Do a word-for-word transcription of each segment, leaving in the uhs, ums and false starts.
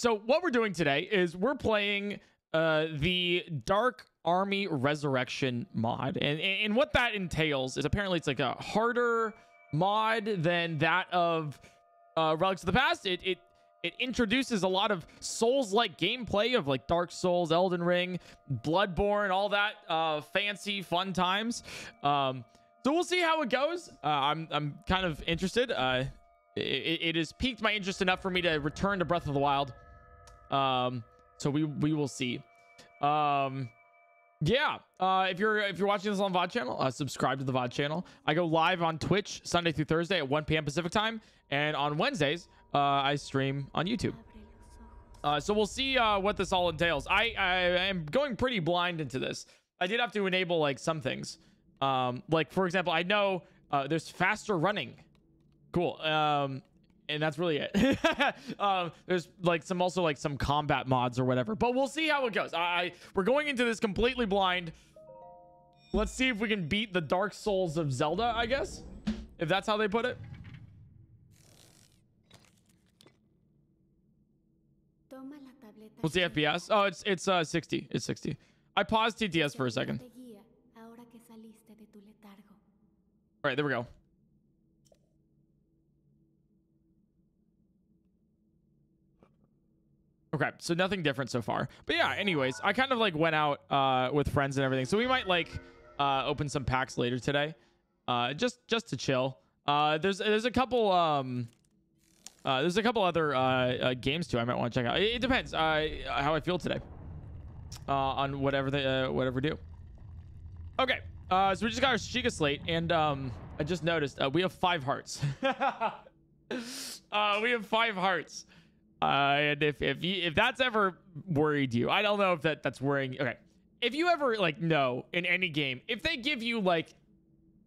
So what we're doing today is we're playing uh, the Dark Army Resurrection mod. And, and what that entails is apparently it's like a harder mod than that of uh, Relics of the Past. It, it, it introduces a lot of Souls-like gameplay of like Dark Souls, Elden Ring, Bloodborne, all that uh, fancy fun times. Um, so we'll see how it goes. Uh, I'm, I'm kind of interested. Uh, it, it has piqued my interest enough for me to return to Breath of the Wild. Um, so we, we will see. Um, yeah. Uh, if you're, if you're watching this on V O D channel, uh, subscribe to the V O D channel. I go live on Twitch Sunday through Thursday at one P M Pacific time. And on Wednesdays, uh, I stream on YouTube. Uh, so we'll see, uh, what this all entails. I, I am going pretty blind into this. I did have to enable like some things. Um, like for example, I know, uh, there's faster running. Cool. Um, And that's really it. uh, there's like some also like some combat mods or whatever, but we'll see how it goes. I, I we're going into this completely blind. Let's see if we can beat the Dark Souls of Zelda, I guess, if that's how they put it. What's the F P S? Oh, it's it's uh, sixty. It's sixty. I paused T T S for a second. All right, there we go. Okay, so nothing different so far. But yeah, anyways, I kind of like went out uh, with friends and everything. So we might like uh, open some packs later today, uh, just just to chill. Uh, there's there's a couple um, uh, there's a couple other uh, uh, games too I might want to check out. It, it depends uh, how I feel today uh, on whatever they uh, whatever do. Okay, uh, so we just got our Sheikah Slate, and um, I just noticed uh, we have five hearts. uh, we have five hearts. Uh, and if if, you, if that's ever worried you, I don't know if that that's worrying. Okay, if you ever like know in any game, if they give you like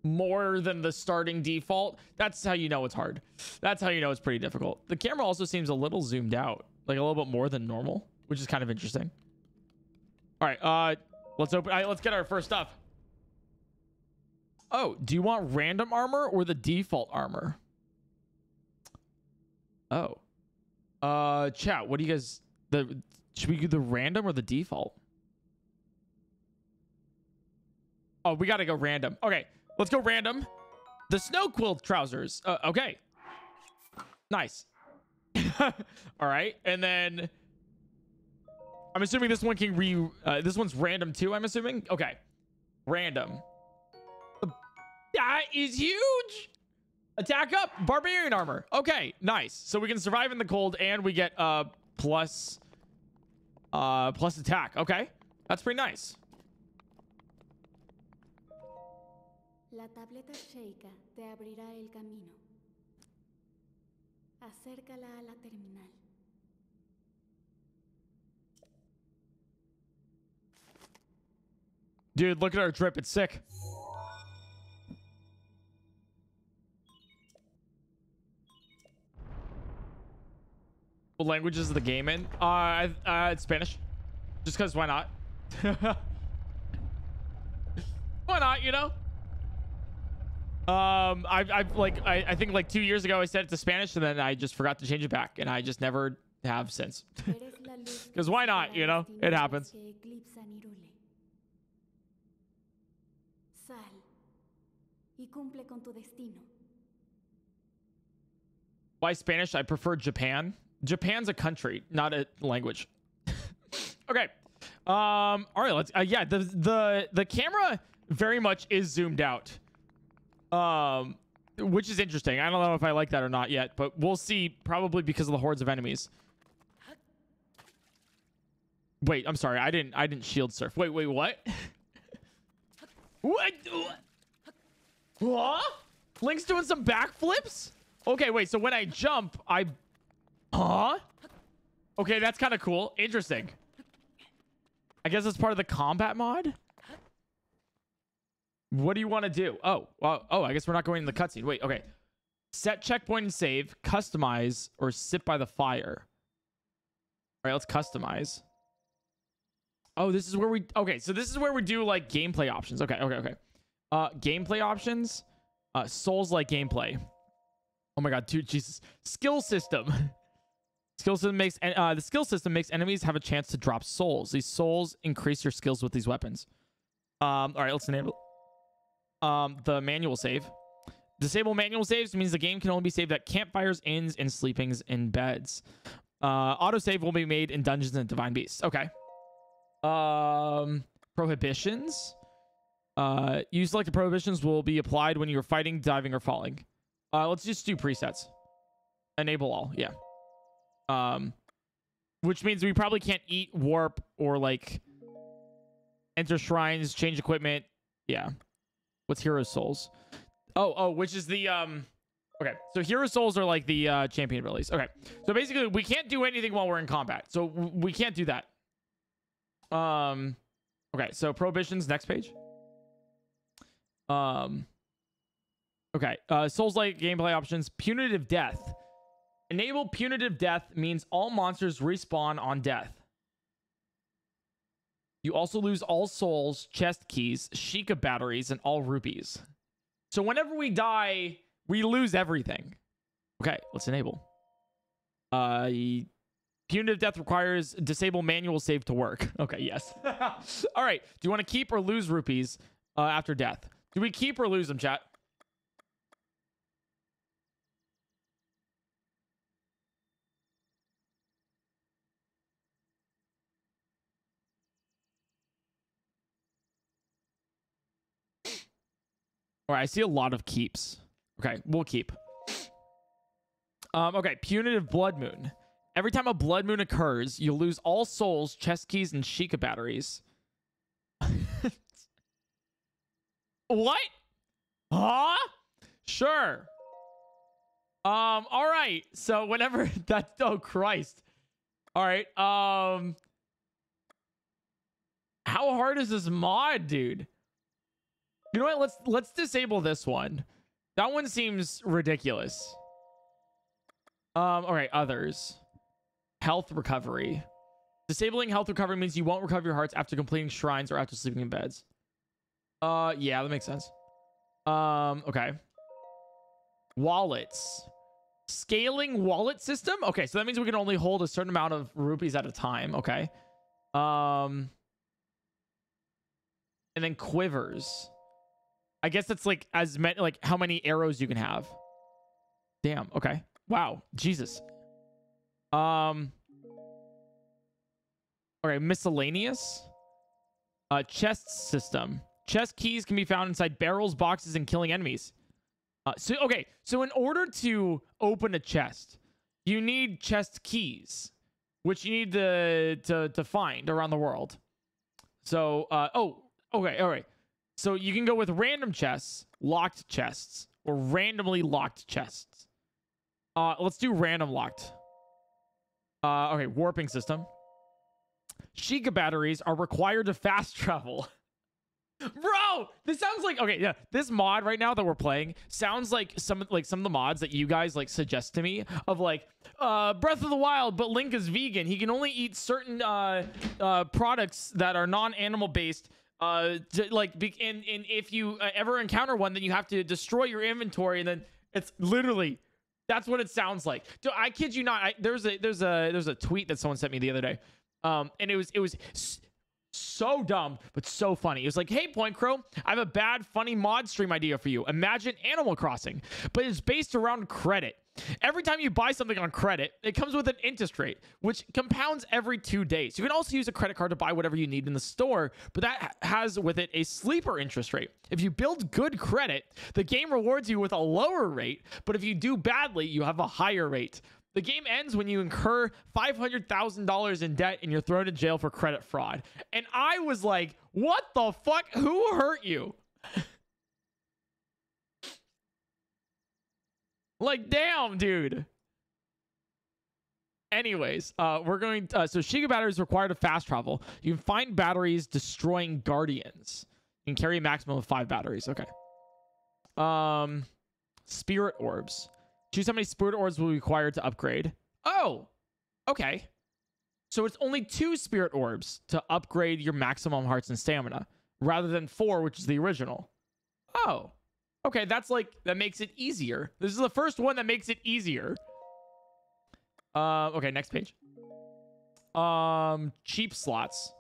more than the starting default, that's how you know it's hard. That's how you know it's pretty difficult. The camera also seems a little zoomed out, like a little bit more than normal, which is kind of interesting. All right, uh, let's open. Right, let's get our first stuff. Oh, do you want random armor or the default armor? Oh. Uh, chat, what do you guys, the, should we do the random or the default? Oh, we gotta go random. Okay, let's go random. The snow quilt trousers. Uh, okay. Nice. All right, and then I'm assuming this one can re, uh, this one's random too, I'm assuming? Okay. Random. Uh, that is huge! Attack up Barbarian armor. Okay, nice. So we can survive in the cold and we get uh plus uh plus attack. Okay, that's pretty nice. La tableta Sheikah te abrirá el camino. Acércala a la terminal. Dude, look at our drip. It's sick. What language is the game in? Uh, uh, it's Spanish. Just because, why not? Why not, you know? Um, I've, I've like, I, I think like two years ago I said it to Spanish and then I just forgot to change it back and I just never have since. Because why not, you know? It happens. Why Spanish? I prefer Japan. Japan's a country, not a language. Okay. Um, all right, let's, uh, yeah, the, the, the camera very much is zoomed out, um, which is interesting. I don't know if I like that or not yet, but we'll see, probably because of the hordes of enemies. Wait, I'm sorry. I didn't, I didn't shield surf. Wait, wait, what? What? What? Link's doing some backflips? Okay, wait, so when I jump, I... Huh? Okay, that's kind of cool. Interesting. I guess it's part of the combat mod. What do you want to do? Oh, well, oh, I guess we're not going in the cutscene. Wait, okay. Set checkpoint and save, customize, or sit by the fire. All right, let's customize. Oh, this is where we... Okay, so this is where we do, like, gameplay options. Okay, okay, okay. Uh, gameplay options. Uh, Souls-like gameplay. Oh, my God, dude, Jesus. Skill system. Skill system makes uh, the skill system makes enemies have a chance to drop souls. These souls increase your skills with these weapons. Um, all right, let's enable um, the manual save. Disable manual saves means the game can only be saved at campfires, inns, and sleepings in beds. Uh, autosave will be made in dungeons and Divine Beasts. Okay. Um, prohibitions. Uh, use selected prohibitions will be applied when you're fighting, diving, or falling. Uh, let's just do presets. Enable all. Yeah. Um, which means we probably can't eat, warp, or like enter shrines, change equipment. Yeah. What's Hero Souls? Oh, oh, which is the, um, okay. So Hero Souls are like the, uh, champion abilities. Okay. So basically we can't do anything while we're in combat. So w we can't do that. Um, okay. So prohibitions, next page. Um, okay. Uh, Souls-like gameplay options, punitive death. Enable punitive death means all monsters respawn on death. You also lose all souls, chest keys, Sheikah batteries, and all rupees. So whenever we die, we lose everything. Okay, let's enable. Uh, punitive death requires disable manual save to work. Okay, yes. All right. Do you want to keep or lose rupees uh, after death? Do we keep or lose them, chat? All right, I see a lot of keeps. Okay, we'll keep. Um, okay, punitive blood moon. Every time a blood moon occurs, you'll lose all souls, chest keys, and Sheikah batteries. What? Huh? Sure. Um, all right. So whenever that, oh Christ. All right. Um, how hard is this mod, dude? You know what? Let's let's disable this one. That one seems ridiculous. Um, all right, others. Health recovery. Disabling health recovery means you won't recover your hearts after completing shrines or after sleeping in beds. Uh, yeah, that makes sense. Um, okay. Wallets. Scaling wallet system? Okay, so that means we can only hold a certain amount of rupees at a time. Okay. Um, and then quivers. I guess that's like as many, like how many arrows you can have. Damn. Okay. Wow. Jesus. Um. All right. Miscellaneous. Uh, chest system. Chest keys can be found inside barrels, boxes, and killing enemies. Uh, so okay. So in order to open a chest, you need chest keys, which you need to to to find around the world. So uh oh okay all right. So you can go with random chests, locked chests, or randomly locked chests. Uh, let's do random locked. Uh, okay, warping system. Sheikah batteries are required to fast travel. Bro, this sounds like, okay, yeah, this mod right now that we're playing sounds like some like some of the mods that you guys like suggest to me of like uh, Breath of the Wild, but Link is vegan. He can only eat certain uh, uh, products that are non-animal based. Uh, to, like, be, and, and if you uh, ever encounter one, then you have to destroy your inventory, and then it's literally, that's what it sounds like. So I kid you not, I, there's a there's a there's a tweet that someone sent me the other day, um, and it was it was so dumb but so funny. It was like, hey PointCrow, I have a bad funny mod stream idea for you. Imagine Animal Crossing, but it's based around credit. Every time you buy something on credit, it comes with an interest rate, which compounds every two days. You can also use a credit card to buy whatever you need in the store, but that has with it a sleeper interest rate. If you build good credit, the game rewards you with a lower rate, but if you do badly, you have a higher rate. The game ends when you incur five hundred thousand dollars in debt and you're thrown in jail for credit fraud. And I was like, what the fuck? Who hurt you? Like, damn, dude. Anyways, uh, we're going... To, uh, so, Sheikah batteries require to fast travel. You can find batteries destroying guardians. You can carry a maximum of five batteries. Okay. Um, Spirit Orbs. Choose how many Spirit Orbs will be required to upgrade. Oh! Okay. So, it's only two Spirit Orbs to upgrade your maximum hearts and stamina, rather than four, which is the original. Oh. Okay, that's like, that makes it easier. This is the first one that makes it easier. Uh, okay, next page. Um, cheap slots.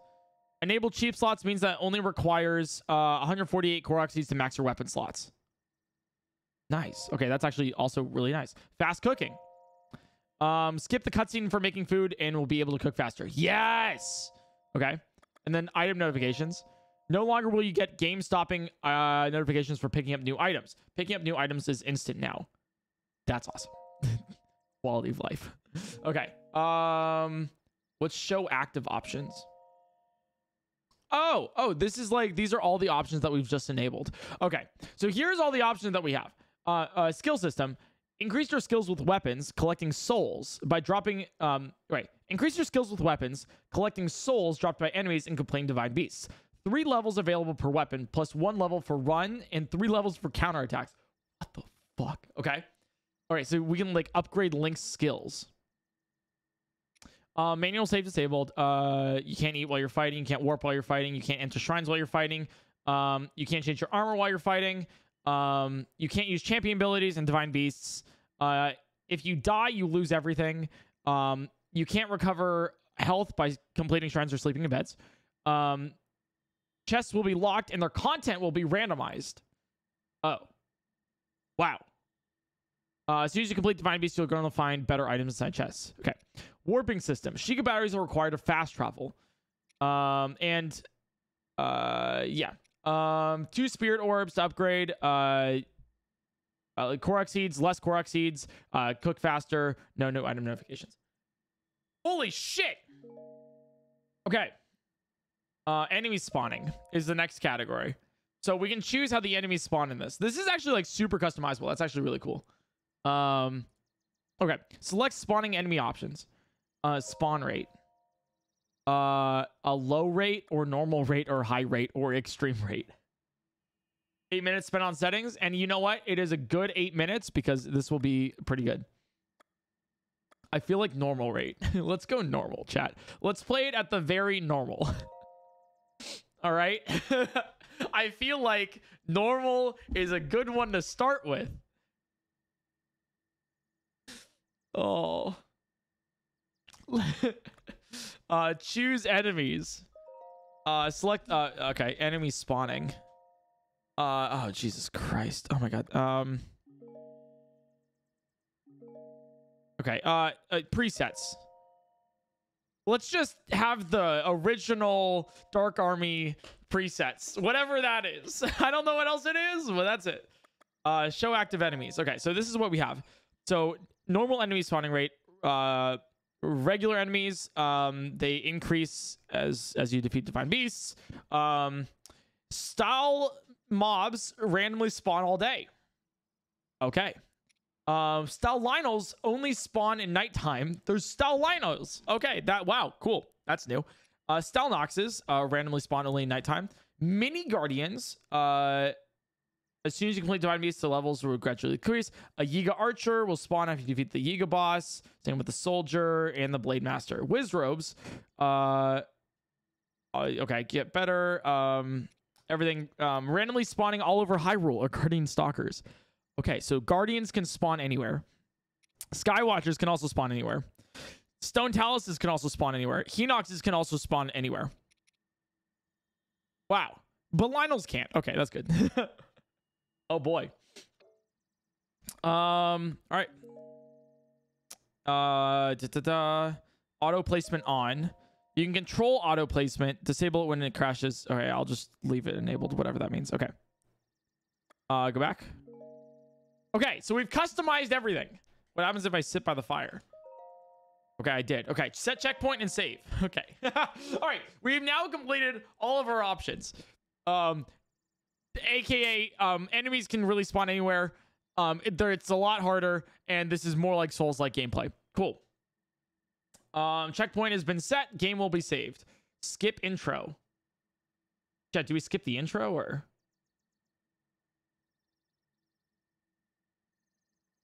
Enable cheap slots means that only requires uh, one hundred forty-eight Korok Seeds to max your weapon slots. Nice. Okay, that's actually also really nice. Fast cooking. Um, skip the cutscene for making food and we'll be able to cook faster. Yes! Okay. And then item notifications. No longer will you get game-stopping uh, notifications for picking up new items. Picking up new items is instant now. That's awesome. Quality of life. Okay. Um, let's show active options. Oh, oh, this is like, these are all the options that we've just enabled. Okay, so here's all the options that we have. Uh, uh, skill system. Increase your skills with weapons, collecting souls by dropping... Um, right. Increase your skills with weapons, collecting souls dropped by enemies and completing Divine Beasts. Three levels available per weapon, plus one level for run, and three levels for counterattacks. What the fuck? Okay. All right, so we can, like, upgrade Link's skills. Uh, manual save disabled. Uh, you can't eat while you're fighting. You can't warp while you're fighting. You can't enter shrines while you're fighting. Um, you can't change your armor while you're fighting. Um, you can't use champion abilities and Divine Beasts. Uh, if you die, you lose everything. Um, you can't recover health by completing shrines or sleeping in beds. Um, chests will be locked and their content will be randomized. Oh. Wow. Uh, as soon as you complete Divine Beasts, you're going to find better items inside chests. Okay. Warping system. Sheikah batteries are required to fast travel. Um, and, uh, yeah. Um, two Spirit Orbs to upgrade. Uh, uh, Korok Seeds, less Korok Seeds. Uh, cook faster. No new item notifications. Holy shit! Okay. Uh, enemy spawning is the next category. So we can choose how the enemies spawn in this. This is actually, like, super customizable. That's actually really cool. Um, okay. Select spawning enemy options. Uh, spawn rate. Uh, a low rate or normal rate or high rate or extreme rate. Eight minutes spent on settings. And you know what? It is a good eight minutes because this will be pretty good. I feel like normal rate. Let's go normal, chat. Let's play it at the very normal. All right. I feel like normal is a good one to start with. Oh. uh, choose enemies. Uh, select. Uh, okay, enemy spawning. Uh, oh, Jesus Christ. Oh my God. Um. Okay. Uh, uh, presets. Let's just have the original Dark Army presets, whatever that is. I don't know what else it is, but that's it. Uh, show active enemies. Okay, so this is what we have. So normal enemy spawning rate. Uh, regular enemies, um, they increase as as you defeat Divine Beasts. Um, style mobs randomly spawn all day. Okay. Um, style Lynels only spawn in nighttime. There's style Lynels. Okay, that wow, cool. That's new. Uh, Stalnoxes uh, randomly spawn only in nighttime. Mini Guardians. Uh, As soon as you complete Divine Beasts, the levels will gradually increase. A Yiga Archer will spawn after you defeat the Yiga boss. Same with the Soldier and the Blade Master. Wizrobes. Uh, okay, get better. Um, everything um, randomly spawning all over Hyrule or Guardian Stalkers. Okay, so Guardians can spawn anywhere. Skywatchers can also spawn anywhere. Stone Taluses can also spawn anywhere. Hinoxes can also spawn anywhere. Wow. But Lynels can't. Okay, that's good. Oh boy. Um. All right. Uh. Da, da, da. Auto placement on. You can control auto placement. Disable it when it crashes. Okay. I'll just leave it enabled. Whatever that means. Okay. Uh. Go back. Okay. So we've customized everything. What happens if I sit by the fire? Okay. I did. Okay. Set checkpoint and save. Okay. All right. We've now completed all of our options. Um. A K A um, enemies can really spawn anywhere. Um, it, it's a lot harder, and this is more like Souls-like gameplay. Cool. Um, checkpoint has been set. Game will be saved. Skip intro. Chat, do we skip the intro or?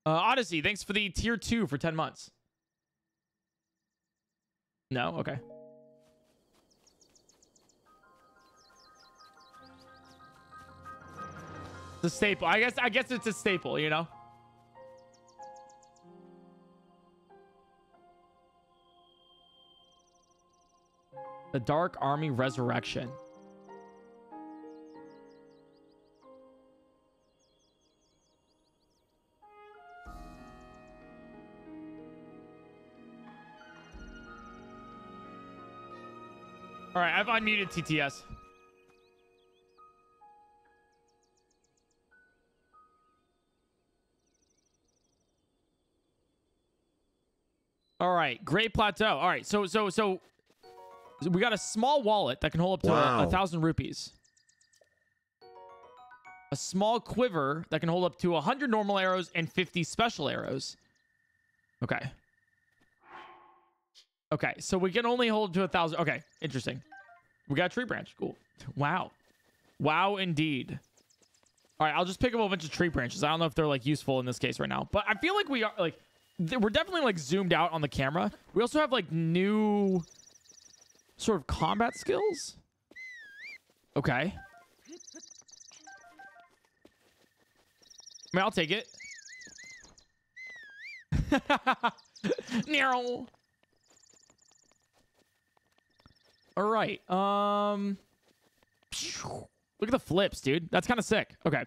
Uh, Odyssey, thanks for the tier two for ten months. No, okay. It's a staple. I guess I guess it's a staple, you know? The Dark Army Resurrection. All right, I've unmuted T T S. All right, Great Plateau. All right, so so so we got a small wallet that can hold up to wow. a, a thousand rupees. A small quiver that can hold up to a hundred normal arrows and fifty special arrows. Okay. Okay, so we can only hold to a thousand. Okay, interesting. We got a tree branch. Cool. Wow. Wow, indeed. All right, I'll just pick up a bunch of tree branches. I don't know if they're like useful in this case right now, but I feel like we are like we're definitely like zoomed out on the camera. We also have like new sort of combat skills. Okay. I mean, I'll take it. No. All right. Um, look at the flips, dude. That's kind of sick. Okay.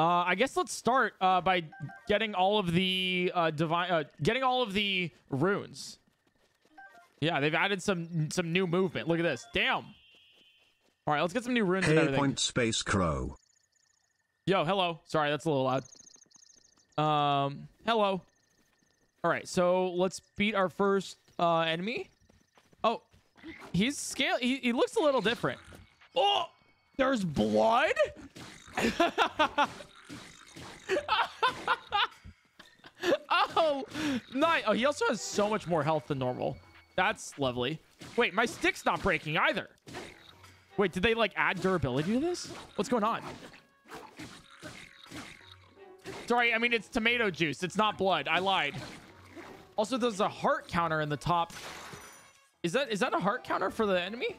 Uh, I guess let's start uh, by getting all of the uh, divine, uh, getting all of the runes. Yeah, they've added some some new movement. Look at this. Damn. All right, let's get some new runes hey, and everything. Point Space Crow. Yo, hello. Sorry, that's a little loud. Um, hello. All right, so let's beat our first uh, enemy. Oh. He's scale. He, he looks a little different. Oh, there's blood. Oh, nice. Oh, he also has so much more health than normal. That's lovely. Wait, my stick's not breaking either. Wait, did they like add durability to this? What's going on? Sorry, I mean it's tomato juice. It's not blood. I lied. Also, there's a heart counter in the top. Is that is that a heart counter for the enemy?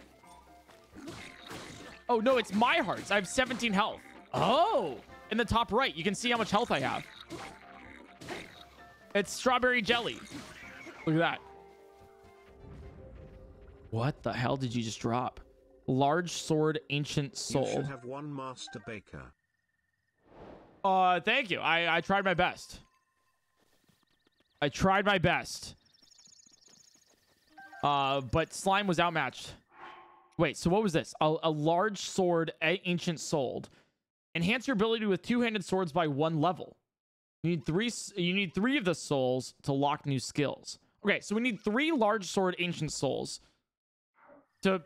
Oh, no, it's my hearts. I have seventeen health. Oh, in the top right, you can see how much health I have. It's strawberry jelly. Look at that. What the hell did you just drop? Large sword, ancient soul. You should have one master baker. Uh, thank you. I, I tried my best. I tried my best. Uh, but slime was outmatched. Wait, so what was this? A, a large sword, a, ancient soul. Enhance your ability with two-handed swords by one level. You need three. You need three of the souls to lock new skills. Okay, so we need three large sword, ancient souls to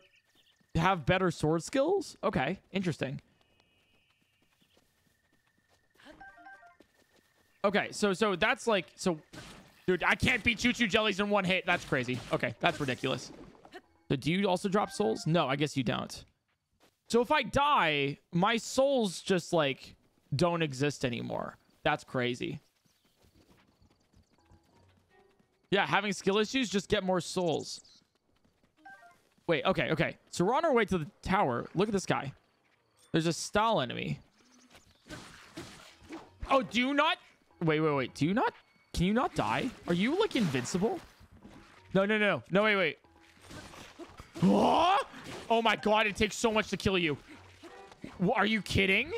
have better sword skills. Okay, interesting. Okay, so so that's like so. Dude, I can't beat choo-choo jellies in one hit. That's crazy. Okay, that's ridiculous. So do you also drop souls? No, I guess you don't. So if I die, my souls just, like, don't exist anymore. That's crazy. Yeah, having skill issues, just get more souls. Wait, okay, okay. So we're on our way to the tower. Look at this guy. There's a style enemy. Oh, do you not... Wait, wait, wait. Do you not... Can you not die? Are you like invincible? No, no, no. No, wait, wait. Oh, oh my god, it takes so much to kill you. Are you kidding?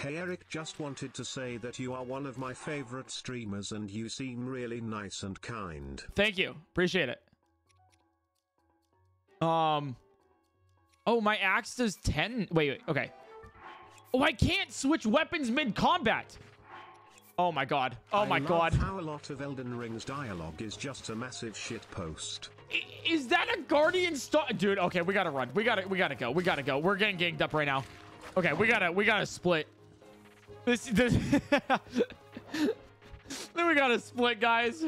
Hey, Eric, just wanted to say that you are one of my favorite streamers and you seem really nice and kind. Thank you. Appreciate it. Um. Oh, my axe does ten. Wait, wait. Okay. Oh, I can't switch weapons mid-combat. Oh my god. Oh my god. I love how a lot of Elden Ring's dialogue is just a massive shitpost. Is that a Guardian Stalker? Dude, okay, we gotta run. We gotta, we gotta go. We gotta go. We're getting ganged up right now. Okay, we gotta, we gotta split. This, this. Then we gotta split, guys.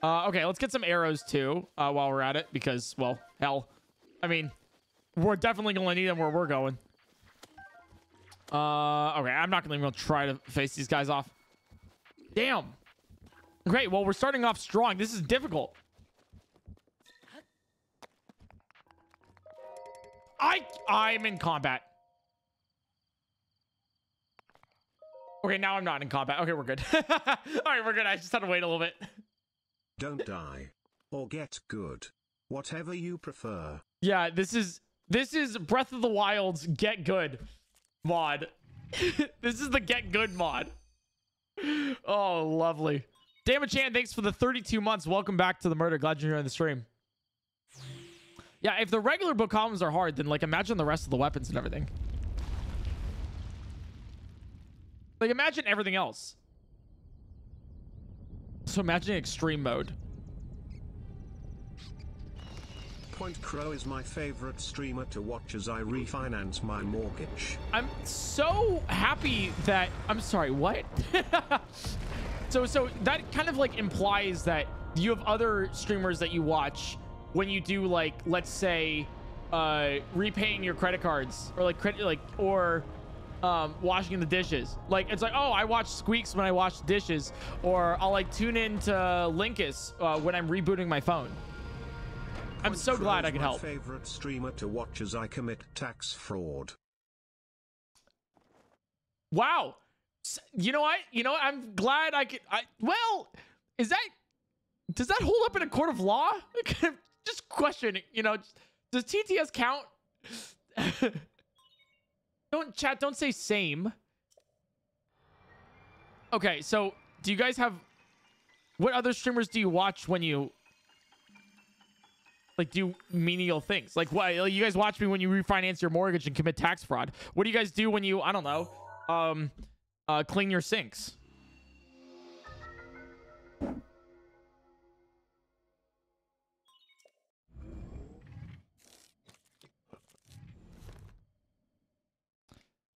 Uh, okay, let's get some arrows, too, uh, while we're at it, because, well, hell. I mean, we're definitely going to need them where we're going. Uh, okay, I'm not going to even try to face these guys off. Damn. Great, well, we're starting off strong. This is difficult. I, I'm in combat. Okay, now I'm not in combat. Okay, we're good. All right, we're good. I just had to wait a little bit. Don't die. Or get good. Whatever you prefer. Yeah, this is this is Breath of the Wild's Get Good mod. This is the Get Good mod. Oh, lovely. Damachan, thanks for the thirty-two months. Welcome back to the murder. Glad you're here on the stream. Yeah, if the regular book columns are hard, then like imagine the rest of the weapons and everything. Like imagine everything else. So imagine extreme mode. PointCrow is my favorite streamer to watch as I refinance my mortgage. I'm so happy that I'm sorry, what? so so that kind of like implies that you have other streamers that you watch when you do like let's say uh repaying your credit cards or like credit like or um washing the dishes. Like it's like, oh, I watch Squeaks when I wash dishes, or I'll like tune in to Linkus uh, when I'm rebooting my phone. I'm so glad I could help. My favorite streamer to watch as I commit tax fraud. Wow. You know what? You know what? I'm glad I could. I, well, is that does that hold up in a court of law? Just questioning. You know, does T T S count? Don't chat. Don't say same. Okay. So, do you guys have? What other streamers do you watch when you? Like, do menial things. Like, what? Like, you guys watch me when you refinance your mortgage and commit tax fraud. What do you guys do when you, I don't know, um, uh, clean your sinks?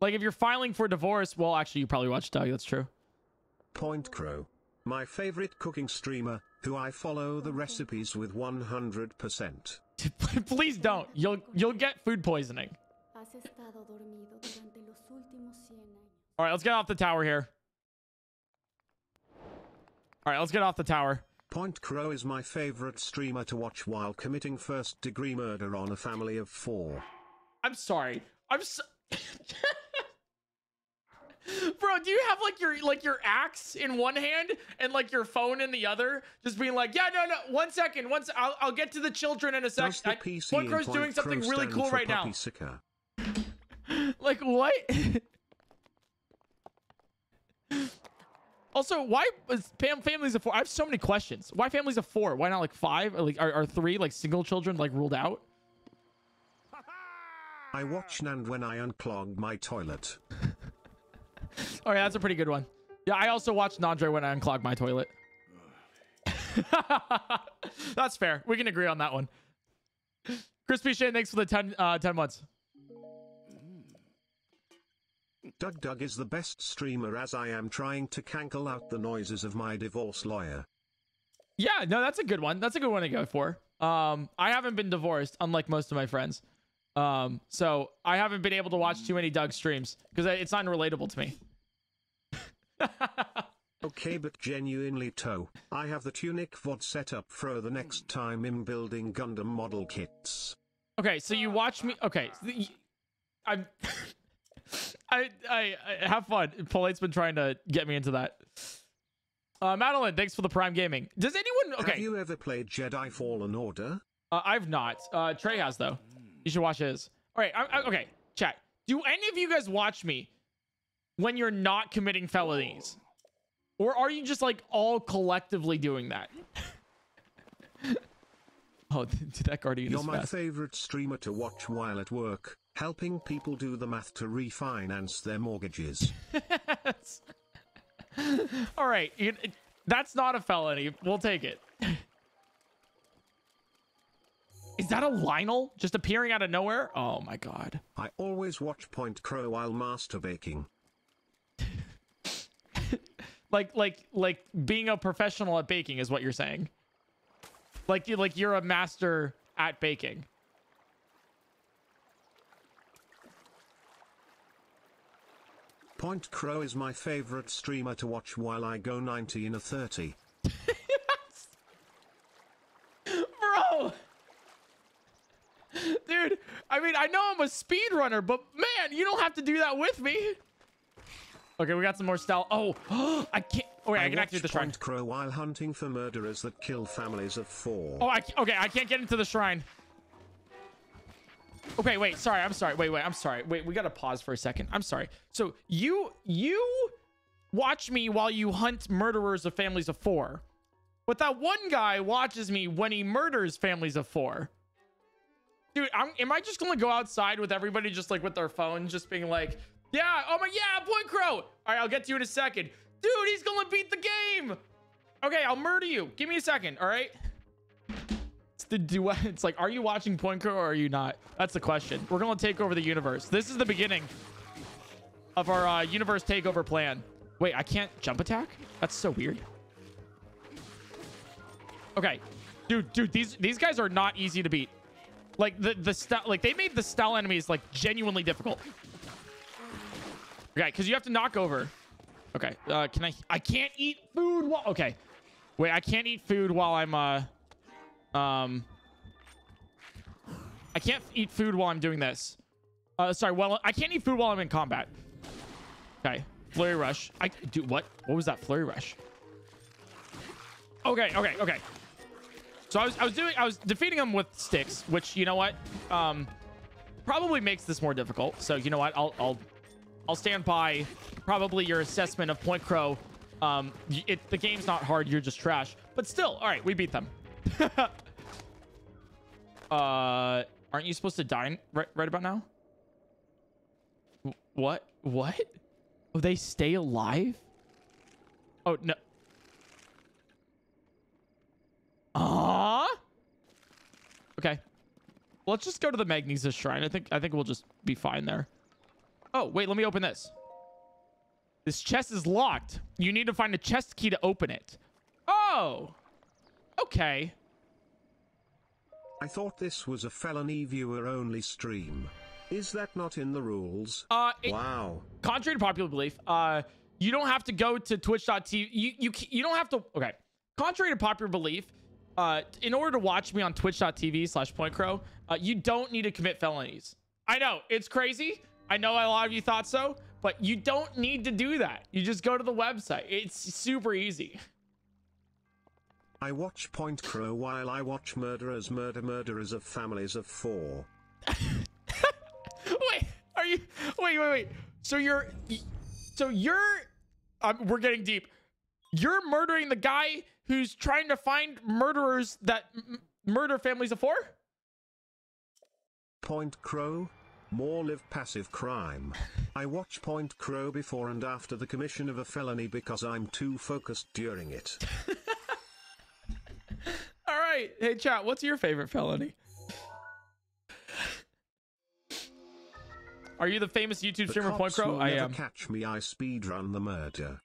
Like, if you're filing for divorce, well, actually, you probably watch Doug. That's true. PointCrow, my favorite cooking streamer, who I follow the recipes with one hundred percent. Please don't. You'll you'll get food poisoning. All right, let's get off the tower here. All right, let's get off the tower. PointCrow is my favorite streamer to watch while committing first-degree murder on a family of four. I'm sorry. I'm so... Bro, do you have like your like your axe in one hand and like your phone in the other, just being like, yeah, no, no, one second, once I'll, I'll get to the children in a second. PointCrow's doing something really cool right now. Like what? Also, why is Pam families of four? I have so many questions. Why families of four? Why not like five? Or like are, are three like single children like ruled out? I watch Nand when I unclog my toilet. All right, that's a pretty good one. Yeah, I also watched Nandre when I unclogged my toilet. That's fair. We can agree on that one. Crispy Shane, thanks for the ten months. Doug Doug is the best streamer as I am trying to cancel out the noises of my divorce lawyer. Yeah, no, that's a good one. That's a good one to go for. Um, I haven't been divorced, unlike most of my friends. Um, so I haven't been able to watch too many Doug streams because it's not relatable to me. Okay, but genuinely, Toe, I have the Tunic V O D set up for the next time in building Gundam model kits. Okay, so you watch me. Okay, I'm. I, I I have fun. Polite's been trying to get me into that. Uh, Madeline, thanks for the Prime Gaming. Does anyone? Okay. Have you ever played Jedi Fallen Order? Uh, I've not. Uh, Trey has though. You should watch his. All right. I, I, okay. Chat. Do any of you guys watch me when you're not committing felonies? Or are you just like all collectively doing that? Oh, did that Guardian You're is my fast. favorite streamer to watch while at work, helping people do the math to refinance their mortgages. All right. It, it, that's not a felony. We'll take it. Is that a Lynel just appearing out of nowhere? Oh my god. I always watch PointCrow while masturbating. like like like being a professional at baking is what you're saying. Like you like you're a master at baking. PointCrow is my favorite streamer to watch while I go ninety in a thirty. Bro! Dude, I mean, I know I'm a speedrunner, but man, you don't have to do that with me. Okay, we got some more Stal. Oh, I can't. Oh, wait, I, I can activate the shrine. PointCrow while hunting for murderers that kill families of four. Oh, I, okay, I can't get into the shrine. Okay, wait, sorry, I'm sorry. Wait, wait, I'm sorry. Wait, we got to pause for a second. I'm sorry. So you, you watch me while you hunt murderers of families of four. But that one guy watches me when he murders families of four. Dude, I'm, am I just going to go outside with everybody just like with their phones just being like, yeah, oh my, yeah, PointCrow. All right, I'll get to you in a second. Dude, he's going to beat the game. Okay, I'll murder you. Give me a second, all right? It's the duet. It's like, are you watching PointCrow or are you not? That's the question. We're going to take over the universe. This is the beginning of our uh, universe takeover plan. Wait, I can't jump attack? That's so weird. Okay, dude, dude, these these guys are not easy to beat. Like the the style, like they made the style enemies like genuinely difficult. Okay, because you have to knock over. Okay, uh, can I? I can't eat food while. Okay, wait, I can't eat food while I'm uh, um. I can't eat food while I'm doing this. Uh, sorry. Well, I can't eat food while I'm in combat. Okay, flurry rush. I do what? What was that flurry rush? Okay, okay, okay. So I was, I was doing, I was defeating them with sticks, which, you know what, um, probably makes this more difficult. So you know what, I'll, I'll, I'll stand by probably your assessment of PointCrow. Um, it, the game's not hard, you're just trash. But still, all right, we beat them. uh, aren't you supposed to die right, right about now? What? What? Oh, they stay alive? Oh no. Ah. Uh, okay. Well, let's just go to the Magnesia Shrine. I think I think we'll just be fine there. Oh, wait, let me open this. This chest is locked. You need to find a chest key to open it. Oh. Okay. I thought this was a felony viewer only stream. Is that not in the rules? Uh it, wow. Contrary to popular belief, uh you don't have to go to twitch dot t v. You you you don't have to. Okay. Contrary to popular belief, uh, in order to watch me on twitch dot t v slash PointCrow, uh, you don't need to commit felonies. I know, it's crazy. I know a lot of you thought so, but you don't need to do that. You just go to the website. It's super easy. I watch PointCrow while I watch murderers murder murderers of families of four. Wait, are you... Wait, wait, wait. So you're... So you're... Um, we're getting deep. You're murdering the guy who's trying to find murderers that m murder families of four? PointCrow, more live passive crime. I watch PointCrow before and after the commission of a felony because I'm too focused during it. All right. Hey, chat, what's your favorite felony? Are you the famous YouTube streamer PointCrow? I am. Catch me, I speedrun the murder.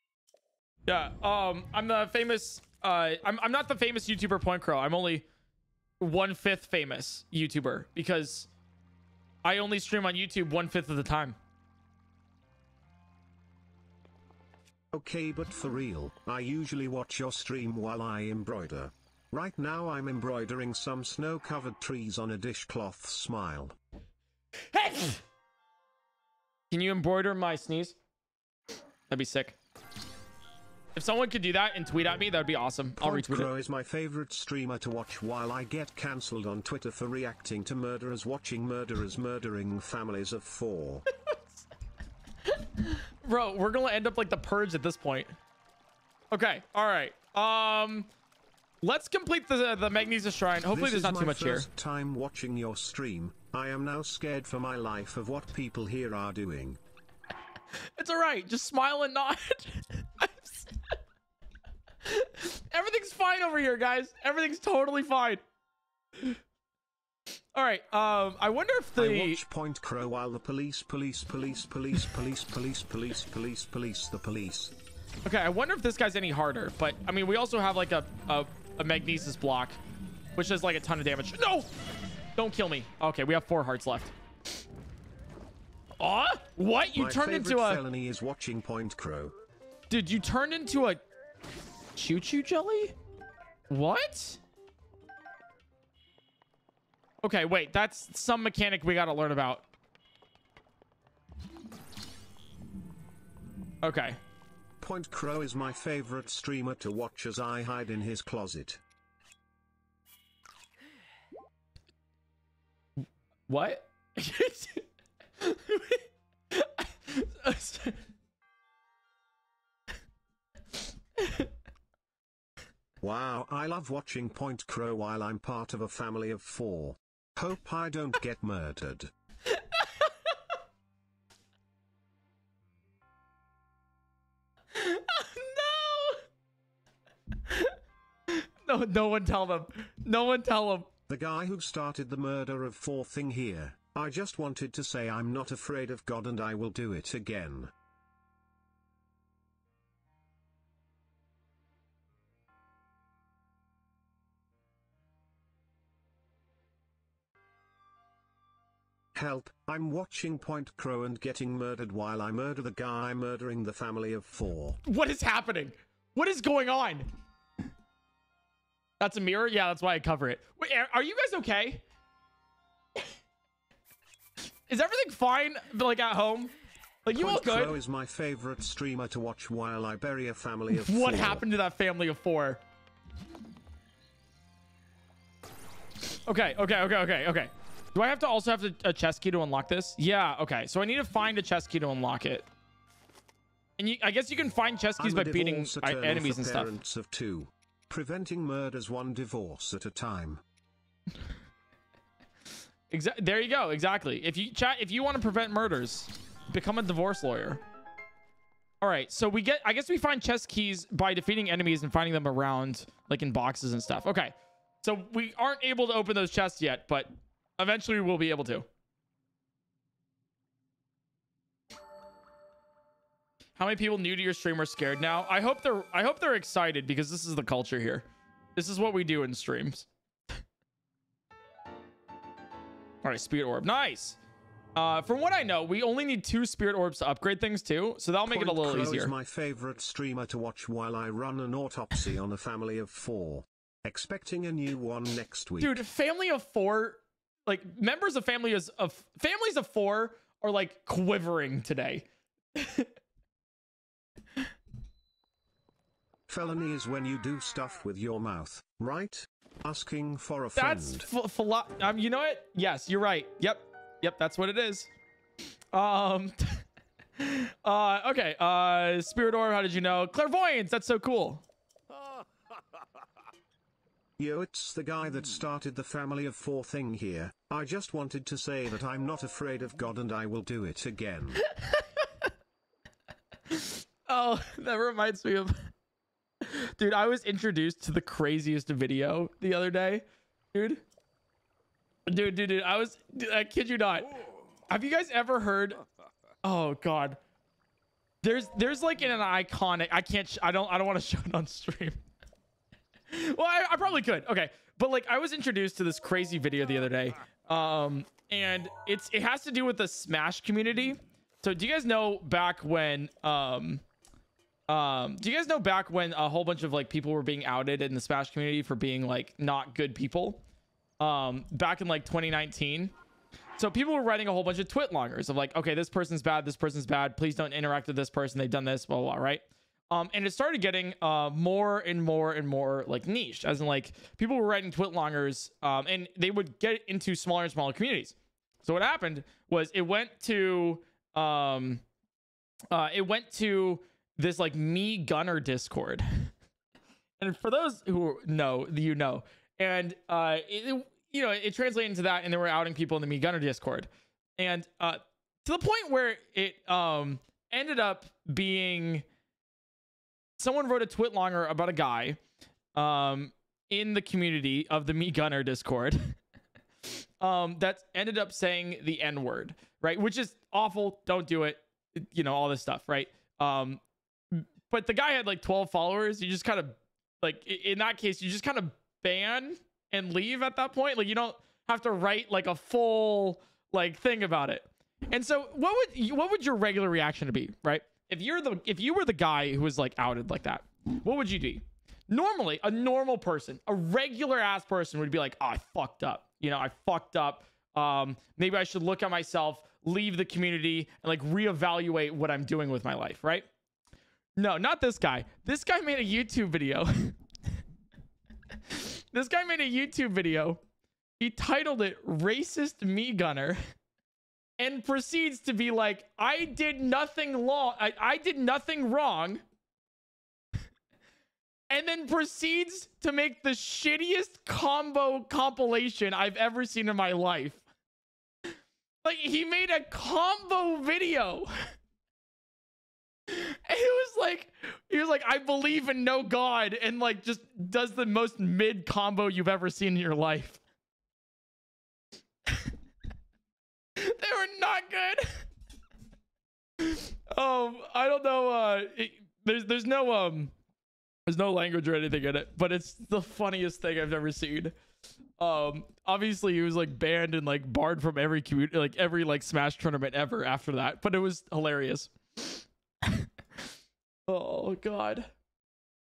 Yeah, um, I'm the famous, uh, I'm, I'm not the famous YouTuber PointCrow. I'm only one fifth famous YouTuber because I only stream on YouTube one fifth of the time. Okay, but for real, I usually watch your stream while I embroider. Right now I'm embroidering some snow-covered trees on a dishcloth smile. Hey! Can you embroider my sneeze? That'd be sick. If someone could do that and tweet at me, that would be awesome. I'll retweet it. PointCrow is my favorite streamer to watch while I get cancelled on Twitter for reacting to murderers watching murderers murdering families of four. Bro, we're going to end up like the Purge at this point. Okay, all right. Um, let's complete the, the Magnesia Shrine. Hopefully there's not too much here. This is my first time watching your stream. I am now scared for my life of what people here are doing. It's all right. Just smile and nod. Everything's fine over here, guys. Everything's totally fine. All right. Um, I wonder if the I watch PointCrow while the police, police, police, police, police, police, police, police, police, the police. Okay, I wonder if this guy's any harder. But I mean, we also have like a a, a Magnesis block, which does like a ton of damage. No, don't kill me. Okay, we have four hearts left. Ah, uh, what? You My turned into a felony is watching PointCrow. Dude, you turned into a choo-choo jelly? What? Okay, wait, that's some mechanic we gotta learn about. Okay. PointCrow is my favorite streamer to watch as I hide in his closet. What? Wow, I love watching PointCrow while I'm part of a family of four. Hope I don't get murdered. No, no one tell them. No one tell them. The guy who started the murder of four thing here. I just wanted to say I'm not afraid of God and I will do it again. Help, I'm watching PointCrow and getting murdered while I murder the guy murdering the family of four. What is happening? What is going on? That's a mirror? Yeah, that's why I cover it. Wait, are you guys okay? Is everything fine, like, at home? Like, you all good? PointCrow is my favorite streamer to watch while I bury a family of four. What happened to that family of four? Okay, okay, okay, okay, okay. Do I have to also have to, a chest key to unlock this? Yeah, okay. So I need to find a chest key to unlock it. And you, I guess you can find chest keys by beating enemies and stuff. Of two. Preventing murders one divorce at a time. Exactly. There you go. Exactly. If you chat, if you want to prevent murders, become a divorce lawyer. All right. So we get, I guess we find chest keys by defeating enemies and finding them around, like in boxes and stuff. Okay. So we aren't able to open those chests yet, but eventually we'll be able to. How many people new to your stream are scared now? I hope they're I hope they're excited because this is the culture here. This is what we do in streams. All right, Spirit Orb. Nice. Uh, from what I know, we only need two Spirit Orbs to upgrade things too, so that'll make it a little easier. PointCrow is my favorite streamer to watch while I run an autopsy on a family of four. Expecting a new one next week. Dude, family of four, like members of families of families of four are like quivering today. Felony is when you do stuff with your mouth, right? Asking for a friend. That's f um, you know it. Yes, you're right. Yep, yep. That's what it is. Um. uh. Okay. Uh. Spirit Orb. How did you know? Clairvoyance. That's so cool. Yo, it's the guy that started the family of four thing here. I just wanted to say that I'm not afraid of God, and I will do it again. Oh, that reminds me of. Dude, I was introduced to the craziest video the other day, dude. Dude, dude, dude. I was, I kid you not. Have you guys ever heard? Oh God. There's, there's like an, an iconic. I can't. Sh I don't. I don't want to show it on stream. Well, I, I probably could. Okay, but like, I was introduced to this crazy video the other day, um, and it's it has to do with the Smash community. So, do you guys know back when? Um, Um, do you guys know back when a whole bunch of like people were being outed in the Smash community for being like not good people? Um, back in like twenty nineteen. So people were writing a whole bunch of twitlongers of like, okay, this person's bad, this person's bad, please don't interact with this person, they've done this, blah, blah, blah, right? Um, and it started getting uh, more and more and more like niche, as in like people were writing twitlongers um, and they would get into smaller and smaller communities. So what happened was it went to, um, uh, it went to, this like me gunner Discord. And for those who know, you know, and uh it, you know, it translated into that, and they were outing people in the me gunner Discord, and uh to the point where it um ended up being someone wrote a twitlonger about a guy um in the community of the me gunner Discord um that ended up saying the N word, right? Which is awful, don't do it, you know, all this stuff, right? um But the guy had like twelve followers. You just kind of like, in that case, you just kind of ban and leave at that point. Like, you don't have to write like a full like thing about it. And so what would you, what would your regular reaction be, right? If you're the, if you were the guy who was like outed like that, what would you do? Normally a normal person, a regular ass person would be like, oh, I fucked up. You know, I fucked up. Um, maybe I should look at myself, leave the community, and like reevaluate what I'm doing with my life, right? No, not this guy. This guy made a YouTube video. This guy made a YouTube video. He titled it Racist Me Gunner and proceeds to be like, I did nothing wrong. I, I did nothing wrong. And then proceeds to make the shittiest combo compilation I've ever seen in my life. Like, he made a combo video. And it was like, he was like, I believe in no God, and like just does the most mid combo you've ever seen in your life. They were not good. um, I don't know. Uh, it, there's there's no um, there's no language or anything in it, but it's the funniest thing I've ever seen. Um, obviously he was like banned and like barred from every community, like every like Smash tournament ever after that, but it was hilarious. Oh God.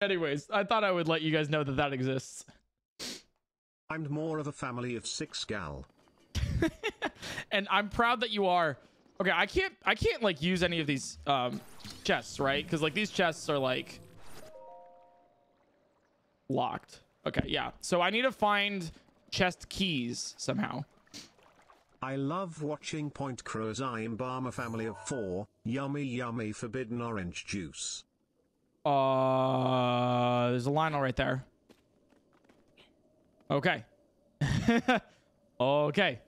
Anyways, I thought I would let you guys know that that exists. I'm more of a family of six gal. And I'm proud that you are. Okay, I can't I can't like use any of these um chests, right? Because like these chests are like locked. Okay, yeah, so I need to find chest keys somehow. I love watching PointCrow's Imbalmer family of four. Yummy, yummy forbidden orange juice. Uh, there's a Lynel right there. Okay. Okay.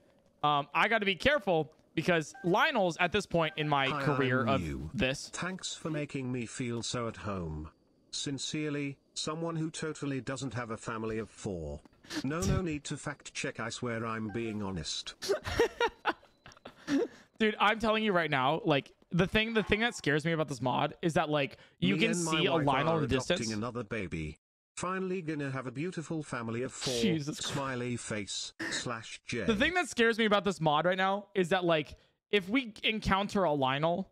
Um, I got to be careful because Lynels at this point in my I career of you. This. Thanks for making me feel so at home. Sincerely, someone who totally doesn't have a family of four. No, no need to fact check. I swear I'm being honest. Dude, I'm telling you right now, like the thing, the thing that scares me about this mod is that like you me can see a Lynel in the distance. Another baby. Finally gonna have a beautiful family of four. Jesus smiley face slash J. The thing that scares me about this mod right now is that like if we encounter a Lynel,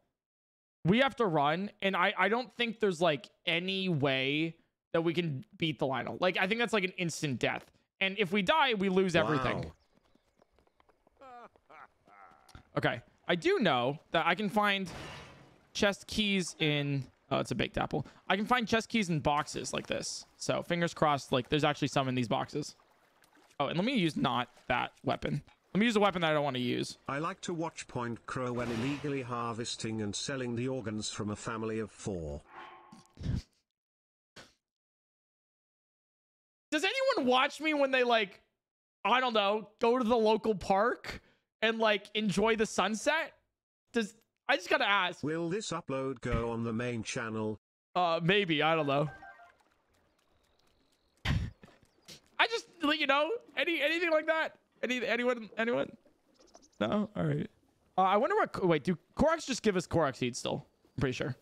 we have to run, and I I don't think there's like any way that we can beat the Lynel. Like I think that's like an instant death. And if we die, we lose everything. Wow. Okay. I do know that I can find chest keys in... Oh, it's a baked apple. I can find chest keys in boxes like this. So, fingers crossed, like, there's actually some in these boxes. Oh, and let me use not that weapon. Let me use a weapon that I don't want to use. I like to watch PointCrow when illegally harvesting and selling the organs from a family of four. Does anyone watch me when they like, I don't know, go to the local park and like enjoy the sunset? Does I just gotta ask. Will this upload go on the main channel? Uh, maybe, I don't know. I just, you know, any anything like that? Any anyone anyone? No, all right. Uh, I wonder what. Wait, do Koroks just give us Korok Seeds still? I'm pretty sure.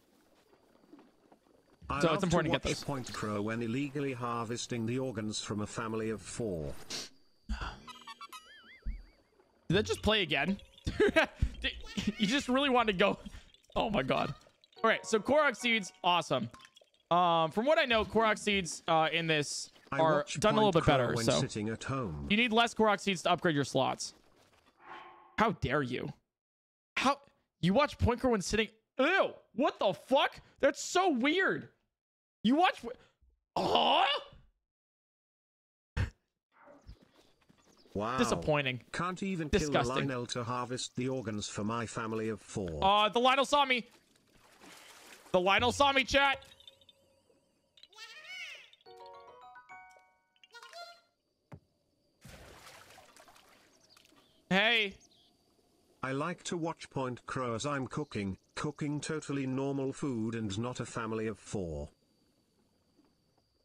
I so it's important to, to get those. PointCrow when illegally harvesting the organs from a family of four. Did that just play again? You just really wanted to go. Oh my God. All right, so Korok Seeds, awesome. Um, from what I know, Korok Seeds uh, in this are done a little bit better. So sitting at home. You need less Korok Seeds to upgrade your slots. How dare you? How? You watch PointCrow when sitting... Ew, what the fuck? That's so weird. You watch... Oh! Wow. Disappointing. Can't even disgusting. Kill a Lynel to harvest the organs for my family of four. Uh, the Lynel saw me. The Lynel saw me, chat. Hey. I like to watch PointCrow as I'm cooking, cooking totally normal food and not a family of four.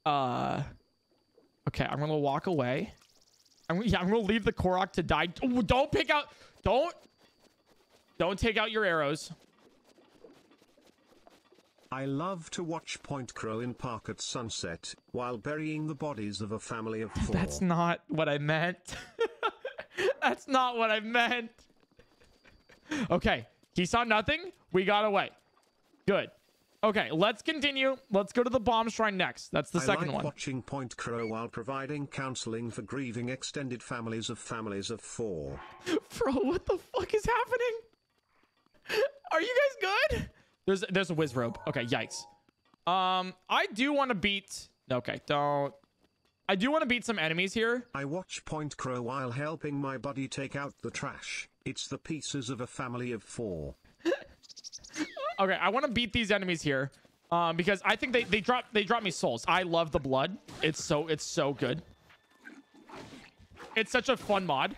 Uh, okay, I'm gonna walk away. I'm, yeah, I'm gonna leave the Korok to die. Oh, don't pick out, don't, don't take out your arrows. I love to watch PointCrow in park at sunset while burying the bodies of a family of four. That's not what I meant. That's not what I meant. Okay, he saw nothing. We got away. Good. Okay, let's continue. Let's go to the bomb shrine next. That's the I second like one. Watching PointCrow while providing counseling for grieving extended families of families of four. Bro, what the fuck is happening? Are you guys good? There's there's a Wizrobe. Okay, yikes. Um, I do want to beat... Okay, don't... I do want to beat some enemies here. I watch PointCrow while helping my buddy take out the trash. It's the pieces of a family of four. Okay, I want to beat these enemies here. Um, because I think they, they drop they drop me souls. I love the blood. It's so it's so good. It's such a fun mod.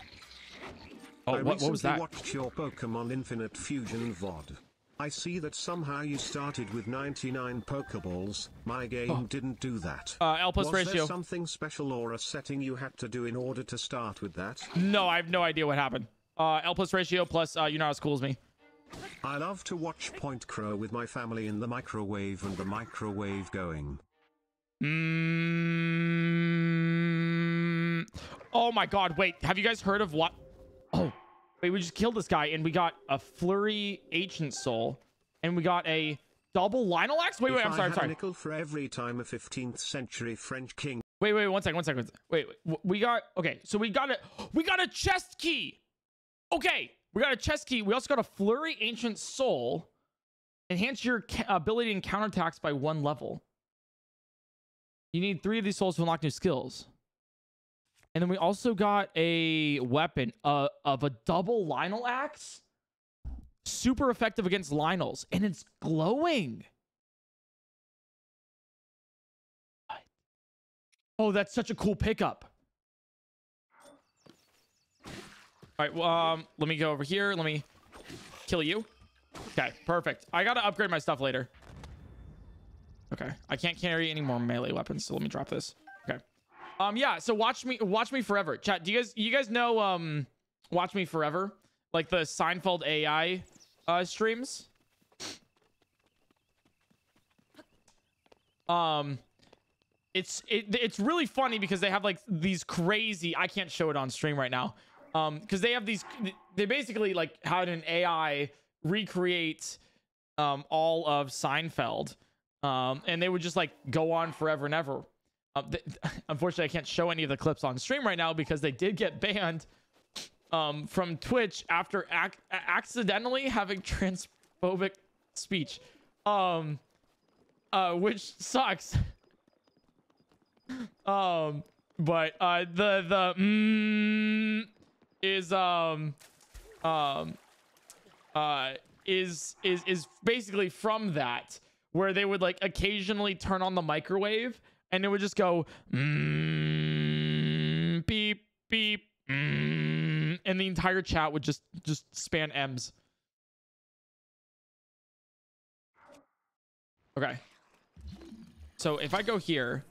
Oh, I what, what was that? I watched your Pokemon Infinite Fusion V O D. I see that somehow you started with ninety-nine Pokeballs. My game oh. didn't do that. Uh, L plus was ratio. Was there something special or a setting you had to do in order to start with that? No, I have no idea what happened. Uh, L plus ratio plus uh, you're not as cool as me. I love to watch PointCrow with my family in the microwave and the microwave going. Mm-hmm. Oh my god, wait. Have you guys heard of what? Oh, wait, we just killed this guy and we got a Flurry Ancient Soul and we got a double Lynel axe? Wait, wait, if I'm sorry, I'm sorry. Nickel for every time a fifteenth century French king. Wait, wait, one second, one second. Wait, wait, we got, okay, so we got a, we got a chest key. Okay. We got a chest key. We also got a Flurry Ancient Soul. Enhance your ability and counterattacks by one level. You need three of these souls to unlock new skills. And then we also got a weapon uh, of a double Lynel axe. Super effective against Lynels. And it's glowing. Oh, that's such a cool pickup. All right, well, um, let me go over here. Let me kill you. Okay, perfect. I got to upgrade my stuff later. Okay, I can't carry any more melee weapons, so let me drop this. Okay. Um, yeah, so watch me watch me forever. Chat, do you guys you guys know um Watch Me Forever? Like the Seinfeld A I uh streams? Um it's it, it's really funny because they have like these crazy, I can't show it on stream right now. Um, because they have these, they basically like had an A I recreate um, all of Seinfeld, um, and they would just like go on forever and ever. Uh, they, unfortunately, I can't show any of the clips on stream right now because they did get banned um, from Twitch after ac accidentally having transphobic speech, um, uh, which sucks. um, but uh, the the. Mm, is um um uh is is is basically from that, where they would like occasionally turn on the microwave and it would just go mm, beep beep mm, and the entire chat would just just span M's. Okay, so if I go here,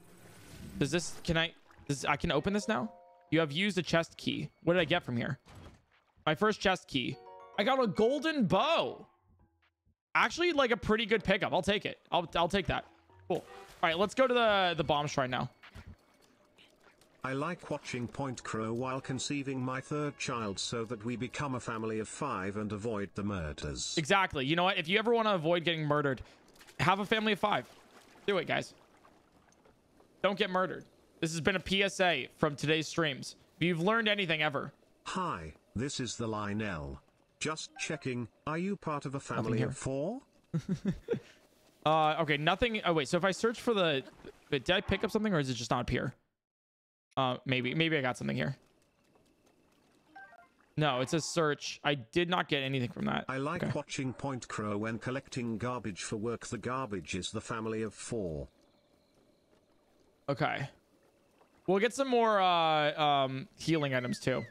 does this can I does I can open this now? You have used a chest key. What did I get from here? My first chest key. I got a golden bow. Actually, like a pretty good pickup. I'll take it. I'll, I'll take that. Cool. All right, let's go to the, the bomb shrine now. I like watching PointCrow while conceiving my third child so that we become a family of five and avoid the murders. Exactly. You know what? If you ever want to avoid getting murdered, have a family of five. Do it, guys. Don't get murdered. This has been a P S A from today's streams. If you've learned anything ever. Hi, this is the Lynel. Just checking, are you part of a family of four? uh, okay, nothing. Oh, wait, so if I search for the... Wait, did I pick up something or is it just not appear? Uh, maybe. Maybe I got something here. No, it says search. I did not get anything from that. I like okay. watching PointCrow when collecting garbage for work. The garbage is the family of four. Okay. We'll get some more uh, um, healing items too.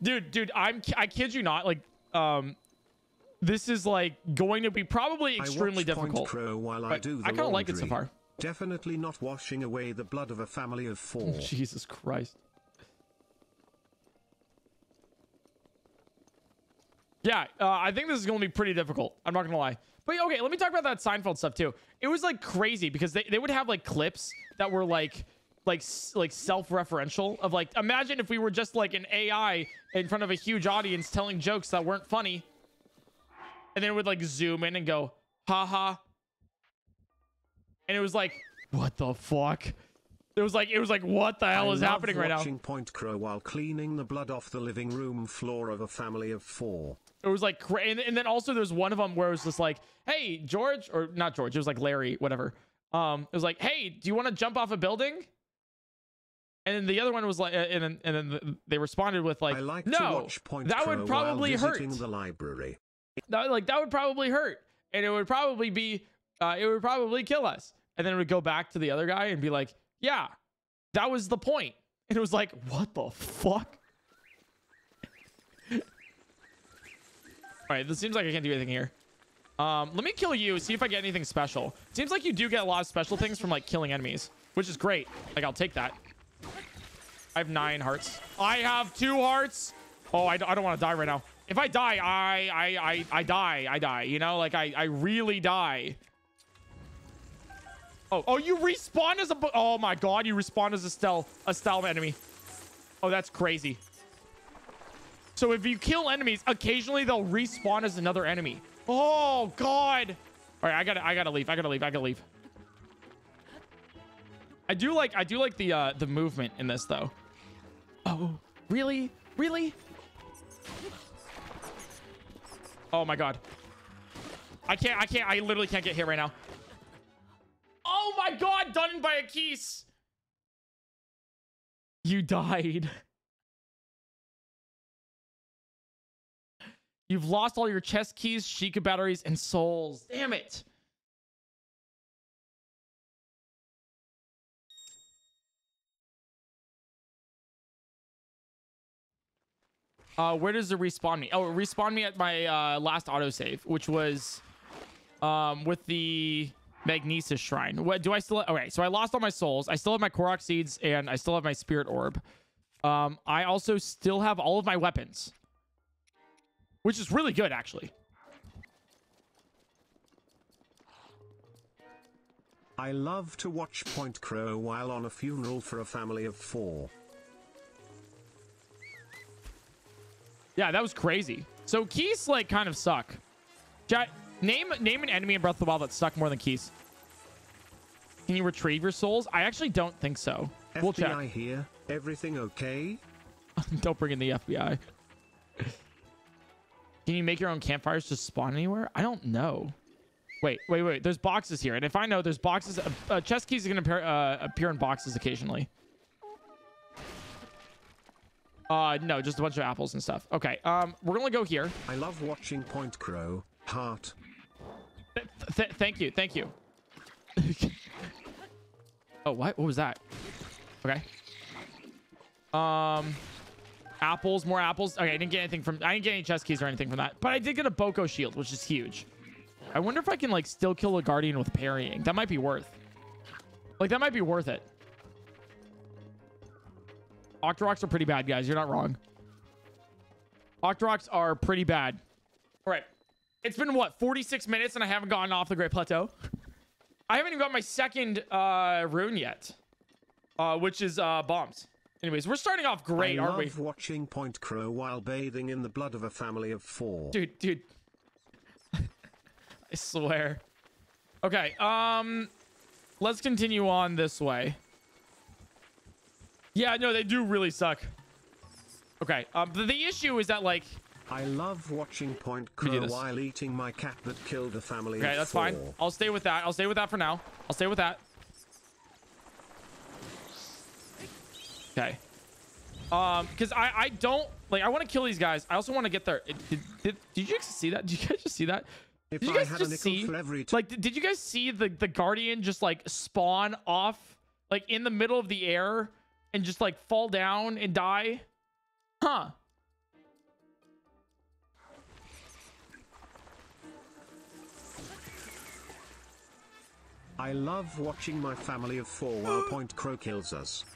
Dude, dude, I'm I kid you not. Like, um, this is like going to be probably extremely difficult. While I do the I kind of like it so far. Definitely not washing away the blood of a family of four. Jesus Christ. Yeah, uh, I think this is going to be pretty difficult. I'm not going to lie. But okay, let me talk about that Seinfeld stuff too. It was like crazy because they they would have like clips that were like. like like self-referential of like, imagine if we were just like an A I in front of a huge audience telling jokes that weren't funny, and then it would like zoom in and go haha, and it was like what the fuck. It was like it was like what the hell I is happening right now. PointCrow while cleaning the blood off the living room floor of a family of four. It was like, and, and then also there's one of them where it was just like, hey, George, or not George, it was like Larry, whatever. Um, it was like, hey, do you want to jump off a building? And then the other one was like, and then, and then they responded with like, like no, that would probably hurt. The library. That, like, that would probably hurt. And it would probably be, uh, it would probably kill us. And then it would go back to the other guy and be like, yeah, that was the point. And it was like, what the fuck? All right, this seems like I can't do anything here. Um, let me kill you, see if I get anything special. Seems like you do get a lot of special things from like killing enemies, which is great. Like, I'll take that. I have nine hearts. I have two hearts. Oh, I, I don't want to die right now. If I die, I I I I die. I die. You know, like I I really die. Oh, oh, you respawn as a oh my god, you respawn as a stealth a stealth enemy. Oh, that's crazy. So if you kill enemies, occasionally they'll respawn as another enemy. Oh god. All right, I gotta I gotta leave. I gotta leave. I gotta leave. I do like I do like the uh, the movement in this though. Oh, really? Really? Oh my god. I can't, I can't, I literally can't get hit right now. Oh my god, done by a Akis. You died. You've lost all your chest keys, Sheikah batteries, and souls. Damn it. Uh, where does it respawn me? Oh, it respawned me at my uh, last autosave, which was um, with the Magnesis Shrine. What do I still? Okay, so I lost all my souls. I still have my Korok Seeds, and I still have my Spirit Orb. Um, I also still have all of my weapons, which is really good, actually. I love to watch PointCrow while on a funeral for a family of four. Yeah, that was crazy. So keys like kind of suck. Chat, name name an enemy in Breath of the Wild that suck more than keys. Can you retrieve your souls? I actually don't think so. F B I we'll check. Here. Everything okay? Don't bring in the F B I. Can you make your own campfires to spawn anywhere? I don't know. Wait, wait, wait. There's boxes here, and if I know there's boxes, uh, uh, chest keys are gonna appear, uh, appear in boxes occasionally. Uh, no, just a bunch of apples and stuff. Okay, um, we're gonna go here. I love watching PointCrow. Heart. Th th thank you, thank you. Oh, what? What was that? Okay. Um, apples, more apples. Okay, I didn't get anything from. I didn't get any chest keys or anything from that, but I did get a Boko shield, which is huge. I wonder if I can like still kill a guardian with parrying. That might be worth. Like that might be worth it. Octoroks are pretty bad, guys. You're not wrong. Octoroks are pretty bad. All right. It's been, what, forty-six minutes, and I haven't gotten off the Great Plateau? I haven't even got my second uh, rune yet, uh, which is uh, bombs. Anyways, we're starting off great, I aren't love we? Watching PointCrow while bathing in the blood of a family of four. Dude, dude. I swear. Okay, um, let's continue on this way. Yeah, no, they do really suck. Okay, um, the, the issue is that, like... I love watching PointCrow while eating my cat that killed the family. Okay, that's fine. I'll stay with that. I'll stay with that for now. I'll stay with that. Okay. Um, because I, I don't... Like, I want to kill these guys. I also want to get their... Did, did, did you guys see that? Did you guys just see that? Did you guys just see... Like, did you guys see the, the Guardian just, like, spawn off? Like, in the middle of the air... And just like fall down and die, huh? I love watching my family of four while PointCrow kills us.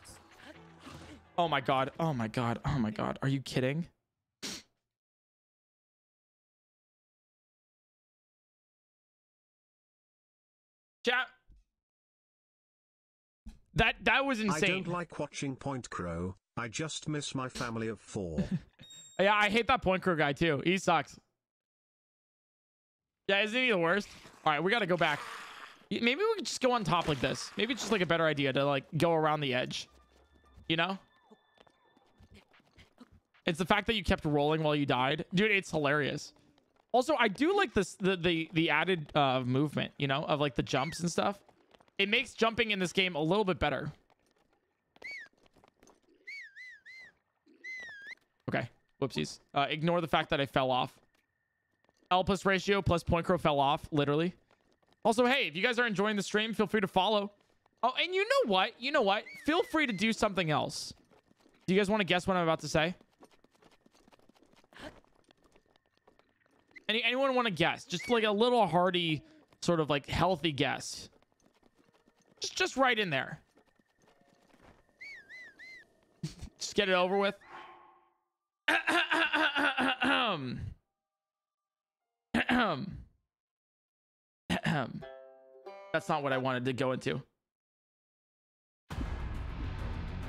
Oh my god! Oh my god! Oh my god! Are you kidding? Chat. That that was insane. I don't like watching PointCrow. I just miss my family of four. Yeah, I hate that PointCrow guy too. He sucks. Yeah, isn't he the worst? All right, we got to go back. Maybe we could just go on top like this. Maybe it's just like a better idea to like go around the edge. You know? It's the fact that you kept rolling while you died. Dude, it's hilarious. Also, I do like this the the, the added uh, movement, you know, of like the jumps and stuff. It makes jumping in this game a little bit better. Okay, whoopsies. Uh, ignore the fact that I fell off. L plus ratio plus PointCrow fell off, literally. Also, hey, if you guys are enjoying the stream, feel free to follow. Oh, and you know what? You know what? Feel free to do something else. Do you guys want to guess what I'm about to say? Any anyone want to guess? Just like a little hearty, sort of like healthy guess. Just just right in there. Just get it over with. That's not what I wanted to go into.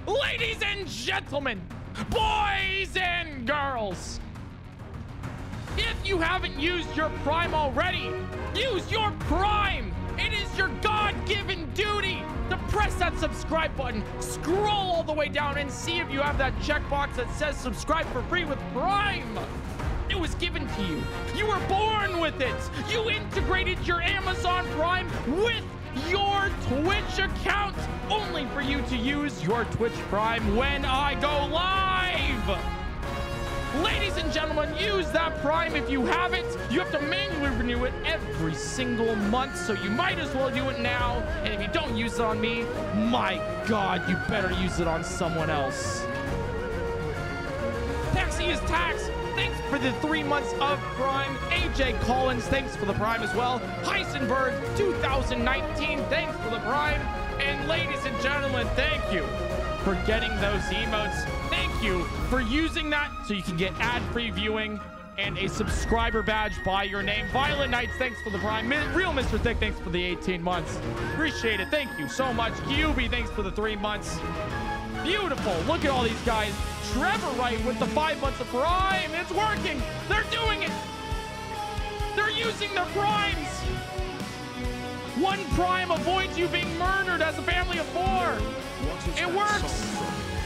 Ladies and gentlemen, boys and girls, if you haven't used your Prime already, use your Prime. It is your God-given duty to press that subscribe button, scroll all the way down, and see if you have that checkbox that says subscribe for free with Prime. It was given to you. You were born with it. You integrated your Amazon Prime with your Twitch account, only for you to use your Twitch Prime when I go live. Ladies and gentlemen, use that Prime if you have it. You have to manually renew it every single month, so you might as well do it now. And if you don't use it on me, my God, you better use it on someone else. Taxi is tax. Thanks for the three months of Prime. A J Collins, thanks for the Prime as well. Heisenberg two thousand nineteen, thanks for the Prime. And ladies and gentlemen, thank you for getting those emotes. Thank you for using that so you can get ad-free viewing and a subscriber badge by your name. Violent Knights, thanks for the Prime. Real Mister Thick, thanks for the eighteen months. Appreciate it. Thank you so much. Q B, thanks for the three months. Beautiful. Look at all these guys. Trevor Wright with the five months of Prime. It's working. They're doing it. They're using their Primes. One Prime avoids you being murdered as a family of four. It works.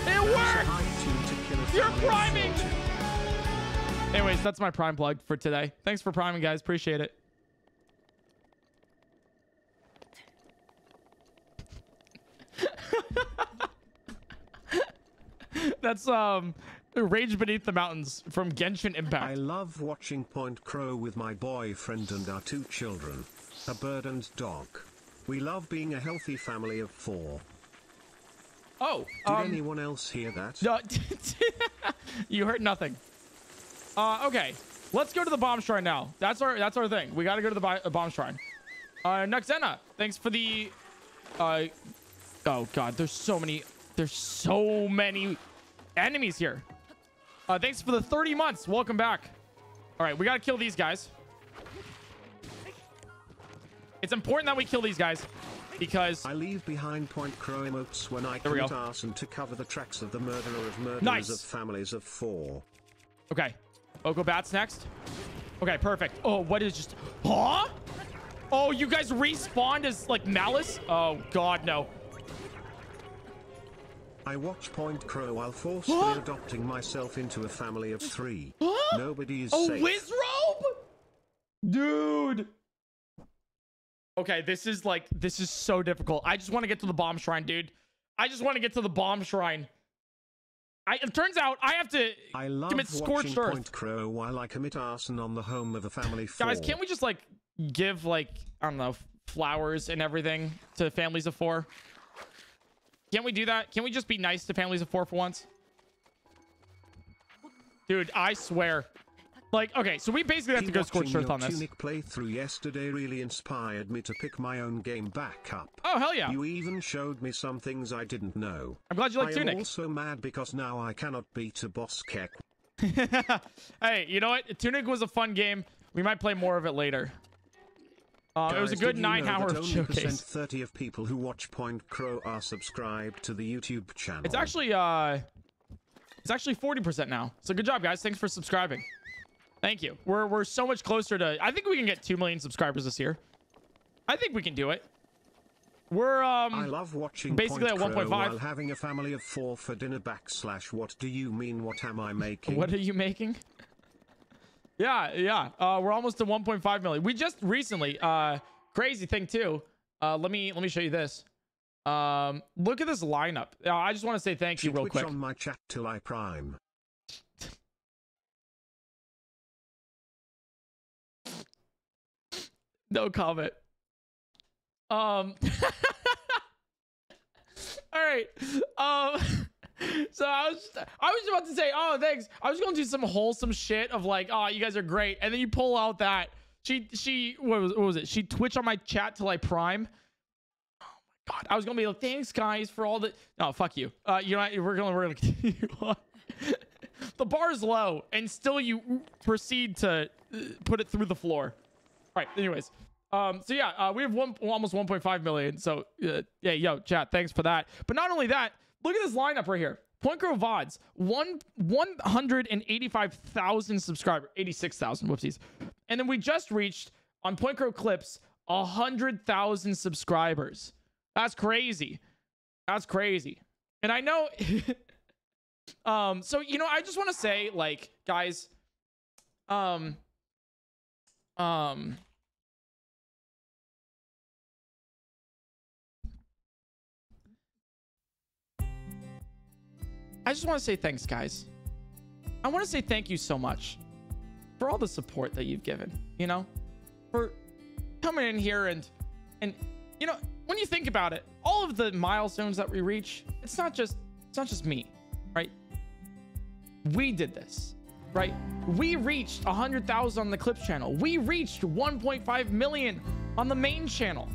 It works. You're priming. Anyways, that's my Prime plug for today. Thanks for priming, guys. Appreciate it. That's um Rage Beneath the Mountains from Genshin Impact. I love watching PointCrow with my boyfriend and our two children, a bird and dog. We love being a healthy family of four. Oh, did um, anyone else hear that? No, you heard nothing. Uh, okay, let's go to the bomb shrine now. That's our that's our thing. We got to go to the bomb shrine. Uh, Nuxena, thanks for the. Uh, oh God, there's so many. There's so many enemies here. Uh, thanks for the thirty months. Welcome back. All right, we got to kill these guys. It's important that we kill these guys because I leave behind PointCrow emotes when I commit arson to cover the tracks of the murderer of murderers nice. Of families of four. Okay. Oko Bats next. Okay, perfect. Oh, what is just... Huh? Oh, you guys respawned as like Malice? Oh, God, no. I watch PointCrow while forcefully huh? adopting myself into a family of three. Huh? Nobody is a safe. Wizrobe? Dude. Okay, this is like, this is so difficult. I just want to get to the bomb shrine, dude. I just want to get to the bomb shrine. I, it turns out I have to I love commit scorched earth. PointCrow while I commit arson on the home of a family four. Guys, can't we just like give like, I don't know, flowers and everything to families of four? Can't we do that? Can we just be nice to families of four for once? Dude, I swear. Like, okay, so we basically have to go scorched earth on this. Tunic playthrough yesterday really inspired me to pick my own game back up. Oh, hell yeah. You even showed me some things I didn't know. I'm glad you like Tunic. I'm also mad because now I cannot beat a boss Kek. Hey, you know what? Tunic was a fun game. We might play more of it later. Uh, Guys, it was a good nine-hour showcase. Only thirty of people who watch PointCrow are subscribed to the YouTube channel. It's actually uh, it's actually forty percent now. So good job, guys. Thanks for subscribing. Thank you. We're we're so much closer to. I think we can get two million subscribers this year. I think we can do it. We're um I love watching basically at one point five while having a family of four for dinner backslash what do you mean what am I making? What are you making? Yeah, yeah. Uh we're almost to one point five million. We just recently uh crazy thing too. Uh let me let me show you this. Um look at this lineup. Uh, I just want to say thank you real quick. On my chat till I prime. No comment. Um all right, um so i was i was about to say oh thanks, I was gonna do some wholesome shit of like oh you guys are great, and then you pull out that she she what was, what was it she twitch on my chat till I prime. Oh my god, I was gonna be like thanks guys for all the no fuck you uh you're not we're gonna we're gonna continue on. The bar is low and still you proceed to put it through the floor. All right, anyways. Um, so yeah, uh, we have one almost one point five million. So uh, yeah, yo, chat, thanks for that. But not only that, look at this lineup right here. PointCrow V O Ds, one one hundred and eighty-five thousand subscribers, eighty-six thousand. Whoopsies. And then we just reached on PointCrow Clips a hundred thousand subscribers. That's crazy. That's crazy. And I know. um. So you know, I just want to say, like, guys. Um. Um. I just want to say thanks, guys. I want to say thank you so much for all the support that you've given, you know, for coming in here and, and, you know, when you think about it, all of the milestones that we reach, it's not just, it's not just me, right? We did this, right? We reached one hundred thousand on the Clips channel. We reached one point five million on the main channel.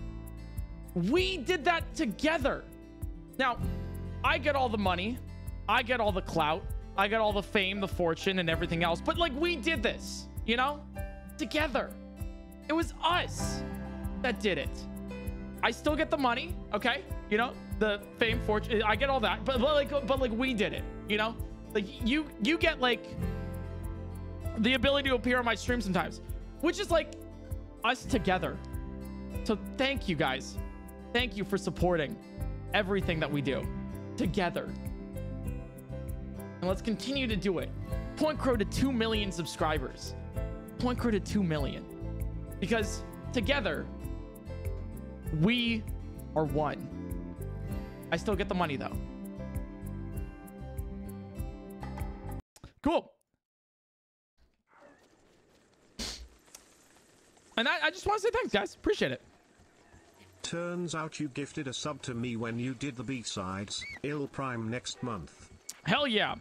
We did that together. Now, I get all the money. I get all the clout, I get all the fame, the fortune, and everything else. But like, we did this, you know, together. It was us that did it. I still get the money, okay? You know, the fame, fortune, I get all that. But, but like, but like, we did it, you know. Like, you, you get like the ability to appear on my stream sometimes, which is like us together. So thank you guys, thank you for supporting everything that we do together. And let's continue to do it. PointCrow to two million subscribers. PointCrow to two million. Because together, we are one. I still get the money, though. Cool. And I, I just want to say thanks, guys. Appreciate it. Turns out you gifted a sub to me when you did the B-sides. It'll prime next month. Hell yeah.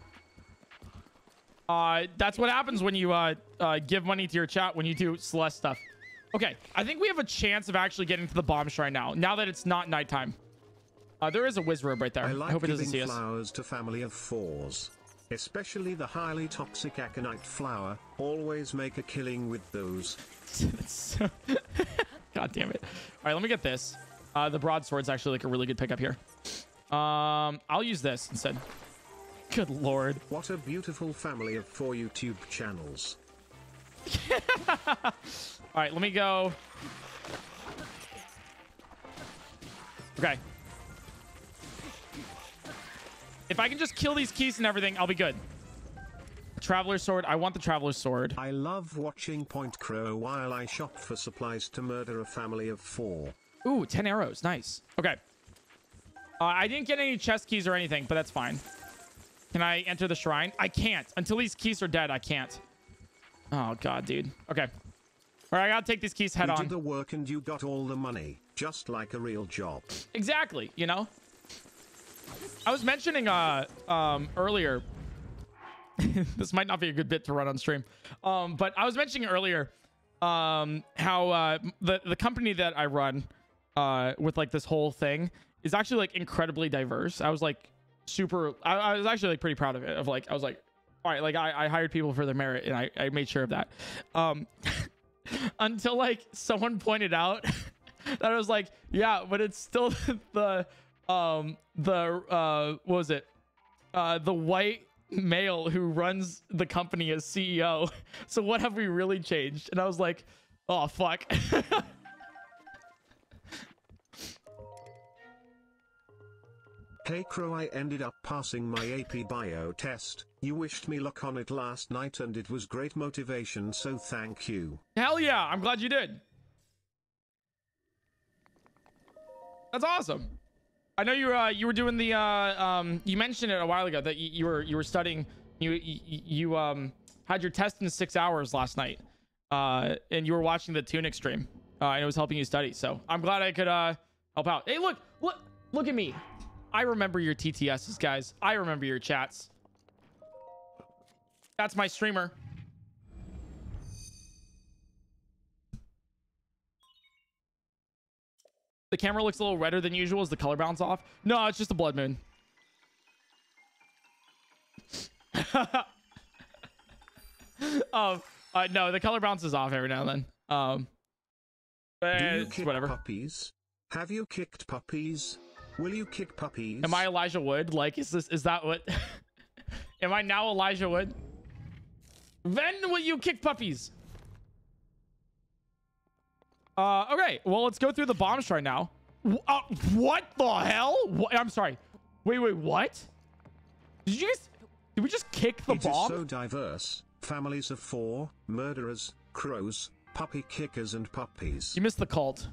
Uh, that's what happens when you uh, uh, give money to your chat when you do Celeste stuff. Okay, I think we have a chance of actually getting to the bomb shrine now, now that it's not nighttime. Uh, there is a Wizrobe right there. I, like I hope it doesn't see us. Flowers to family of fours, especially the highly toxic aconite flower. Always make a killing with those. God damn it. All right, let me get this. Uh, the broadsword's actually like a really good pickup here. Um, I'll use this instead. Good lord. What a beautiful family of four YouTube channels. All right, let me go. Okay. If I can just kill these keys and everything, I'll be good. Traveler's sword. I want the traveler's sword. I love watching PointCrow while I shop for supplies to murder a family of four. Ooh, ten arrows. Nice. Okay. Uh, I didn't get any chest keys or anything, but that's fine. Can I enter the shrine? I can't. Until these keys are dead, I can't. Oh, God, dude. Okay. All right, I gotta take these keys head on. You did the work and you got all the money, just like a real job. Exactly, you know? I was mentioning uh, um, earlier... this might not be a good bit to run on stream. Um, but I was mentioning earlier um, how uh, the, the company that I run uh, with, like, this whole thing is actually, like, incredibly diverse. I was, like... super I, I was actually like pretty proud of it of like I was like all right like I, I hired people for their merit and I, I made sure of that um until like someone pointed out that I was like yeah but it's still the um the uh what was it uh the white male who runs the company as C E O, so what have we really changed? And I was like oh fuck. Hey Crow, I ended up passing my A P bio test. You wished me luck on it last night and it was great motivation, so thank you. Hell yeah, I'm glad you did. That's awesome. I know you uh, you were doing the uh, um, you mentioned it a while ago that you, you were you were studying you, you you um had your test in six hours last night, uh, and you were watching the Tunic stream, uh, and it was helping you study. So I'm glad I could uh, help out. Hey, look look look at me! I remember your T T Ss, guys. I remember your chats. That's my streamer. The camera looks a little redder than usual. Is the color balance off? No, it's just a blood moon. um, uh, no, the color balance is off every now and then. Um, but Do you kick whatever. Puppies? Have you kicked puppies? Will you kick puppies? Am I Elijah Wood? Like, is this? Is that what? Am I now Elijah Wood? When will you kick puppies? Uh, okay, well, let's go through the bomb shrine now. Uh, what the hell? What? I'm sorry. Wait, wait, what? Did you guys? Did we just kick the it bomb? It is so diverse. Families of four, murderers, crows, puppy kickers, and puppies. You missed the cult.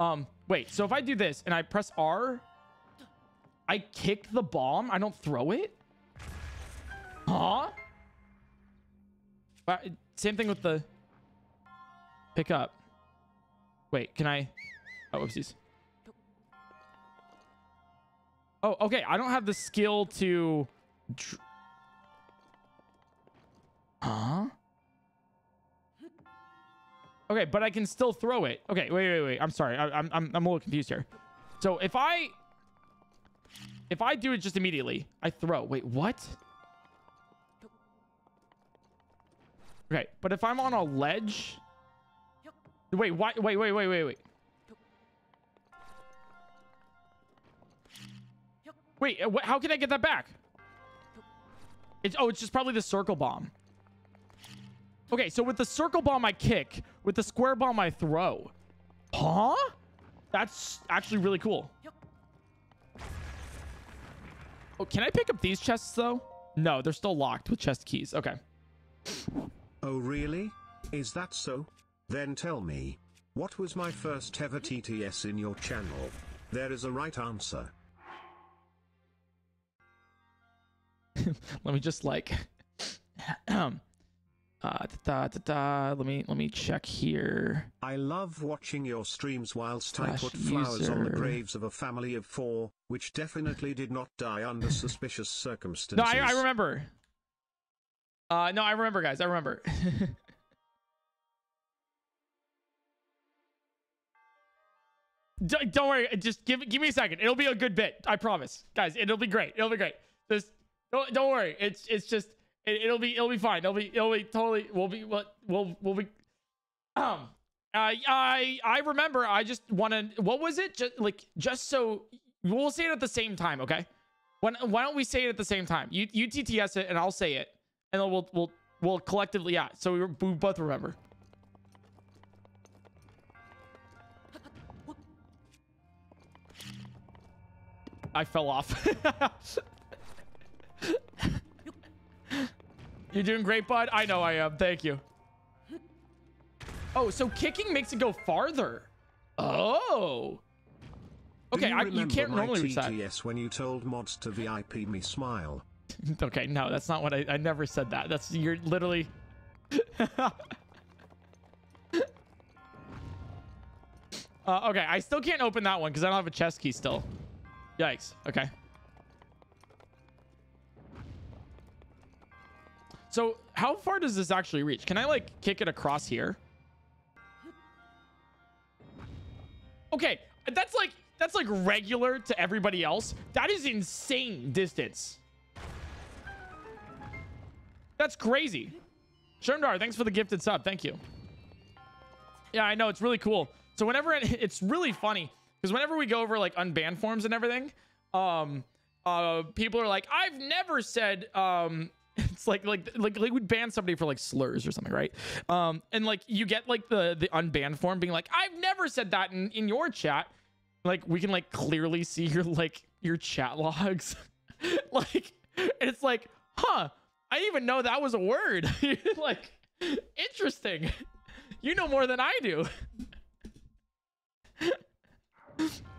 Um, wait. So if I do this and I press R, I kick the bomb. I don't throw it. Huh? But same thing with the pick up. Wait, can I? Oh, oopsies. Oh, okay. I don't have the skill to. Dr huh? Okay, but I can still throw it. Okay, wait, wait, wait. I'm sorry. I, I'm, I'm, I'm a little confused here. So if I, if I do it just immediately, I throw. Wait, what? Okay, but if I'm on a ledge. Wait, why, wait, wait, wait, wait, wait. Wait, wh how can I get that back? It's, oh, it's just probably the circle bomb. Okay, so with the circle bomb, I kick. With the square bomb, I throw. Huh? That's actually really cool. Oh, can I pick up these chests, though? No, they're still locked with chest keys. Okay. Oh, really? Is that so? Then tell me, what was my first ever T T S in your channel? There is a right answer. Let me just like, uh, da, da, da, da. Let me let me check here. I love watching your streams whilst Slash I put flowers user. on the graves of a family of four, which definitely did not die under suspicious circumstances. No, I, I remember. Uh, no, I remember, guys. I remember. D don't worry, just give give me a second. It'll be a good bit, I promise, guys. It'll be great. It'll be great. Just don't, don't worry. It's it's just it, it'll be it'll be fine. It'll be it'll be totally. We'll be what we'll we'll be. Um, I I I remember. I just want to. What was it? Just like just so we'll say it at the same time, okay? When why don't we say it at the same time? You you T T S it and I'll say it, and then we'll we'll we'll collectively yeah. So we, we both remember. I fell off. You're doing great, bud. I know I am. Thank you. Oh, so kicking makes it go farther. Oh. Okay, you, I, you can't normally reach that. Yes, when you told mods to V I P me smile. Okay, no, that's not what I. I never said that. That's you're literally. uh, okay, I still can't open that one because I don't have a chest key still. Yikes. Okay. So how far does this actually reach? Can I like kick it across here? Okay. That's like, that's like regular to everybody else. That is insane distance. That's crazy. Shermdar, thanks for the gifted sub. Thank you. Yeah, I know. It's really cool. So whenever it, it's really funny. Because whenever we go over like unbanned forms and everything, um, uh, people are like, I've never said, um, it's like, like, like, like we'd ban somebody for like slurs or something. Right. Um, and like, you get like the, the unbanned form being like, I've never said that in, in your chat. Like we can like clearly see your like your chat logs. Like, it's like, huh, I didn't even know that was a word. Like, interesting. You know more than I do.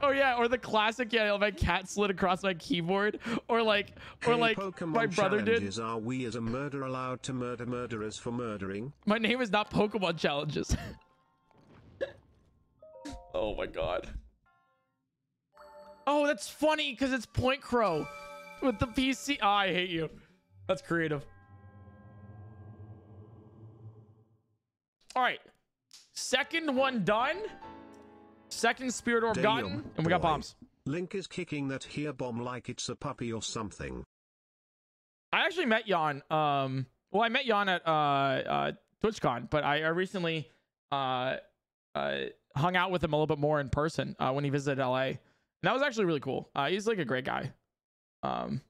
Oh yeah, or the classic, yeah, my cat slid across my keyboard, or like, or hey, like Pokemon my brother did. Are we as a murderer allowed to murder murderers for murdering? My name is not Pokemon challenges. Oh my god. Oh, that's funny because it's PointCrow with the P C. Oh, I hate you. That's creative. All right, second one done. Second Spirit Orb gotten, and we got bombs. Link is kicking that here bomb like it's a puppy or something. I actually met Jan. Um, well, I met Jan at uh, uh, TwitchCon, but I, I recently uh, uh, hung out with him a little bit more in person uh, when he visited L A. And that was actually really cool. Uh, he's like a great guy. Um,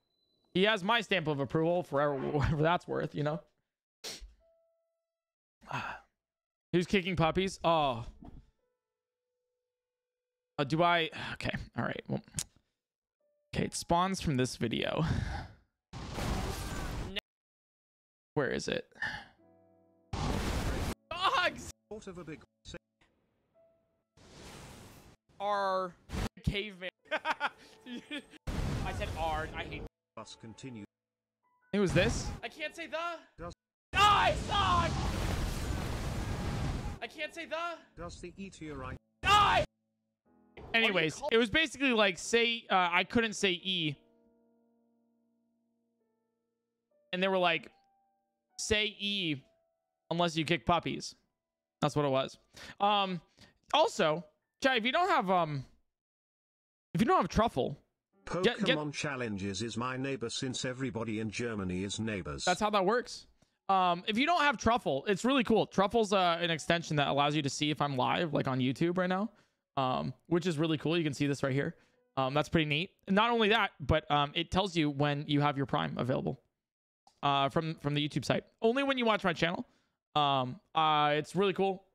he has my stamp of approval for whatever that's worth, you know? Who's kicking puppies? Oh. Uh, do I? Okay. All right. Well, okay. It spawns from this video. No. Where is it? Dogs are caveman. I said R. I hate. Us continue. It was this. I can't say the. Does oh, I suck. I can't say the. Does the meteorite? Die. Anyways, it was basically like, say, uh, I couldn't say E. And they were like, say E unless you kick puppies. That's what it was. Um, also, Chai, if you don't have, um, if you don't have truffle. Pokemon get, get, challenges is my neighbor since everybody in Germany is neighbors. That's how that works. Um, if you don't have truffle, it's really cool. Truffle's uh, an extension that allows you to see if I'm live, like on YouTube right now. Um, which is really cool. You can see this right here. Um, that's pretty neat. Not only that, but um, it tells you when you have your Prime available uh, from, from the YouTube site. Only when you watch my channel. Um, uh, it's really cool.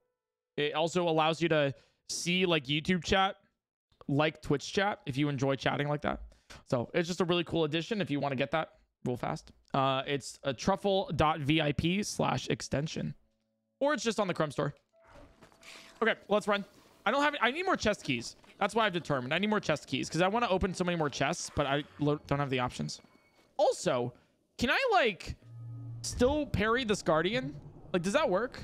It also allows you to see like YouTube chat, like Twitch chat, if you enjoy chatting like that. So it's just a really cool addition if you want to get that real fast. Uh, it's a truffle.vip slash extension. Or it's just on the Chrome store. Okay, let's run. I don't have, I need more chest keys. That's why I've determined. I need more chest keys because I want to open so many more chests, but I don't have the options. Also, can I like still parry this Guardian? Like, does that work?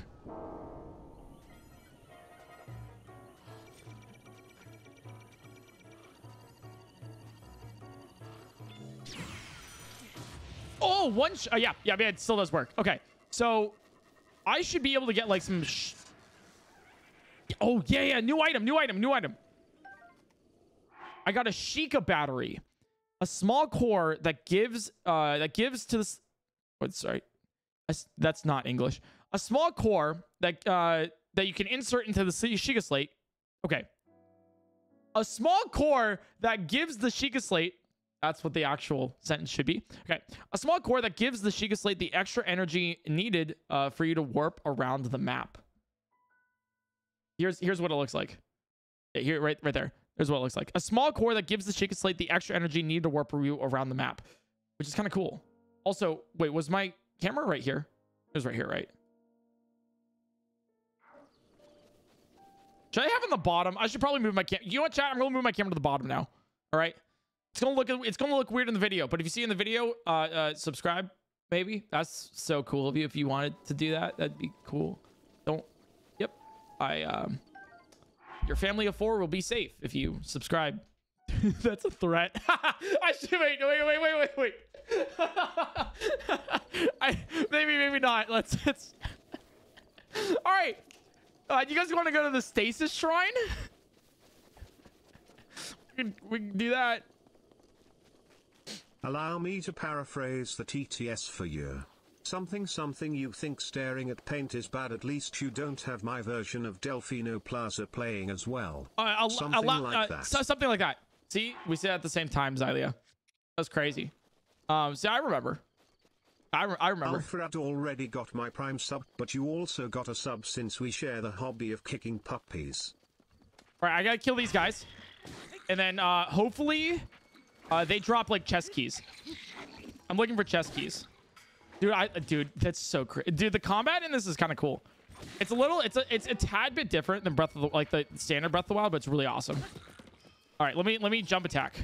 Oh, one shot. Uh, yeah, yeah, yeah, it still does work. Okay, so I should be able to get like some... Sh Oh, yeah, yeah. New item, new item, new item. I got a Sheikah battery. A small core that gives uh, that gives to this... Oh, sorry. That's not English. A small core that, uh, that you can insert into the Sheikah Slate. Okay. A small core that gives the Sheikah Slate... That's what the actual sentence should be. Okay. A small core that gives the Sheikah Slate the extra energy needed uh, for you to warp around the map. Here's, here's what it looks like. Here, right, right there. Here's what it looks like. A small core that gives the Sheikah Slate the extra energy needed to warp you around the map, which is kind of cool. Also, wait, was my camera right here? It was right here, right? Should I have on the bottom? I should probably move my camera. You know what, chat? I'm going to move my camera to the bottom now. All right. It's going to look, it's going to look weird in the video, but if you see in the video, uh, uh, subscribe, maybe. That's so cool of you. If you wanted to do that, that'd be cool. Don't. I, um, your family of four will be safe if you subscribe. That's a threat. I should wait, wait, wait, wait, wait, wait. I, maybe, maybe not. Let's, let's. All right. Uh, you guys want to go to the stasis shrine? we, can, we can do that. Allow me to paraphrase the T T S for you. Something something you think staring at paint is bad, at least you don't have my version of Delfino Plaza playing as well. Uh, something uh, like that. Uh, so, something like that. See, we said at the same time, Xylia. That's crazy. Um, see, I remember. I, re I remember. Alfred already got my Prime sub, but you also got a sub since we share the hobby of kicking puppies. All right, I gotta kill these guys. And then uh, hopefully Uh, they drop like chest keys. I'm looking for chest keys. Dude, I, dude, that's so crazy. Dude, the combat in this is kind of cool. It's a little, it's a, it's a tad bit different than Breath of the, like the standard Breath of the Wild, but it's really awesome. All right, let me, let me jump attack.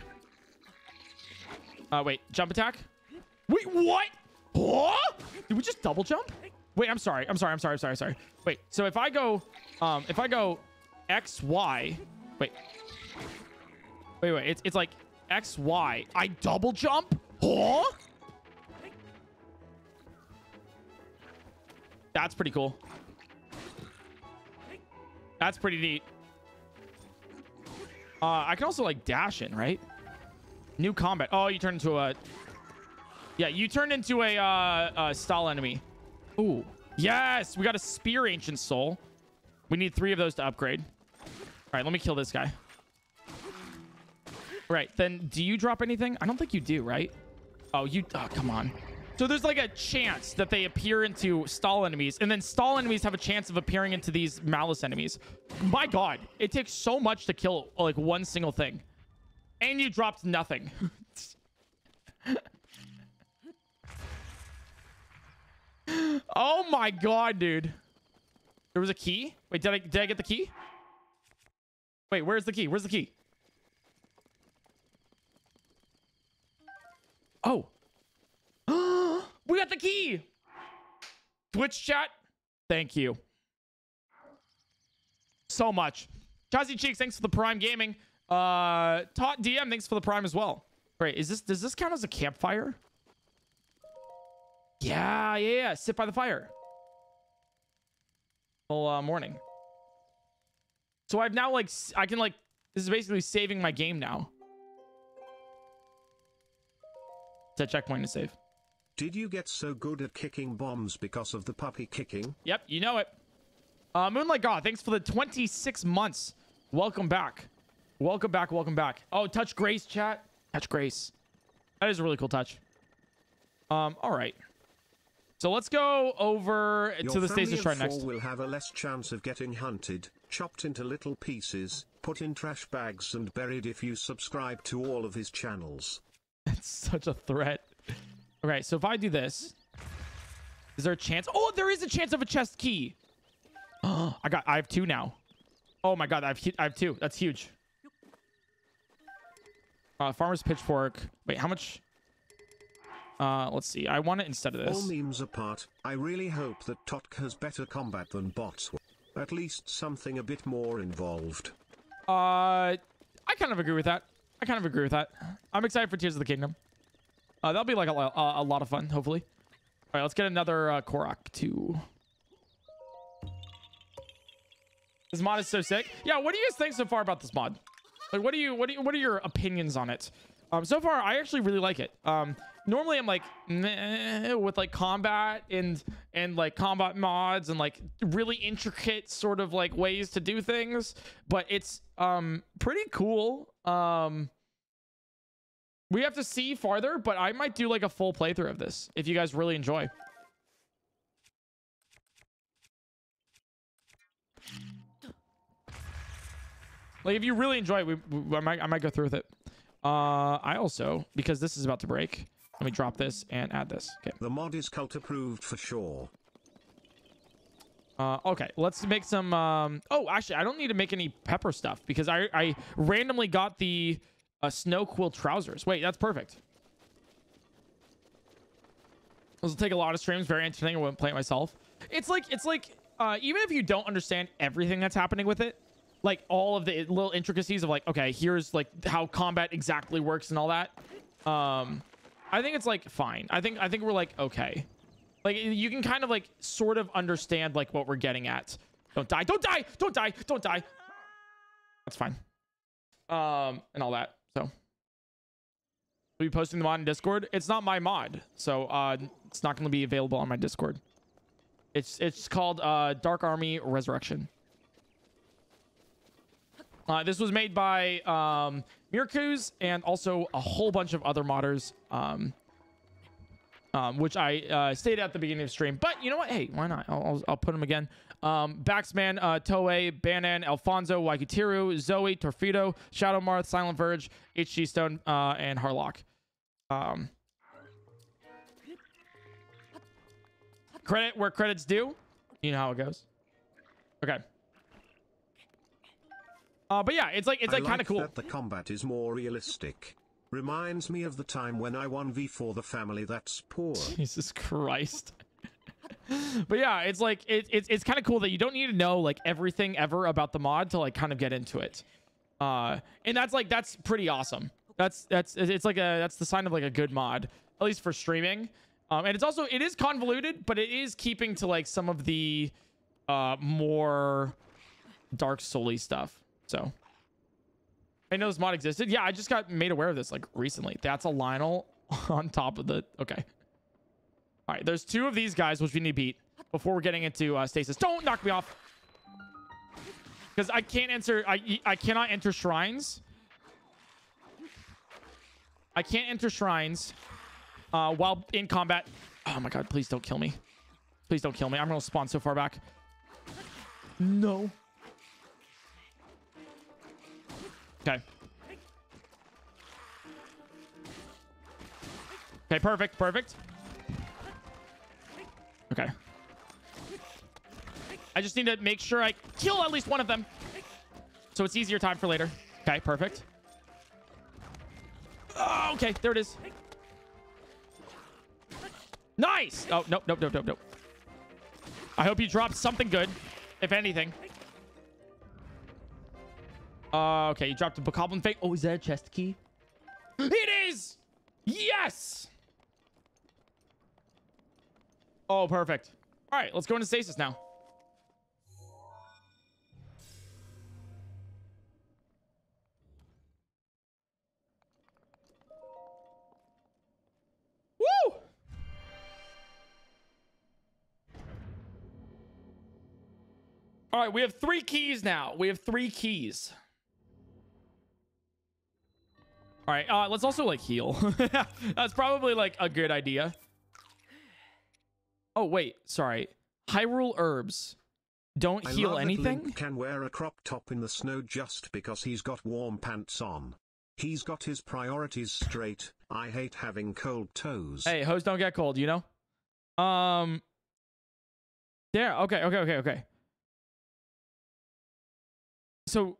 Uh, wait, jump attack? Wait, what? Huh? Did we just double jump? Wait, I'm sorry, I'm sorry, I'm sorry, I'm sorry, sorry. Wait, so if I go, um, if I go X, Y, wait. Wait, wait, it's, it's like X, Y. I double jump? Huh? That's pretty cool. That's pretty neat. Uh, I can also like dash in, right? New combat. Oh, you turn into a... Yeah, you turned into a, uh, a stall enemy. Ooh. Yes! We got a Spear Ancient Soul. We need three of those to upgrade. All right, let me kill this guy. Right, then do you drop anything? I don't think you do, right? Oh, you... Oh, come on. So there's like a chance that they appear into stall enemies, and then stall enemies have a chance of appearing into these malice enemies. My God, it takes so much to kill like one single thing. And you dropped nothing. Oh my God, dude. There was a key? Wait, did I, did I get the key? Wait, where's the key? Where's the key? Oh. We got the key! Twitch chat, thank you so much. Chazzy Cheeks, thanks for the Prime Gaming. Uh, Tot D M, thanks for the Prime as well. Right, is this, does this count as a campfire? Yeah, yeah, yeah. Sit by the fire. Well, uh, morning. So I've now, like, I can, like, this is basically saving my game now. It's at checkpoint to save. Did you get so good at kicking bombs because of the puppy kicking? Yep, you know it. Uh, Moonlight God, thanks for the twenty-six months. Welcome back. Welcome back, welcome back. Oh, touch Grace, chat. Touch Grace. That is a really cool touch. Um, all right. So let's go over Your to the station shrine next. Will have a less chance of getting hunted, chopped into little pieces, put in trash bags and buried if you subscribe to all of his channels. That's such a threat. Okay, so if I do this, is there a chance? Oh, there is a chance of a chest key. Oh, I got, I have two now. Oh my God, I have, I have two. That's huge. Uh, farmer's pitchfork. Wait, how much? Uh, let's see. I want it instead of this. All memes apart, I really hope that Totk has better combat than bots. At least something a bit more involved. Uh, I kind of agree with that. I kind of agree with that. I'm excited for Tears of the Kingdom. Uh, that'll be like a, a, a lot of fun, hopefully. All right, let's get another uh, Korok too. This mod is so sick. Yeah, what do you guys think so far about this mod? Like, what do you, what do you, what are your opinions on it? Um, so far, I actually really like it. Um, normally, I'm like meh, with like combat and and like combat mods and like really intricate sort of like ways to do things, but it's um pretty cool. Um, we have to see farther, but I might do like a full playthrough of this if you guys really enjoy. Like, if you really enjoy it, we, we, I might I might go through with it. Uh, I also, because this is about to break, let me drop this and add this. Okay. The mod is cult approved for sure. Uh, okay, let's make some, um, oh, actually, I don't need to make any pepper stuff because I, I randomly got the uh, snow quill trousers. Wait, that's perfect. This will take a lot of streams, very interesting. I wouldn't play it myself. It's like, it's like, uh, even if you don't understand everything that's happening with it, like all of the little intricacies of like, okay, here's like how combat exactly works and all that. Um, I think it's like fine. I think I think we're like okay. Like you can kind of like sort of understand like what we're getting at. Don't die! Don't die! Don't die! Don't die! That's fine. Um, and all that. So we'll be posting the mod in Discord. It's not my mod, so uh, it's not going to be available on my Discord. It's it's called uh, Dark Army Resurrection. Uh, this was made by um, Mirkus and also a whole bunch of other modders, um, um, which I uh, stated at the beginning of stream. But you know what? Hey, why not? I'll, I'll, I'll put them again. Um, Baxman, uh, Toei, Banan, Alfonso, Waikitiru, Zoe, Torfido, Shadowmarth, Silent Verge, H G Stone, uh, and Harlock. Um, credit where credit's due. You know how it goes. Okay. Uh, but yeah, it's like it's like, like kind of cool. That the combat is more realistic. Reminds me of the time when I one v four the family that's poor. Jesus Christ. But yeah, it's like it, it, it's kind of cool that you don't need to know like everything ever about the mod to like kind of get into it. Uh, and that's like that's pretty awesome. That's that's it's like a that's the sign of like a good mod, at least for streaming. Um, and it's also it is convoluted, but it is keeping to like some of the uh, more Dark Souls-y stuff. So I know this mod existed. Yeah, I just got made aware of this like recently. That's a Lynel on top of the... Okay. All right, there's two of these guys, which we need to beat before we're getting into uh, stasis. Don't knock me off. Because I can't enter... I, I cannot enter shrines. I can't enter shrines uh, while in combat. Oh my God, please don't kill me. Please don't kill me. I'm going to spawn so far back. No. Okay. Okay, perfect, perfect. Okay. I just need to make sure I kill at least one of them, so it's easier time for later. Okay, perfect. Oh, okay, there it is. Nice! Oh, nope, nope, nope, nope, nope. I hope you dropped something good, if anything. Uh, okay, you dropped a Bokoblin fake. Oh, is that a chest key? It is! Yes! Oh, perfect. All right, let's go into stasis now. Woo! All right, we have three keys now. We have three keys. All right, uh, let's also, like, heal. That's probably, like, a good idea. Oh, wait, sorry. Hyrule Herbs don't I heal love anything? Link can wear a crop top in the snow just because he's got warm pants on. He's got his priorities straight. I hate having cold toes. Hey, hoes don't get cold, you know? Um. Yeah, okay, okay, okay, okay. So,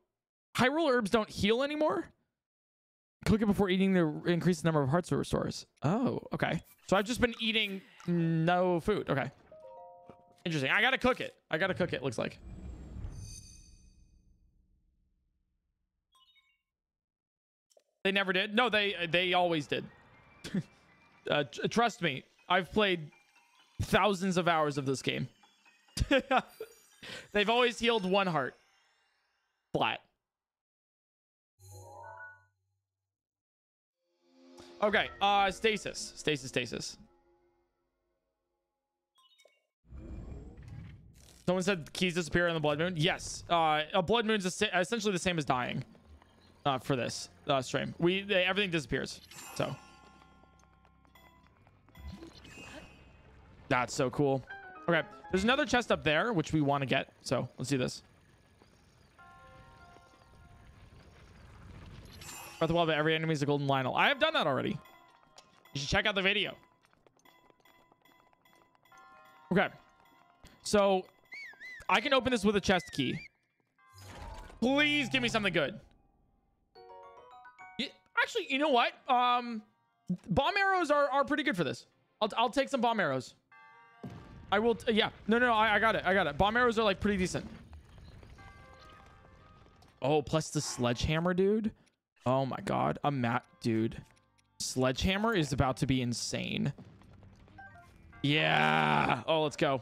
Hyrule Herbs don't heal anymore? Click it before eating to increase the number of hearts it restores. Oh, okay. So I've just been eating no food. Okay. Interesting. I gotta cook it. I gotta cook it, looks like. They never did? No, they they always did. uh, trust me. I've played thousands of hours of this game. They've always healed one heart. Flat. Okay, uh, stasis. Stasis, stasis. Someone said keys disappear in the blood moon. Yes, uh, a blood moon's essentially the same as dying uh, for this uh, stream. We they, everything disappears, so. That's so cool. Okay, there's another chest up there, which we want to get, so let's do this. Breath of the Wild, but every enemy is a golden Lynel. I have done that already. You should check out the video. Okay. So, I can open this with a chest key. Please give me something good. It, actually, you know what? Um, bomb arrows are, are pretty good for this. I'll, I'll take some bomb arrows. I will... T yeah. No, no, no. I, I got it. I got it. Bomb arrows are, like, pretty decent. Oh, plus the sledgehammer, dude. Oh my God, a mat, dude. Sledgehammer is about to be insane. Yeah. Oh, let's go.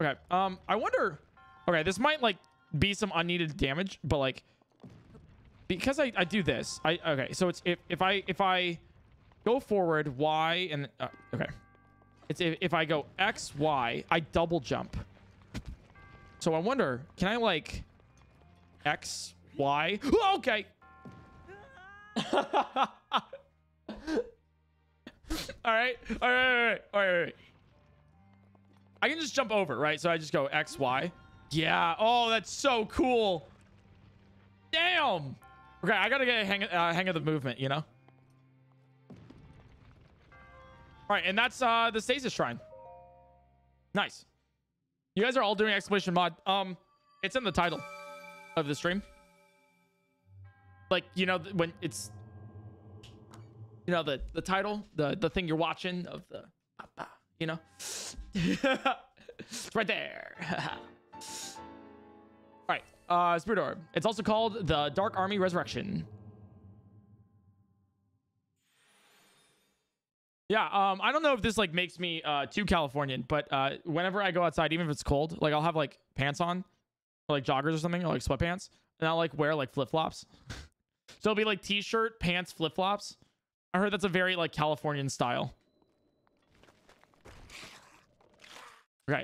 Okay. Um, I wonder. Okay, this might like be some unneeded damage, but like because I, I do this. I okay. So it's if if I if I go forward Y and uh, okay, it's if if I go X Y I double jump. So I wonder, can I like X? Why? Oh, okay. all right. All right. All right. All right. I can just jump over, right? So I just go X, Y. Yeah. Oh, that's so cool. Damn. Okay, I gotta get a hang, uh, hang of the movement, you know? All right, and that's uh, the Stasis Shrine. Nice. You guys are all doing exclamation mod. Um, it's in the title of the stream. Like, you know, when it's... You know, the, the title, the, the thing you're watching of the... You know? It's right there. All right. Uh, Spirit Orb. It's also called the Dark Army Resurrection. Yeah, um, I don't know if this, like, makes me uh, too Californian, but uh, whenever I go outside, even if it's cold, like, I'll have, like, pants on, or, like, joggers or something, or, like, sweatpants, and I'll, like, wear, like, flip-flops. So it'll be, like, t-shirt, pants, flip-flops. I heard that's a very, like, Californian style. Okay.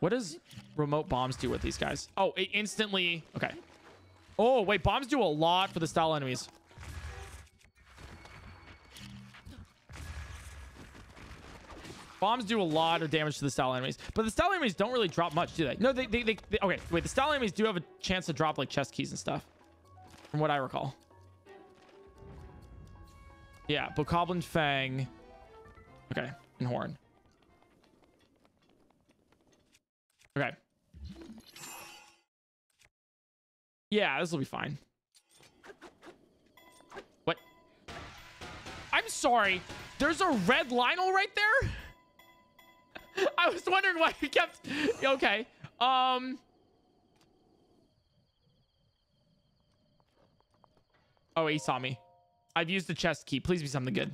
What does remote bombs do with these guys? Oh, it instantly... Okay. Oh, wait, bombs do a lot for the style enemies. Bombs do a lot of damage to the style enemies, but the style enemies don't really drop much, do they? No, they, they, they, they... Okay, wait, the style enemies do have a chance to drop, like, chest keys and stuff, from what I recall. Yeah, Bokoblin Fang. Okay, and Horn. Okay. Yeah, this will be fine. What? I'm sorry. There's a red Lynel right there? I was wondering why he kept... Okay. Um... Oh, he saw me. I've used the chest key. Please be something good.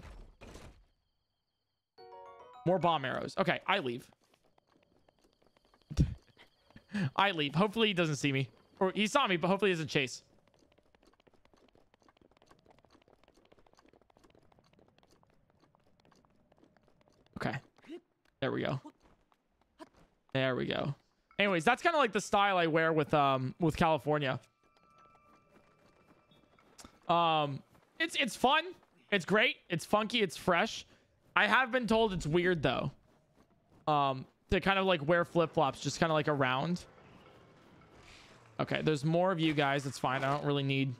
More bomb arrows. Okay, I leave. I leave. Hopefully he doesn't see me. Or he saw me, but hopefully he doesn't chase. Okay. There we go. There we go. Anyways, that's kind of like the style I wear with um with California. Um, it's it's fun. It's great. It's funky. It's fresh. I have been told it's weird though. Um, to kind of like wear flip flops, just kind of like around. Okay, there's more of you guys. It's fine. I don't really need.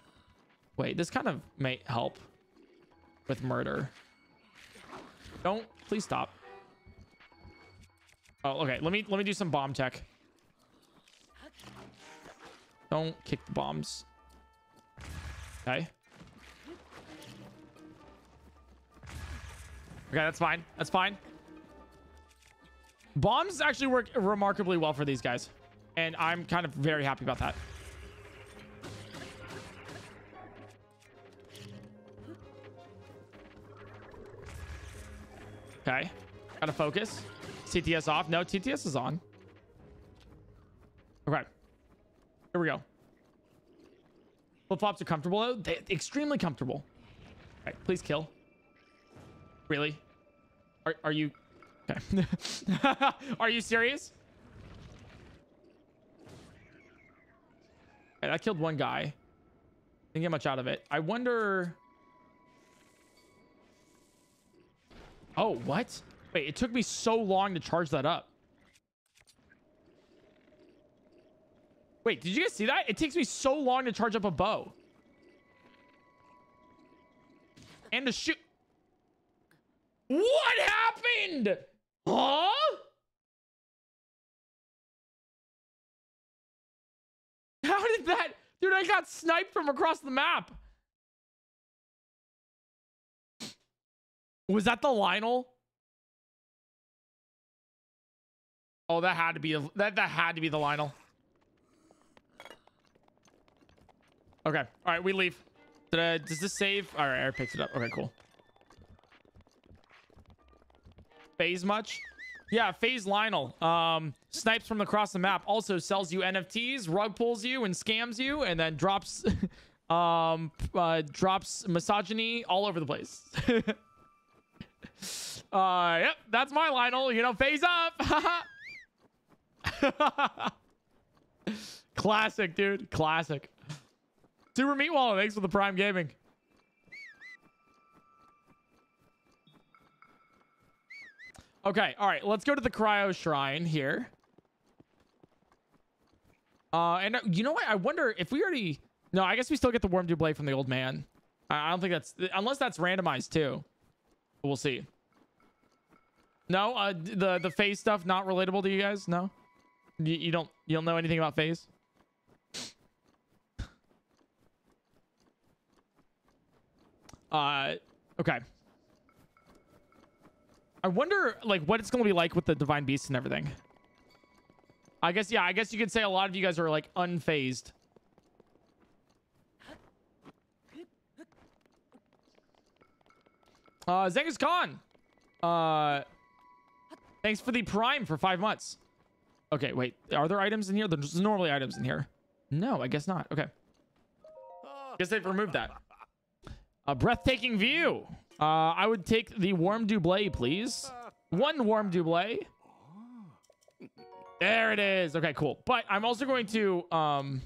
Wait, this kind of may help with murder. Don't please stop. Oh, okay. Let me let me do some bomb tech. Don't kick the bombs. Okay. Okay, that's fine. That's fine. Bombs actually work remarkably well for these guys, and I'm kind of very happy about that. Okay. Gotta focus. C T S off. No, T T S is on. Okay. Here we go. Flip-flops are comfortable. They're extremely comfortable. All right, please kill. Really? Are, are you... Okay. Are you serious? All right, I killed one guy. Didn't get much out of it. I wonder... Oh, what? Wait, it took me so long to charge that up. Wait, did you guys see that? It takes me so long to charge up a bow. And to shoot. What happened? Huh? How did that... Dude, I got sniped from across the map. Was that the Lynel? Oh, that had to be that that had to be the Lynel. Okay. All right, we leave. Did I, does this save? All right, I picked it up. Okay, cool. Phase much? Yeah, phase Lynel. Um, snipes from across the map. Also sells you N F Ts, rug pulls you, and scams you, and then drops, um, uh, drops misogyny all over the place. Uh, yep, that's my Lynel. You know, phase up. Classic, dude. Classic. Super Meat Wallet, thanks for the Prime Gaming. Okay, all right. Let's go to the Cryo Shrine here. Uh, and uh, you know what? I wonder if we already... No, I guess we still get the Worm Dew Blade from the old man. I, I don't think that's... Unless that's randomized, too. But we'll see. No? Uh, the, the phase stuff not relatable to you guys? No? You, you, don't, you don't know anything about phase? uh, okay. I wonder, like, what it's going to be like with the Divine Beasts and everything. I guess, yeah, I guess you could say a lot of you guys are, like, unfazed. Uh, Zengus Khan! Uh, thanks for the Prime for five months. Okay, wait. Are there items in here? There's normally items in here. No, I guess not. Okay. Guess they've removed that. A breathtaking view! Uh, I would take the Worm Dew Blade, please. One Worm Dew Blade. There it is. Okay, cool. But I'm also going to, um,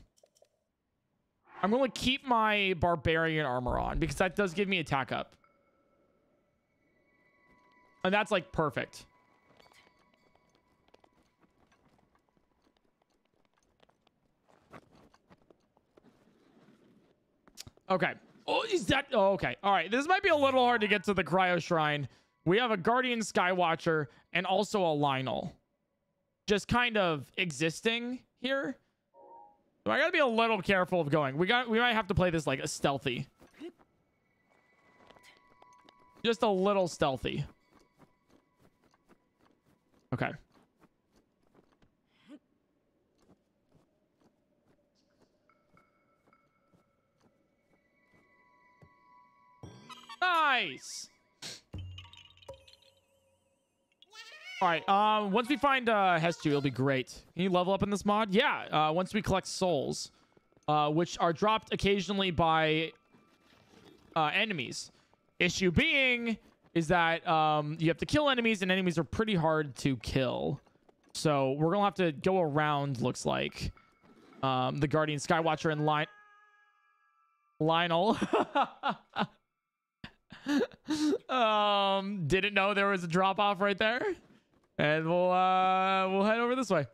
I'm going to keep my Barbarian armor on because that does give me attack up. And that's like perfect. Okay. Oh, is that... Oh, okay. All right. This might be a little hard to get to the Cryo Shrine. We have a Guardian Skywatcher and also a Lynel. Just kind of existing here. So I gotta be a little careful of going. We got... We might have to play this like a stealthy. Just a little stealthy. Okay. Nice. All right. Um. Once we find uh, Hestu, it'll be great. Can you level up in this mod? Yeah. Uh. Once we collect souls, uh, which are dropped occasionally by uh, enemies. Issue being is that um you have to kill enemies, and enemies are pretty hard to kill. So we're gonna have to go around. Looks like um the Guardian Skywatcher and Ly Lynel. um didn't know there was a drop off right there, and we'll uh we'll head over this way.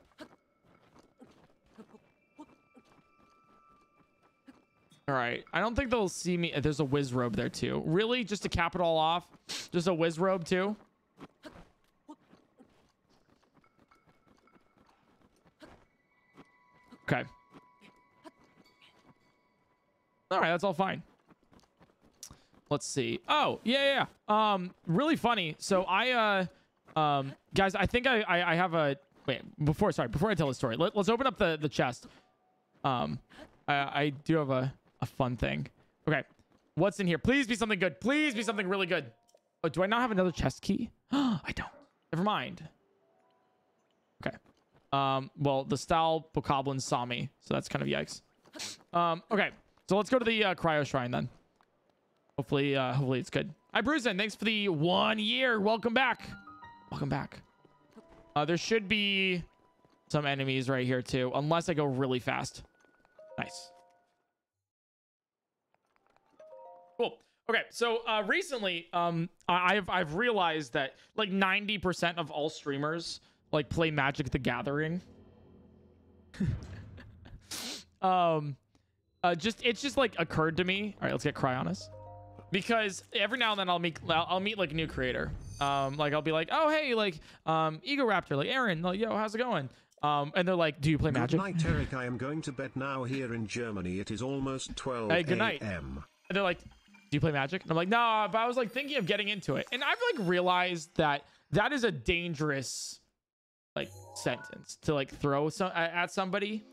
All right, I don't think they'll see me. There's a Wizrobe there too. Really, just to cap it all off, just a Wizrobe too. Okay, all right, that's all fine. Let's see. Oh, yeah, yeah. Um, really funny. So I, uh, um, guys, I think I, I, I have a, wait, before, sorry, before I tell the story, let, let's open up the, the chest. Um, I, I do have a, a fun thing. Okay. What's in here? Please be something good. Please be something really good. Oh, do I not have another chest key? I don't. Never mind. Okay. Um, well, the Stalbokoblin saw me, so that's kind of yikes. Um, okay. So let's go to the, uh, Cryo Shrine then. Hopefully, uh, hopefully it's good. Hi, Bruzen. Thanks for the one year. Welcome back. Welcome back. Uh, there should be some enemies right here, too. Unless I go really fast. Nice. Cool. Okay, so uh, recently, um, I I've, I've realized that, like, ninety percent of all streamers, like, play Magic the Gathering. um, uh, just It's just, like, occurred to me. All right, let's get Cryonis. Because every now and then I'll meet, I'll, I'll meet like a new creator. Um, like I'll be like, oh, hey, like, um, Ego Raptor, like Aaron, like, yo, how's it going? Um, and they're like, do you play Magic? Good night, Eric. I am going to bed now here in Germany. It is almost twelve a m. Hey, good night. And they're like, do you play Magic? And I'm like, no, nah, but I was like thinking of getting into it. And I've like realized that that is a dangerous like sentence to like throw some at somebody,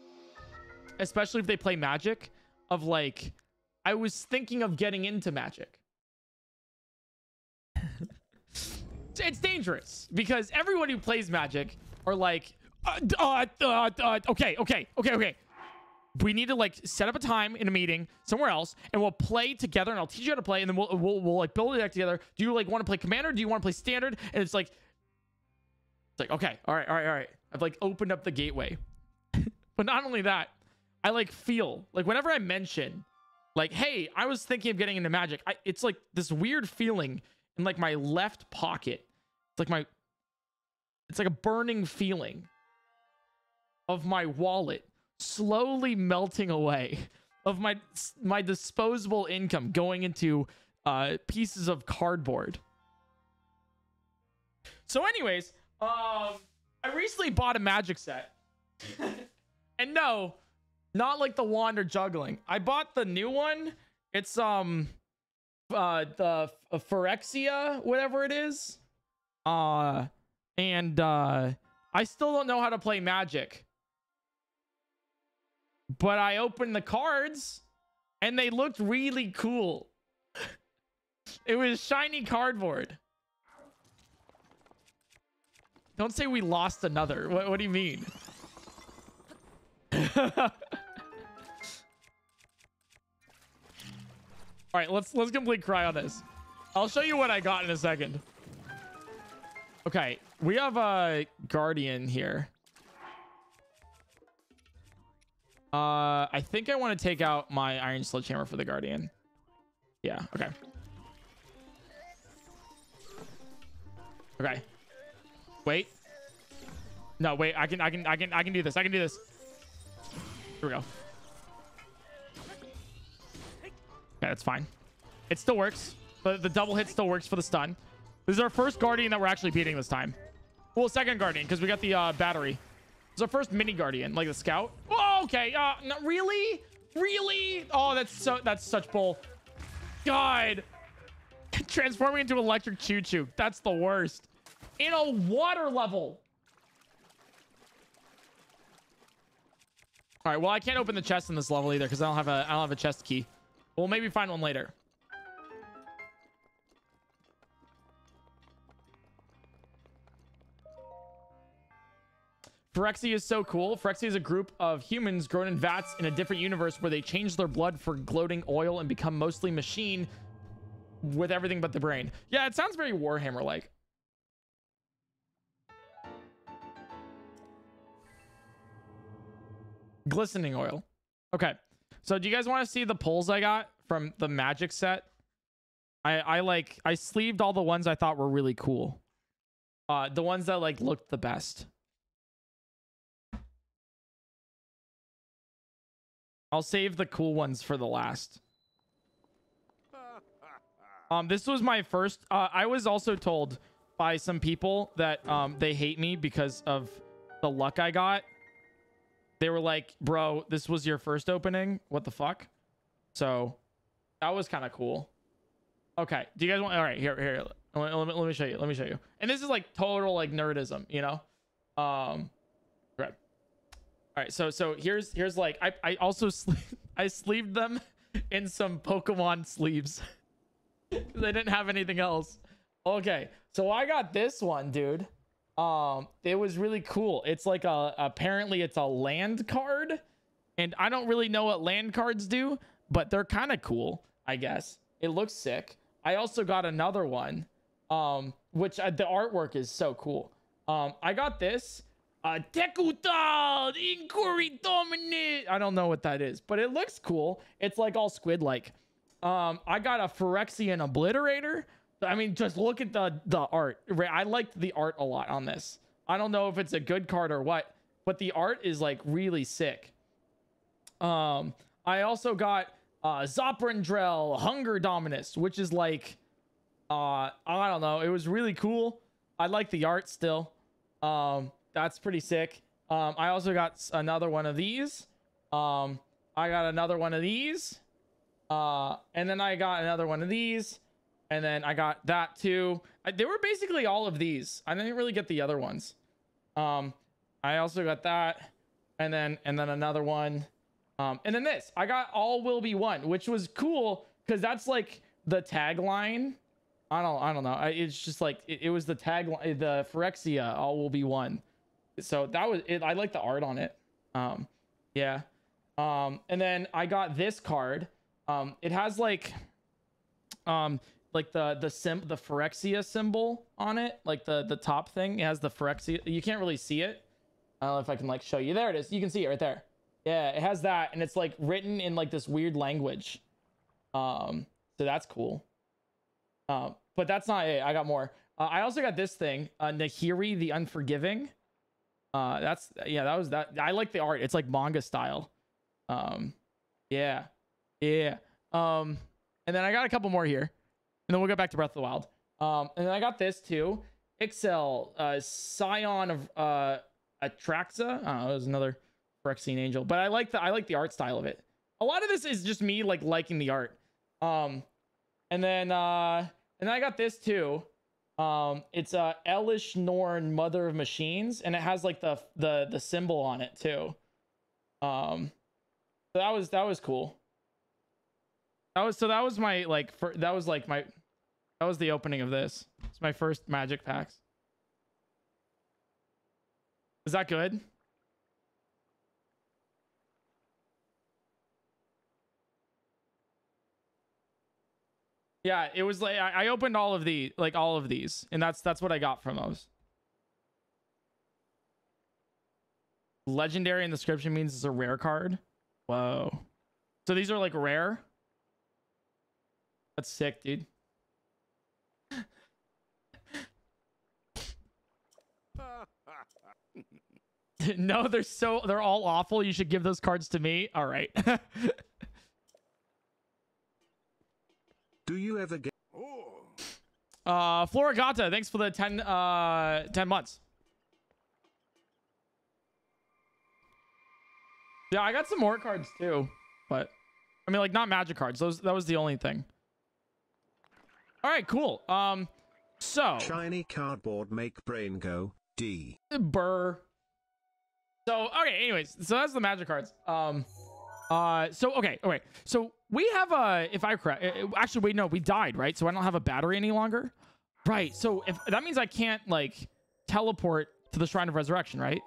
especially if they play Magic, of like, I was thinking of getting into Magic. It's dangerous because everyone who plays Magic are like, uh, uh, uh, uh, okay, okay, okay, okay. We need to like set up a time in a meeting somewhere else, and we'll play together, and I'll teach you how to play, and then we'll we'll, we'll like build a deck together. Do you like want to play Commander? Do you want to play Standard? And it's like, it's like okay, all right, all right, all right. I've like opened up the gateway. But not only that, I like feel like whenever I mention, like, hey, I was thinking of getting into Magic. I, it's like this weird feeling in like my left pocket. It's like my It's like a burning feeling of my wallet slowly melting away, of my my disposable income going into uh, pieces of cardboard. So anyways, um, I recently bought a magic set. And no, not like the wand or juggling. I bought the new one. It's um, uh, the uh, Phyrexia, whatever it is. Uh, and uh, I still don't know how to play magic. But I opened the cards and they looked really cool. It was shiny cardboard. Don't say we lost another. What, what do you mean? All right, let's let's complete cry on this. I'll show you what I got in a second. Okay, we have a guardian here. Uh, I think I want to take out my iron sledgehammer for the guardian. Yeah. Okay. Okay. Wait. No, wait. I can. I can. I can. I can do this. I can do this. Here we go. Okay, that's fine. It still works. The, the double hit still works for the stun. This is our first guardian that we're actually beating this time. Well, second guardian because we got the uh, battery. It's our first mini guardian, like the scout. Oh, okay. Uh, not really, really. Oh, that's so. That's such bull. God. Transforming into electric choo choo. That's the worst. In a water level. All right. Well, I can't open the chest in this level either because I don't have a I don't have a chest key. We'll maybe find one later. Phyrexia is so cool. Phyrexia is a group of humans grown in vats in a different universe where they change their blood for gloating oil and become mostly machine with everything but the brain. Yeah, it sounds very Warhammer-like. Glistening oil. Okay, so do you guys want to see the pulls I got from the magic set? I, I like, I sleeved all the ones I thought were really cool. Uh, the ones that like looked the best. I'll save the cool ones for the last. Um, this was my first. Uh, I was also told by some people that um, they hate me because of the luck I got. They were like, bro, this was your first opening. What the fuck? So that was kind of cool. Okay. Do you guys want? All right, here, here. Let, let, me, let me show you. Let me show you. And this is like total like nerdism, you know? Um, right. All right, so so here's here's like I I also sleeve, I sleeved them in some Pokemon sleeves. They didn't have anything else. Okay, so I got this one, dude. Um, it was really cool. It's like a apparently it's a land card, and I don't really know what land cards do, but they're kind of cool, I guess. It looks sick. I also got another one, um, which uh, the artwork is so cool. Um, I got this. Uh, Tekutal Inquiry Dominate. I don't know what that is, but it looks cool. It's like all squid-like. Um, I got a Phyrexian Obliterator. I mean, just look at the the art. I liked the art a lot on this. I don't know if it's a good card or what, but the art is like really sick. Um, I also got uh, Zoprendrel Hunger Dominus, which is like, uh, I don't know. It was really cool. I like the art still. Um. That's pretty sick. Um, I also got another one of these. Um, I got another one of these. Uh, and then I got another one of these. And then I got that too. I, they were basically all of these. I didn't really get the other ones. Um, I also got that. And then and then another one. Um, and then this. I got All Will Be One, which was cool because that's like the tagline. I don't I don't know. I, it's just like it, it was the tagline. The Phyrexia All Will Be One. So that was it. I like the art on it. Um, yeah. Um, and then I got this card. Um, it has like, um, like the, the sim, the Phyrexia symbol on it. Like the, the top thing, it has the Phyrexia. You can't really see it. I don't know if I can like show you. There it is. You can see it right there. Yeah. It has that. And it's like written in like this weird language. Um, so that's cool. Uh, but that's not it. I got more. Uh, I also got this thing, uh, Nahiri the Unforgiving. Uh, that's yeah, that was that. I like the art. It's like manga style. Um, yeah, yeah. Um, and then I got a couple more here, and then we'll get back to Breath of the Wild. Um, and then I got this too. Ixel, uh, Scion of uh, Atraxa. I don't know. It was another Phyrexian angel, but I like the I like the art style of it. A lot of this is just me like liking the art. Um, and then uh, and then I got this too. Um, it's a uh, Elish Norn, Mother of Machines, and it has like the the the symbol on it too. Um, so that was that was cool. That was so that was my like for, that was like my. That was the opening of this. It's my first magic packs. Is that good? Yeah, it was like I opened all of the like all of these, and that's that's what I got from those. Legendary in the description means it's a rare card. Whoa. So these are like rare. That's sick, dude. No, they're so they're all awful. You should give those cards to me. All right. Do you ever get uh Floragata, thanks for the ten months. Yeah, I got some more cards too, but I mean like not magic cards. Those that was the only thing. All right, cool. Um so shiny cardboard make brain go D. Burr. So, okay, anyways, so that's the magic cards. Um, uh, so, okay, okay. So we have a, if I correct, actually, wait, no, we died, right? So I don't have a battery any longer. Right, so if that means I can't, like, teleport to the Shrine of Resurrection, right?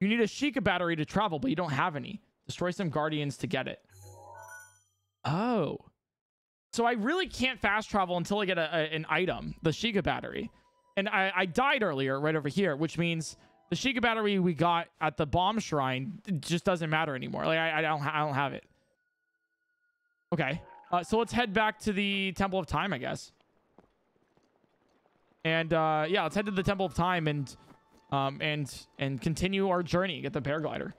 You need a Sheikah battery to travel, but you don't have any. Destroy some Guardians to get it. Oh. So I really can't fast travel until I get a, a, an item, the Sheikah battery. And I, I died earlier, right over here, which means... the Sheikah battery we got at the bomb shrine just doesn't matter anymore. Like I, I don't, I don't have it. Okay, uh, so let's head back to the Temple of Time, I guess. And uh, yeah, let's head to the Temple of Time and, um, and and continue our journey. Get the paraglider.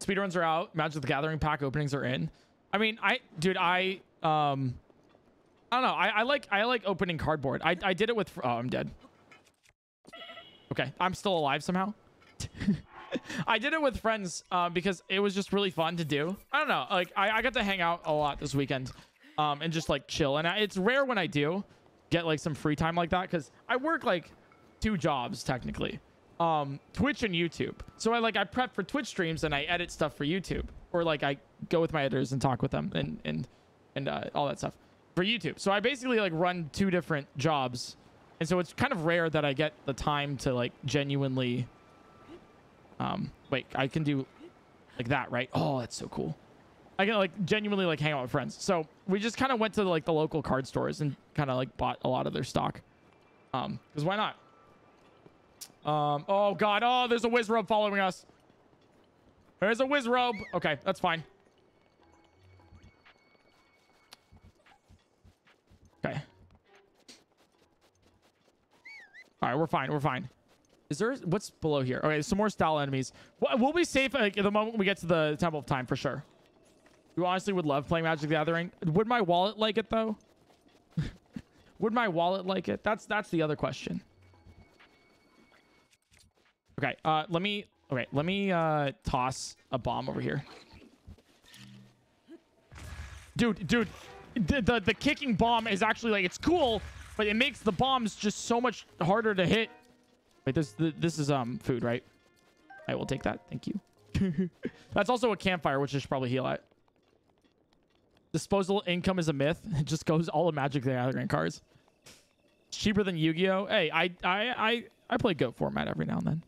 Speedruns are out. Magic the Gathering pack openings are in. I mean, I, dude, I, um, I don't know. I, I like, I like opening cardboard. I, I did it with. Oh, I'm dead. Okay, I'm still alive somehow. I did it with friends uh, because it was just really fun to do. I don't know. Like, I, I got to hang out a lot this weekend um, and just, like, chill. And I, it's rare when I do get, like, some free time like that because I work, like, two jobs, technically. Um, Twitch and YouTube. So, I like, I prep for Twitch streams and I edit stuff for YouTube. Or, like, I go with my editors and talk with them and, and, and uh, all that stuff for YouTube. So, I basically, like, run two different jobs. And so it's kind of rare that I get the time to like genuinely um wait, I can do like that, right? Oh, that's so cool. I can like genuinely like hang out with friends. So we just kind of went to like the local card stores and kind of like bought a lot of their stock. Um, because why not? Um, oh god, oh there's a Wizrobe following us. There's a Wizrobe. Okay, that's fine. Okay. All right, we're fine. We're fine. Is there... what's below here? Okay, some more style enemies. We'll be safe like, at the moment we get to the Temple of Time, for sure. You honestly would love playing Magic the Gathering. Would my wallet like it, though? Would my wallet like it? That's that's the other question. Okay, uh, let me... Okay, let me uh, toss a bomb over here. Dude, dude. The, the, the kicking bomb is actually, like, it's cool... but it makes the bombs just so much harder to hit. Wait, this this is um food, right? I will take that. Thank you. That's also a campfire, which I should probably heal at. Disposable income is a myth. It just goes all the Magic the Gathering cards. It's cheaper than Yu-Gi-Oh. Hey, I, I I I play Goat Format every now and then.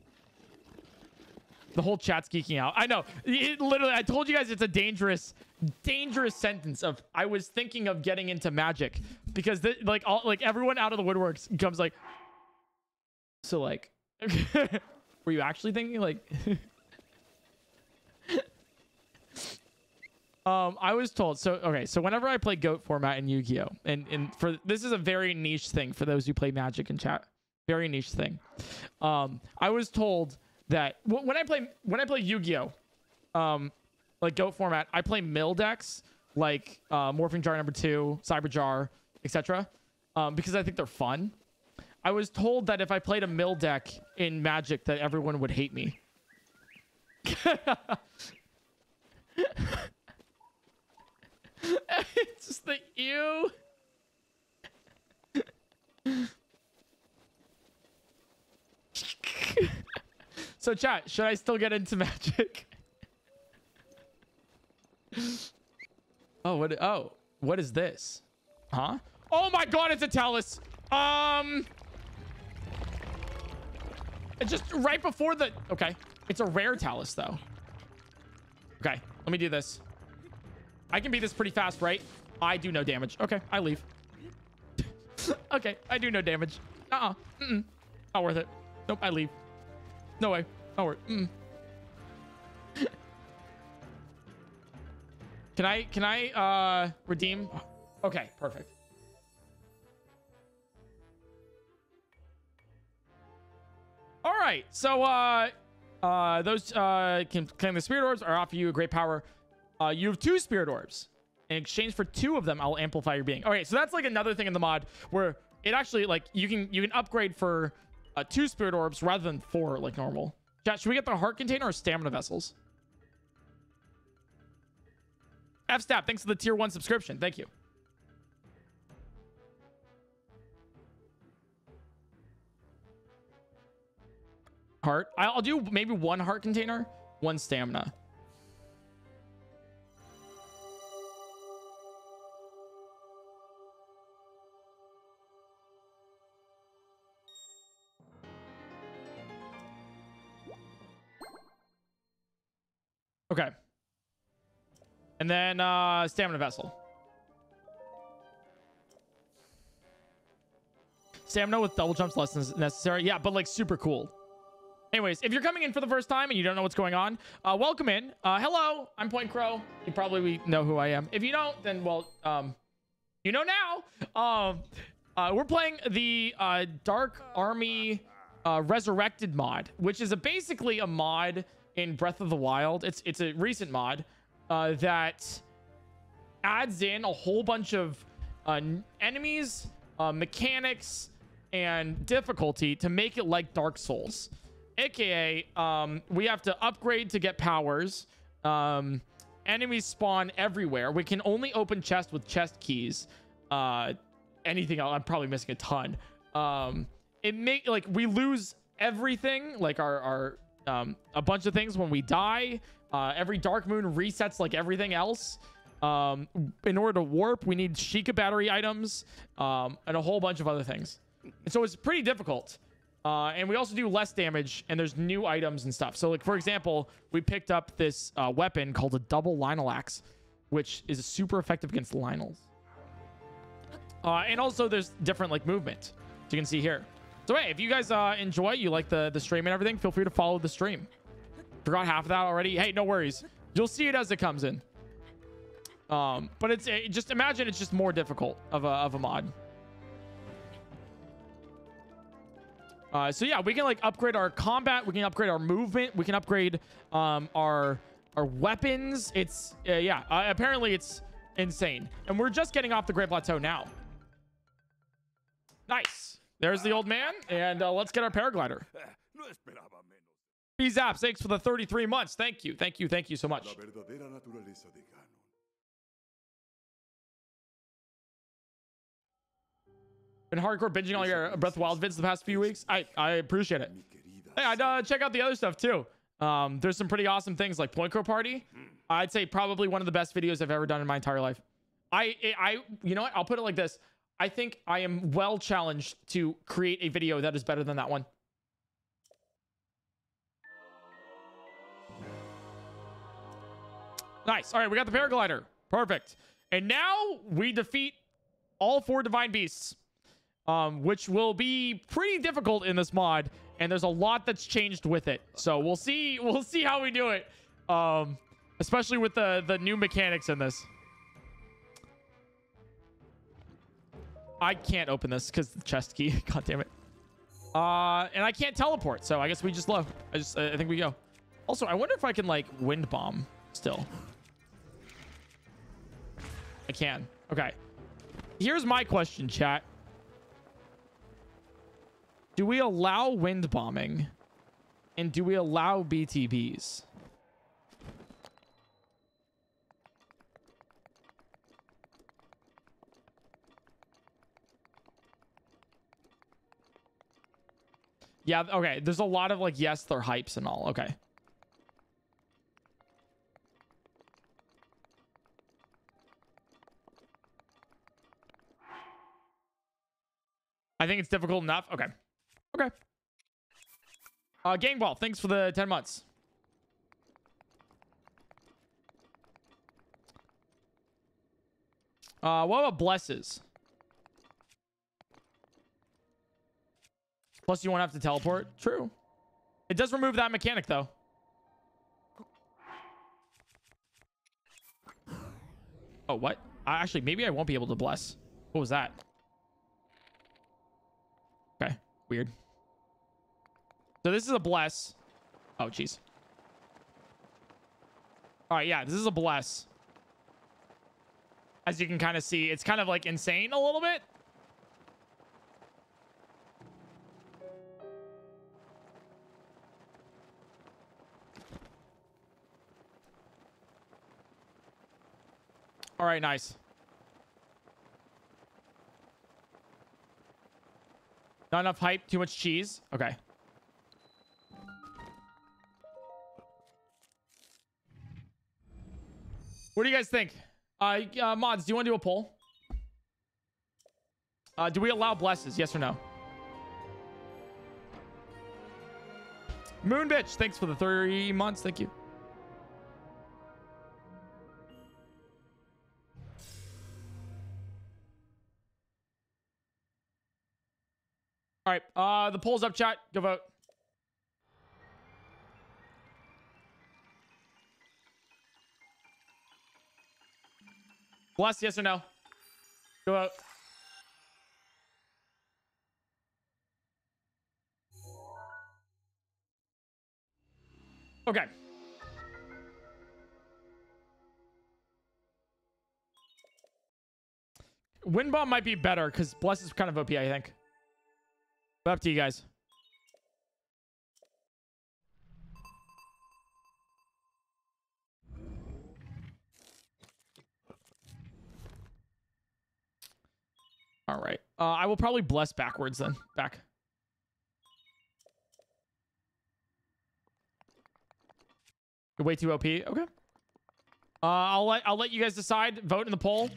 The whole chat's geeking out. I know. It literally, I told you guys it's a dangerous, dangerous sentence of, I was thinking of getting into Magic because the, like all like everyone out of the woodworks comes like, so like, were you actually thinking like, Um, I was told, so, okay, so whenever I play Goat Format in Yu-Gi-Oh, and, and for, this is a very niche thing for those who play Magic in chat, very niche thing. Um, I was told that when I play, when I play Yu-Gi-Oh, um, like Goat Format, I play mill decks like uh, Morphing Jar number two, Cyber Jar, et cetera. Um, because I think they're fun. I was told that if I played a mill deck in Magic, that everyone would hate me. It's just the ew. So chat, should I still get into Magic? Oh, what? Oh, what is this? Huh? Oh my God, it's a Talus. Um, it's just right before the. Okay, it's a rare Talus though. Okay, let me do this. I can beat this pretty fast, right? I do no damage. Okay, I leave. Okay, I do no damage. Uh-uh. Mm-mm. Not worth it. Nope, I leave. No way. Not worth it. Mm-mm. Can I, can I, uh, redeem? Okay, perfect. All right, so, uh, uh, those, uh, can claim the Spirit Orbs or offer you a great power. Uh, you have two Spirit Orbs. In exchange for two of them, I'll amplify your being. Okay, so that's like another thing in the mod where it actually, like, you can you can upgrade for uh, two Spirit Orbs rather than four, like normal. Chat, should we get the Heart Container or Stamina Vessels? F-Stab, thanks for the tier one subscription. Thank you. Heart. I'll do maybe one Heart Container, one Stamina. Okay. And then uh, Stamina Vessel. Stamina with double jumps less than necessary. Yeah, but like super cool. Anyways, if you're coming in for the first time and you don't know what's going on, uh, welcome in. Uh, hello, I'm PointCrow. You probably know who I am. If you don't, then well, um, you know now. Um, uh, we're playing the uh, Dark Army uh, Resurrected mod, which is a, basically a mod in Breath of the Wild. It's it's a recent mod uh, that adds in a whole bunch of uh, enemies, uh, mechanics, and difficulty to make it like Dark Souls. A K A, um, we have to upgrade to get powers. Um, enemies spawn everywhere. We can only open chests with chest keys. Uh, anything else, I'm probably missing a ton. Um, it make like we lose everything, like our our. Um, a bunch of things when we die. Uh, every dark moon resets like everything else. Um, in order to warp, we need Sheikah battery items um, and a whole bunch of other things. And so it's pretty difficult. Uh, and we also do less damage, and there's new items and stuff. So, like for example, we picked up this uh, weapon called a double Lynel axe, which is super effective against Lynels. Uh, and also, there's different like movement, as you can see here. So hey, if you guys uh, enjoy, you like the, the stream and everything, feel free to follow the stream. Forgot half of that already. Hey, no worries. You'll see it as it comes in. Um, but it's it, just imagine it's just more difficult of a, of a mod. Uh, so yeah, we can like upgrade our combat. We can upgrade our movement. We can upgrade um, our our weapons. It's uh, yeah, uh, apparently it's insane. And we're just getting off the Great Plateau now. Nice. There's the old man, and uh, let's get our paraglider. B-Zaps, thanks for the thirty-three months. Thank you, thank you, thank you so much. Been hardcore binging all your Breath of the Wild vids the past few weeks. I, I appreciate it. Hey, I'd uh, check out the other stuff, too. Um, there's some pretty awesome things like PointCrow Party. I'd say probably one of the best videos I've ever done in my entire life. I, I, you know what? I'll put it like this. I think I am well challenged to create a video that is better than that one. Nice. All right, we got the paraglider. Perfect. And now we defeat all four Divine Beasts, um, which will be pretty difficult in this mod. And there's a lot that's changed with it. So we'll see. We'll see how we do it. Um, especially with the the new mechanics in this. I can't open this because the chest key. God damn it. Uh, and I can't teleport, so I guess we just low. I just, I think we go. Also, I wonder if I can like wind bomb still. I can. Okay. Here's my question, chat. Do we allow wind bombing? And do we allow B T Bs? Yeah, okay. There's a lot of like, yes, they're hypes and all. Okay. I think it's difficult enough. Okay. Okay. Uh, Gangball, thanks for the ten months. Uh, what about blesses? Plus, you won't have to teleport. True. It does remove that mechanic, though. Oh, what? I, actually, maybe I won't be able to bless. What was that? Okay. Weird. So this is a bless. Oh, jeez. All right, yeah, this is a bless. As you can kind of see, it's kind of like insane a little bit. All right, nice. Not enough hype, too much cheese. Okay. What do you guys think? Uh, uh, mods, do you want to do a poll? Uh, do we allow blesses? Yes or no? Moon bitch, thanks for the three months. Thank you. All right, uh, the poll's up, chat. Go vote. Bless, yes or no? Go vote. Okay. Wind bomb might be better because bless is kind of O P, I think. Up to you guys. All right. Uh, I will probably bless backwards then. Back. You're way too O P. Okay. Uh, I'll let I'll let you guys decide. Vote in the poll.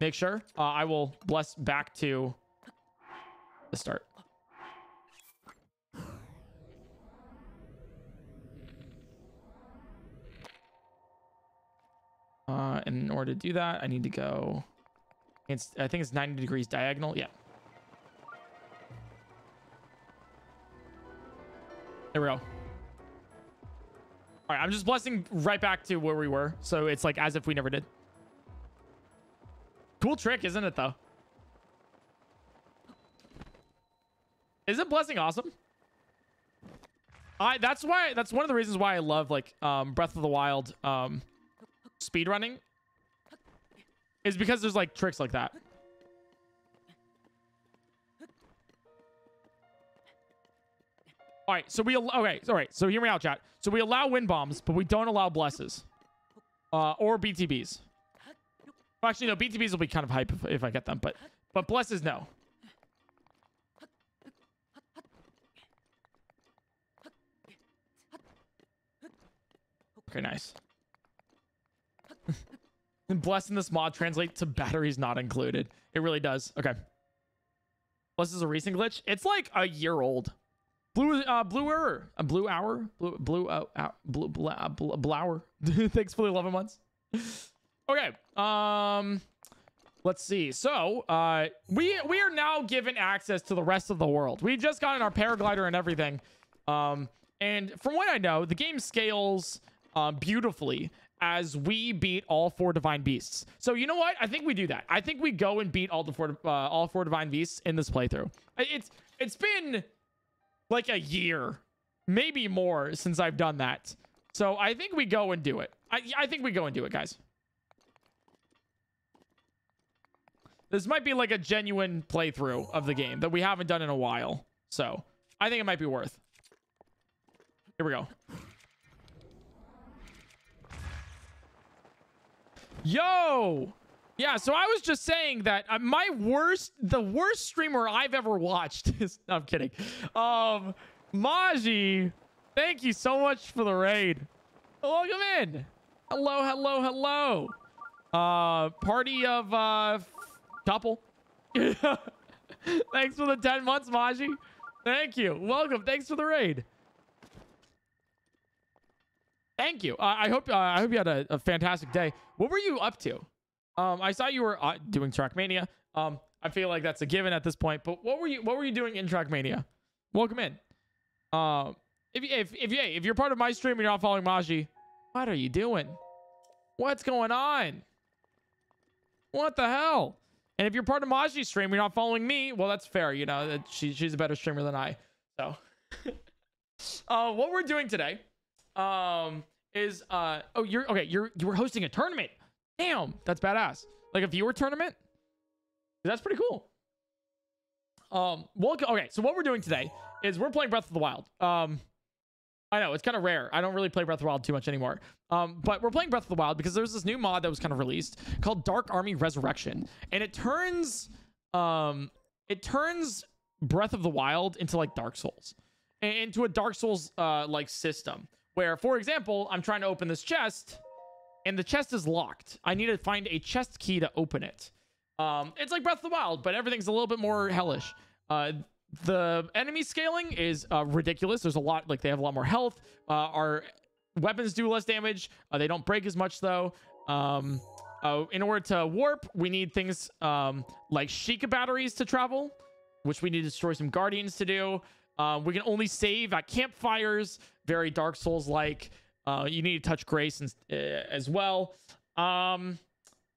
Make sure. Uh, I will bless back to the start. Uh, and in order to do that, I need to go. It's, I think it's ninety degrees diagonal. Yeah. There we go. All right. I'm just blessing right back to where we were. So it's like as if we never did. Cool trick, isn't it, though? Isn't blessing awesome? I, that's why, that's one of the reasons why I love like, um, Breath of the Wild, um, speedrunning is because there's like tricks like that. All right, so we okay, all right, so hear me out, chat. So we allow wind bombs, but we don't allow blesses uh, or B T Bs. Well, actually, no, B T Bs will be kind of hype if, if I get them, but but blesses no. Okay, nice. And bless in this mod translates to batteries not included. It really does. Okay. Bless is a recent glitch. It's like a year old. Blue, uh, blue hour, a blue hour, blue, blue, uh, uh, blue, blah, blah, blower. Thanks for the eleven months. Okay. Um, let's see. So, uh, we, we are now given access to the rest of the world. We've just gotten our paraglider and everything. Um, and from what I know, the game scales, uh, beautifully. as we beat all four Divine Beasts. So you know what? I think we do that. I think we go and beat all the four, uh, all four Divine Beasts in this playthrough. It's it's been like a year, maybe more, since I've done that. So I think we go and do it. I I think we go and do it, guys. This might be like a genuine playthrough of the game that we haven't done in a while. So I think it might be worth. Here we go. Yo! Yeah, so I was just saying that uh, my worst, the worst streamer I've ever watched is, no, I'm kidding. Um, Maji, thank you so much for the raid. Welcome in. Hello, hello, hello. Uh, party of, uh, Topple. Thanks for the ten months, Maji. Thank you. Welcome. Thanks for the raid. Thank you. Uh, I hope uh, I hope you had a, a fantastic day. What were you up to? Um, I saw you were uh, doing Trackmania. Um, I feel like that's a given at this point. But what were you what were you doing in Trackmania? Welcome in. Um, if if if yeah, if you're part of my stream and you're not following Maji, what are you doing? What's going on? What the hell? And if you're part of Maji's stream, you're not following me. Well, that's fair. You know that she she's a better streamer than I. So, uh, what we're doing today. Um, is, uh, oh, you're, okay, you're, you were hosting a tournament. Damn, that's badass. Like a viewer tournament? That's pretty cool. Um, well, okay, so what we're doing today is we're playing Breath of the Wild. Um, I know, it's kind of rare. I don't really play Breath of the Wild too much anymore. Um, but we're playing Breath of the Wild because there's this new mod that was kind of released called Dark Army Resurrection. And it turns, um, it turns Breath of the Wild into, like, Dark Souls. Into a Dark Souls, uh, like, system. Where, for example, I'm trying to open this chest, and the chest is locked. I need to find a chest key to open it. Um, it's like Breath of the Wild, but everything's a little bit more hellish. Uh, the enemy scaling is uh, ridiculous. There's a lot, like, they have a lot more health. Uh, our weapons do less damage. Uh, they don't break as much, though. Um, uh, in order to warp, we need things um, like Sheikah batteries to travel, which we need to destroy some Guardians to do. Uh, we can only save at campfires, very Dark Souls-like. Uh, you need to touch grace and, uh, as well. Um,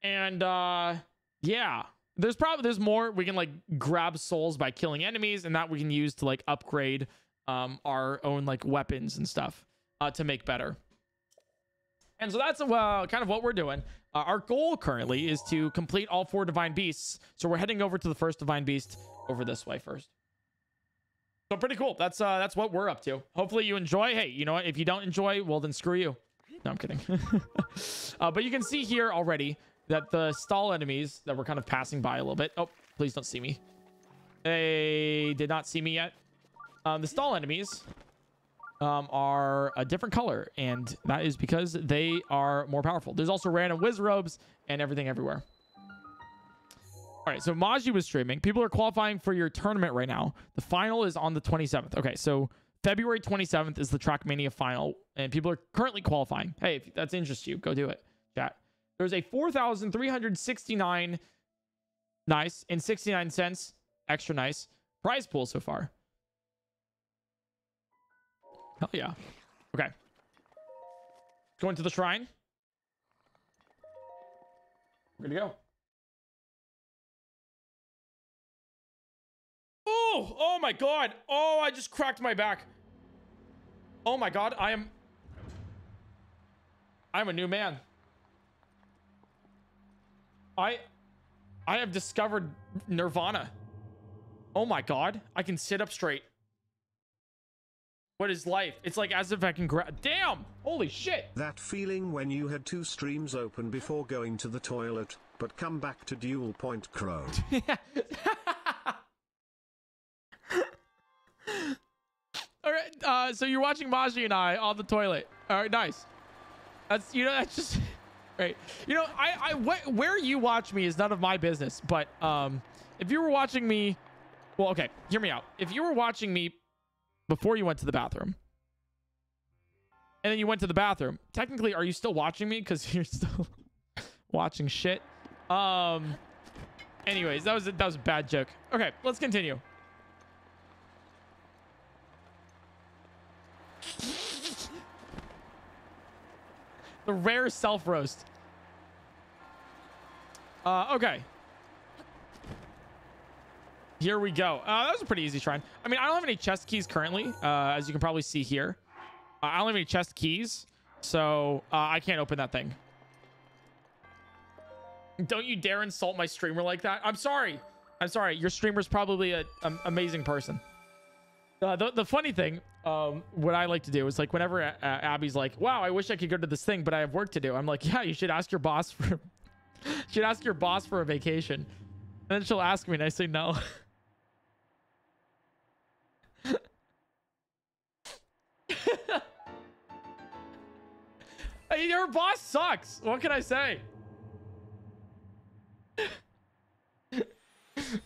and uh, yeah, there's probably there's more. We can like grab souls by killing enemies, and that we can use to like upgrade um, our own like weapons and stuff uh, to make better. And so that's uh, kind of what we're doing. Uh, our goal currently is to complete all four Divine Beasts. So we're heading over to the first Divine Beast over this way first. So pretty cool. That's uh, that's what we're up to. Hopefully you enjoy. Hey, you know what? If you don't enjoy, well, then screw you. No, I'm kidding. uh, but you can see here already that the stall enemies that we're kind of passing by a little bit. Oh, please don't see me. They did not see me yet. Um, the stall enemies um, are a different color, and that is because they are more powerful. There's also random Wizrobes and everything everywhere. All right, so Maji was streaming. People are qualifying for your tournament right now. The final is on the twenty-seventh. Okay, so February twenty-seventh is the Trackmania final, and people are currently qualifying. Hey, if that's interests you, go do it, chat. There's a four thousand three hundred sixty-nine nice and sixty-nine cents extra nice prize pool so far. Hell yeah. Okay. Going to the shrine. We're good to go. Oh, oh my god. Oh, I just cracked my back. Oh my god, I am... I'm a new man. I... I have discovered Nirvana. Oh my god, I can sit up straight. What is life? It's like as if I can grab... Damn! Holy shit! That feeling when you had two streams open before going to the toilet, but come back to dual point crow. Yeah. All right, uh, so you're watching Maji and I on the toilet. All right, nice. That's, you know, that's just right. You know, I, I wh where you watch me is none of my business. But um, if you were watching me, well, okay, hear me out. If you were watching me before you went to the bathroom, and then you went to the bathroom, technically, are you still watching me? Because you're still watching shit. Um. Anyways, that was a, that was a bad joke. Okay, let's continue. The rare self-roast. Uh, okay. Here we go. Uh, that was a pretty easy shrine. I mean, I don't have any chest keys currently, uh, as you can probably see here. Uh, I don't have any chest keys, so uh, I can't open that thing. Don't you dare insult my streamer like that. I'm sorry. I'm sorry. Your streamer's probably an amazing person. Uh, the, the funny thing, um, what I like to do is, like, whenever uh, Abby's like, wow, I wish I could go to this thing, but I have work to do. I'm like, yeah, you should ask your boss for, should ask your boss for a vacation. And then she'll ask me and I say no. Hey, your boss sucks. What can I say?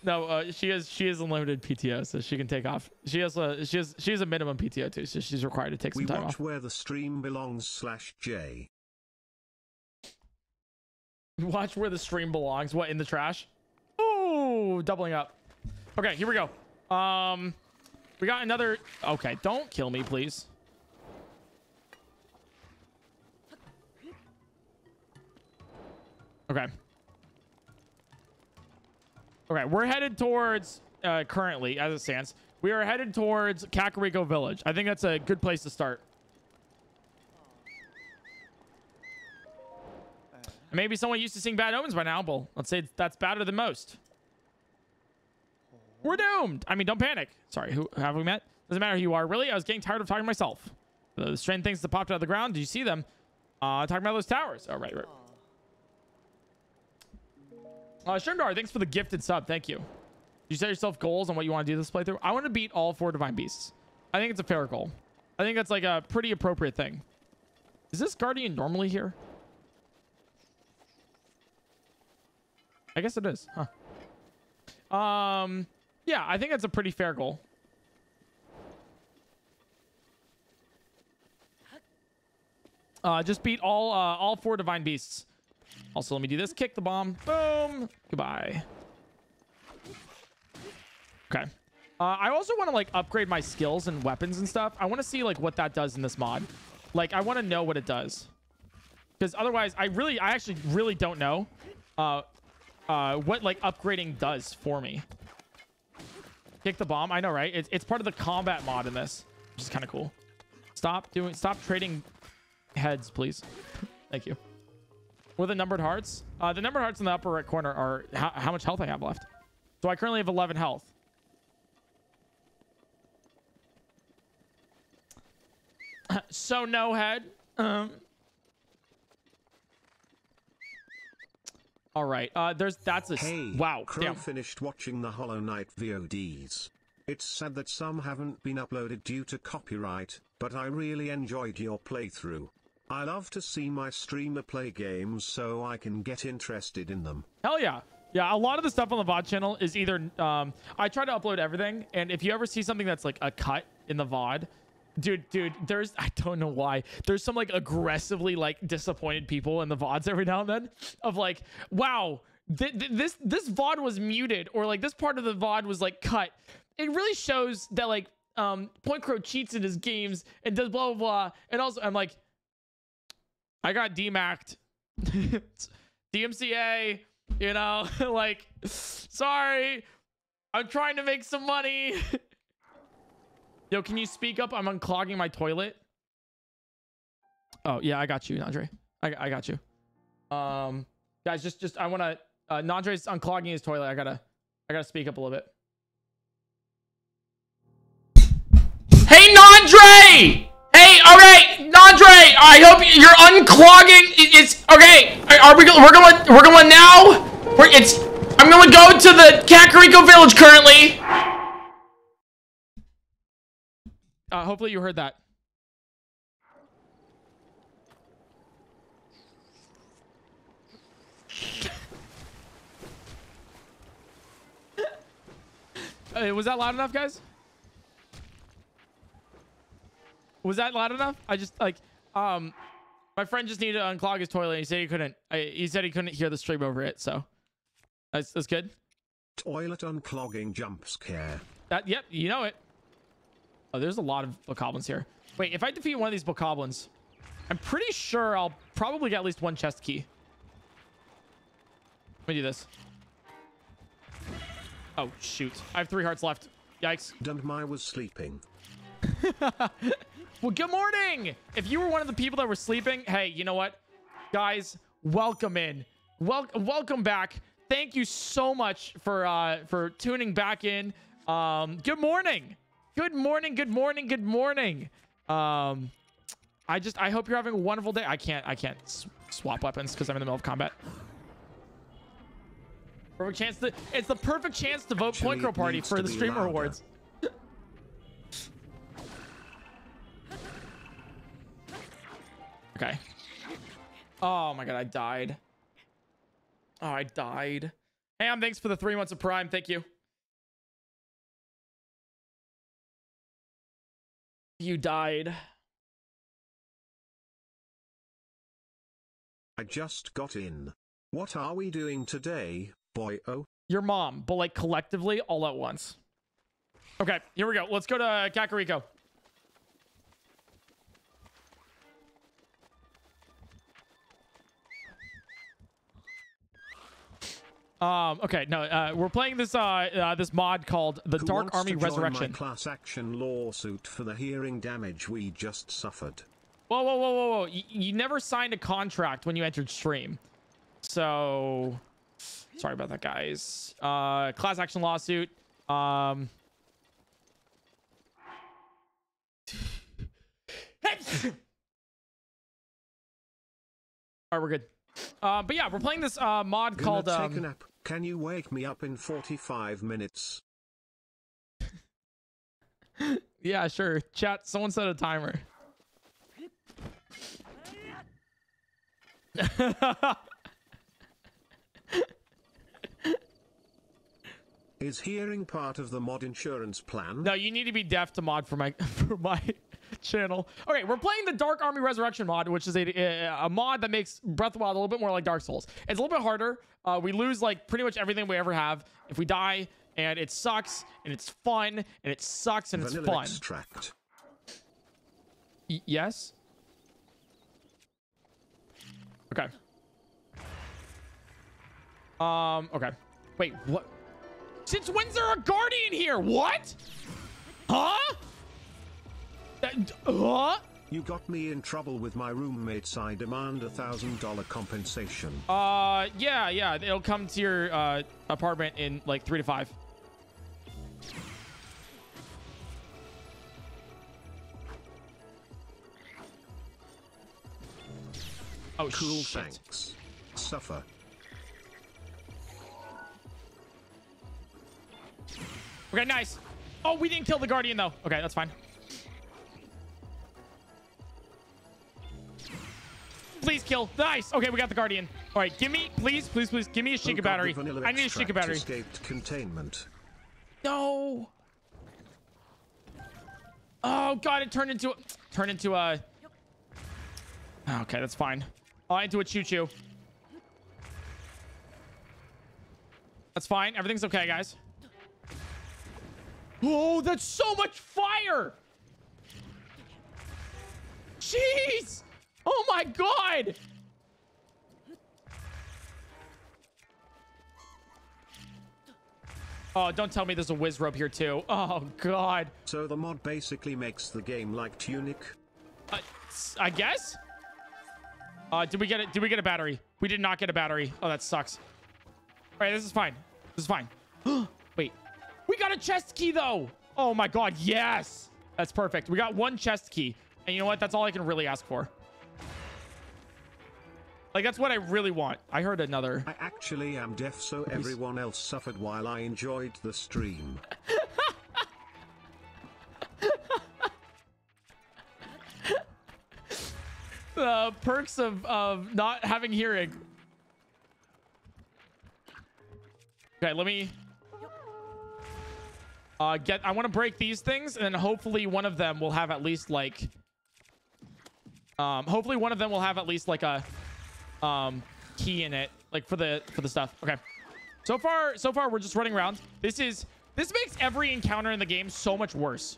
No, uh, she is she is unlimited P T O, so she can take off. She has a she has she has a minimum P T O too, so she's required to take some we time watch off. Where the stream belongs slash J. Watch where the stream belongs. What, in the trash? Ooh, doubling up. Okay, here we go. Um, we got another. Okay, don't kill me, please. Okay. Okay, we're headed towards, uh, currently, as it stands, we are headed towards Kakariko Village. I think that's a good place to start. Maybe someone used to sing Bad Omens by now, but let's say that's badder than most. We're doomed. I mean, don't panic. Sorry, who have we met? Doesn't matter who you are, really. I was getting tired of talking to myself. Those strange things that popped out of the ground. Did you see them? Uh, talking about those towers. Oh, right, right. Uh, Shrimdar, thanks for the gifted sub. Thank you. You set yourself goals on what you want to do this playthrough? I want to beat all four Divine Beasts. I think it's a fair goal. I think that's like a pretty appropriate thing. Is this Guardian normally here? I guess it is. Huh. Um, yeah, I think that's a pretty fair goal. Uh, just beat all uh, all four Divine Beasts. Also, let me do this. Kick the bomb. Boom. Goodbye. Okay. Uh, I also want to, like, upgrade my skills and weapons and stuff. I want to see, like, what that does in this mod. Like, I want to know what it does. Because otherwise, I really, I actually really don't know uh, uh, what, like, upgrading does for me. Kick the bomb. I know, right? It's, it's part of the combat mod in this, which is kind of cool. Stop doing, stop trading heads, please. Thank you. With the numbered hearts, uh, the numbered hearts in the upper right corner are how, how much health I have left. So I currently have eleven health. So no head. Um. All right. Uh, there's that's a hey, wow. Crow damn. Finished watching the Hollow Knight V O Ds. It's sad that some haven't been uploaded due to copyright, but I really enjoyed your playthrough. I love to see my streamer play games so I can get interested in them. Hell yeah. Yeah, a lot of the stuff on the V O D channel is either... Um, I try to upload everything, and if you ever see something that's like a cut in the V O D, dude, dude, there's... I don't know why. There's some like aggressively like disappointed people in the V O Ds every now and then of like, wow, th th this, this V O D was muted, or like this part of the V O D was like cut. It really shows that like um, PointCrow cheats in his games and does blah, blah, blah. And also, I'm like... I got D M A C'd, D M C A, you know, like, sorry, I'm trying to make some money. Yo, can you speak up? I'm unclogging my toilet. Oh yeah, I got you, Nandre. I, I got you. Um, guys, just, just, I want to, uh, Nandre's unclogging his toilet. I gotta, I gotta speak up a little bit. Hey, Nandre! Hey, all right, Nandre. I hope you're unclogging. It's okay. Are we? We're going. We're going now. We're, it's. I'm going to go to the Kakariko Village currently. Uh, hopefully, you heard that. uh, was that loud enough, guys? Was that loud enough? I just like, um, my friend just needed to unclog his toilet. And he said he couldn't. I, he said he couldn't hear the stream over it. So that's, that's good. Toilet unclogging jump scare. That yep, you know it. Oh, there's a lot of bokoblins here. Wait, if I defeat one of these bokoblins, I'm pretty sure I'll probably get at least one chest key. Let me do this. Oh, shoot. I have three hearts left. Yikes. Dunmai was sleeping. Well, good morning. If you were one of the people that were sleeping, hey, you know what? Guys, welcome in. Wel welcome back. Thank you so much for uh, for tuning back in. Um, good morning. Good morning. Good morning. Good morning. Um, I just, I hope you're having a wonderful day. I can't, I can't sw swap weapons because I'm in the middle of combat. Perfect chance to, it's the perfect chance to vote PointCrow Party for the streamer louder. awards. Okay. Oh my God, I died. Oh, I died. Ham, thanks for the three months of Prime. Thank you. You died. I just got in. What are we doing today, boy-o? Your mom, but like collectively all at once. Okay, here we go. Let's go to Kakariko. Um, okay, no, uh, we're playing this uh, uh, this mod called the Who Dark Army Resurrection. My class action lawsuit for the hearing damage we just suffered. Whoa, whoa, whoa, whoa, whoa! You, you never signed a contract when you entered stream, so sorry about that, guys. Uh, class action lawsuit. Um... All right, we're good. Uh, but yeah, we're playing this uh, mod Gonna called. Um... Take a nap. Can you wake me up in forty-five minutes? Yeah, sure. Chat, someone set a timer. Is hearing part of the mod insurance plan? No, you need to be deaf to mod for my for my channel. Okay, we're playing the Dark Army Resurrection mod, which is a a mod that makes Breath of the Wild a little bit more like Dark Souls. It's a little bit harder. Uh, we lose like pretty much everything we ever have if we die, and it sucks, and it's fun, and it sucks, and Vanilla it's fun. Extract. Y yes. Okay. Um. Okay. Wait. What? Since when's there a guardian here? What? Huh? Uh, you got me in trouble with my roommates. I demand a thousand dollar compensation. Uh, yeah, yeah. It'll come to your uh, apartment in like three to five. Oh, cool. Shit. Thanks. Suffer. Okay, nice. Oh, we didn't kill the guardian though. Okay, that's fine. Please kill. Nice. Okay, we got the guardian. All right, give me, please, please, please, give me a Sheikah battery. I need a Sheikah battery. Escaped containment. No. Oh God, it turned into a, turned into a. Okay, that's fine. Oh, into a choo choo. That's fine. Everything's okay, guys. Oh, that's so much fire. Jeez. Oh my God! Oh, don't tell me there's a Wizrobe here too. Oh God. So the mod basically makes the game like Tunic. Uh, I guess. Uh, did we get it? Did we get a battery? We did not get a battery. Oh, that sucks. All right, this is fine. This is fine. Wait, we got a chest key though. Oh my God, yes. That's perfect. We got one chest key, and you know what? That's all I can really ask for. Like, that's what I really want. I heard another. I actually am deaf, so everyone else suffered while I enjoyed the stream. The perks of, of not having hearing. Okay, let me... Uh, get. I want to break these things, and then hopefully one of them will have at least, like... Um, hopefully one of them will have at least, like, a... Um, key in it, like for the for the stuff. Okay, so far so far we're just running around. This is this makes every encounter in the game so much worse.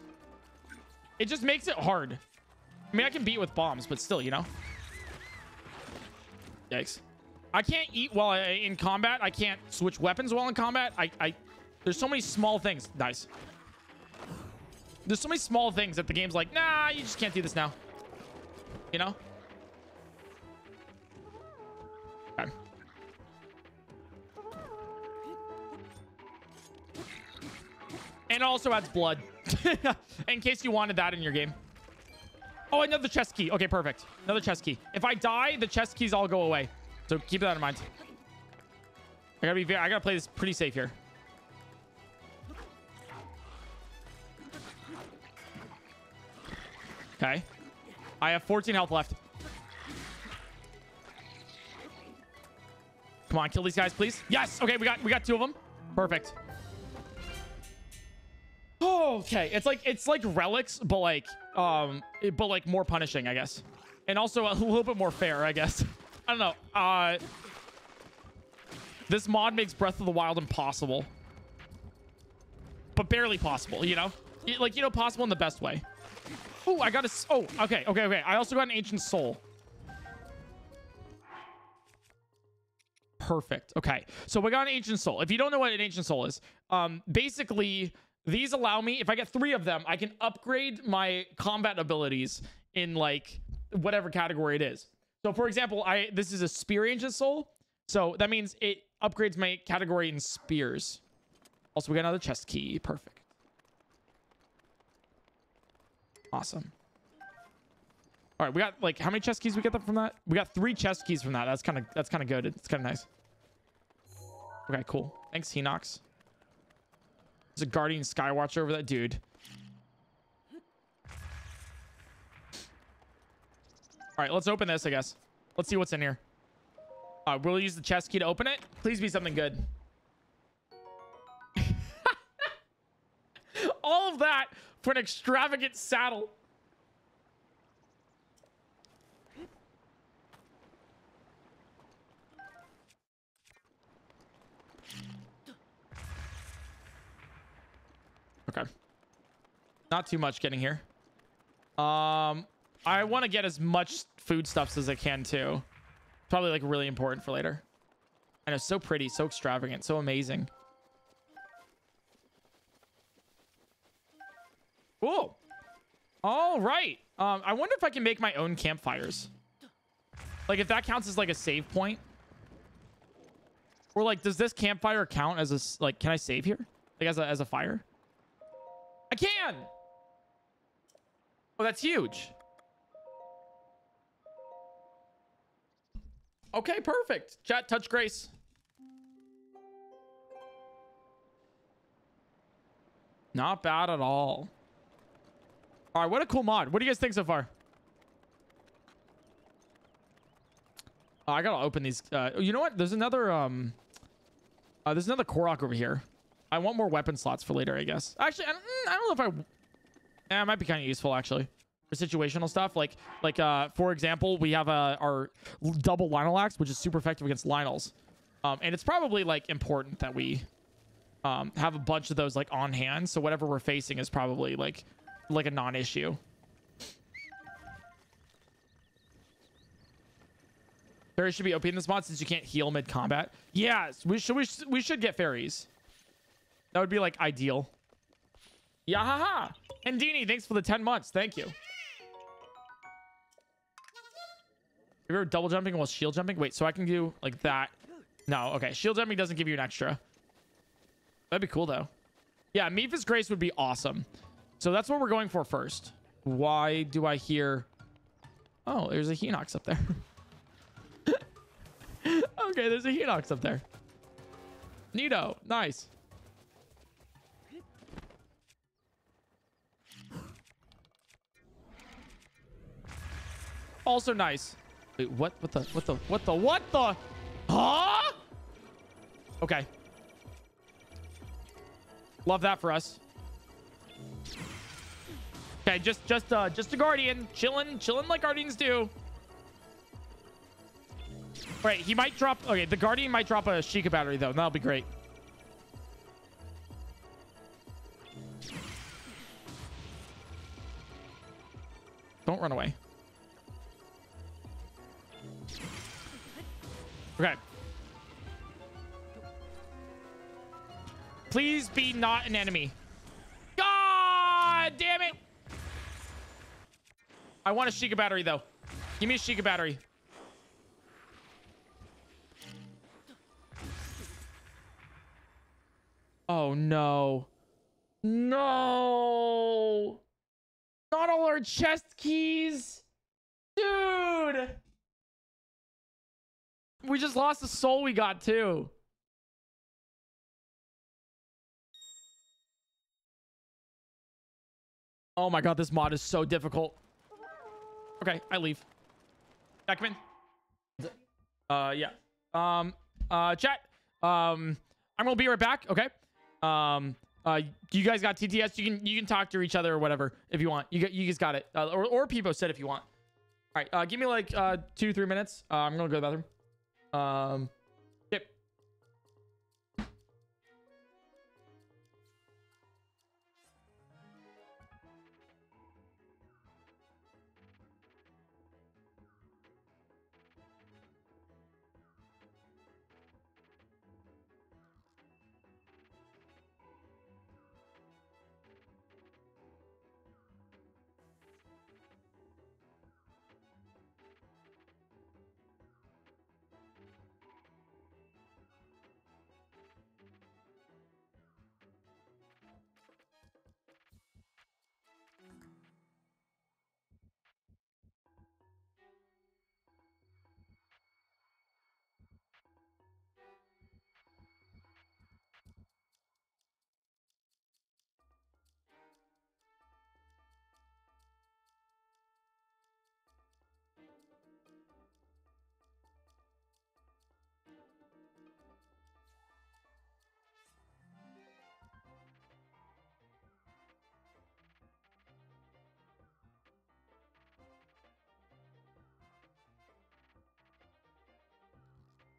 It just makes it hard. It I mean, I can beat with bombs, but still, you know. Yikes. I can't eat while I, in combat. I can't switch weapons while in combat. I, I, there's so many small things. Nice. There's so many small things that the game's like, nah, you just can't do this now. You know? Okay. And it also adds blood. In case you wanted that in your game. Oh, another chest key. Okay, perfect. Another chest key. If I die, the chest keys all go away. So keep that in mind. I gotta be very, I gotta play this pretty safe here. Okay. I have fourteen health left. Come on, kill these guys, please. Yes! Okay, we got we got two of them. Perfect. Oh, okay. It's like it's like relics, but like um but like more punishing, I guess. And also a little bit more fair, I guess. I don't know. Uh This mod makes Breath of the Wild impossible. But barely possible, you know? Like, you know, possible in the best way. Oh, I got a... Oh, okay, okay, okay. I also got an Ancient Soul. Perfect. Okay. So we got an Ancient Soul. If you don't know what an Ancient Soul is, um, basically, these allow me... If I get three of them, I can upgrade my combat abilities in, like, whatever category it is. So, for example, I this is a Spear Ancient Soul. So that means it upgrades my category in Spears. Also, we got another chest key. Perfect. Awesome. All right, we got like how many chest keys we get them from that? We got three chest keys from that. That's kind of that's kind of good. It's kind of nice. Okay, cool. Thanks, Hinox. There's a Guardian Skywatcher over that dude. All right, let's open this, I guess. Let's see what's in here. Uh, we'll use the chest key to open it. Please be something good. All of that for an extravagant saddle. Okay. Not too much getting here. Um, I want to get as much foodstuffs as I can, too. Probably, like, really important for later. I know, so pretty, so extravagant, so amazing. Cool. All right. Um, I wonder if I can make my own campfires. Like, if that counts as, like, a save point. Or, like, does this campfire count as a... Like, can I save here? Like, as a, as a fire? I can! Oh, that's huge. Okay, perfect. Chat, touch grace. Not bad at all. All right, what a cool mod. What do you guys think so far? Oh, I gotta open these. Uh, you know what? There's another. Um, uh, there's another Korok over here. I want more weapon slots for later, I guess. Actually, I don't, I don't know if I. Eh, it might be kind of useful actually for situational stuff. Like, like uh, for example, we have uh, our double Lynel axe, which is super effective against Lynels, um, and it's probably like important that we um, have a bunch of those like on hand. So whatever we're facing is probably like. Like a non-issue. Fairies should be O P in this mod since you can't heal mid-combat. Yes, we should, we should we should get fairies. That would be like ideal. Yahaha! And Dini, thanks for the ten months. Thank you. If you're double jumping while shield jumping? Wait, so I can do like that. No, okay. Shield jumping doesn't give you an extra. That'd be cool though. Yeah, Mipha's Grace would be awesome. So that's what we're going for first. Why do I hear... Oh, there's a Hinox up there. Okay, there's a Hinox up there. Neato. Nice. Also nice. Wait, what? What the? What the? What the? What the? Huh? Okay. Love that for us. Okay, just just uh just a guardian chilling chilling like guardians do. All right, he might drop. Okay, the guardian might drop a Sheikah battery though, and that'll be great. Don't run away. Okay. Please be not an enemy. God damn it. I want a Sheikah battery, though. Give me a Sheikah battery. Oh, no. No. Not all our chest keys. Dude. We just lost the soul we got, too. Oh, my God. This mod is so difficult. Okay, I leave. Yeah, come in. Uh, yeah. Um, uh, chat. Um, I'm going to be right back. Okay. Um, uh, you guys got T T S? You can you can talk to each other or whatever if you want. You you just got it. Uh, or or Peepo said if you want. All right. Uh, give me like uh two three minutes. Uh, I'm gonna go to the bathroom. Um. Yep.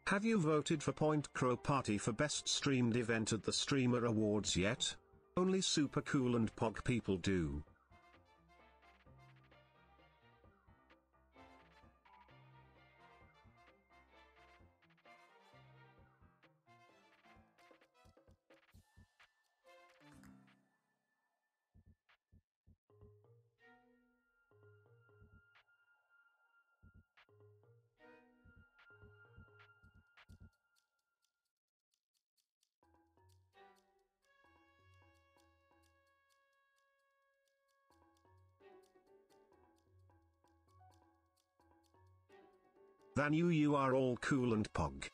Have you voted for PointCrow Party for best streamed event at the Streamer Awards yet? Only super cool and pog people do. Than you, you are all cool and pog.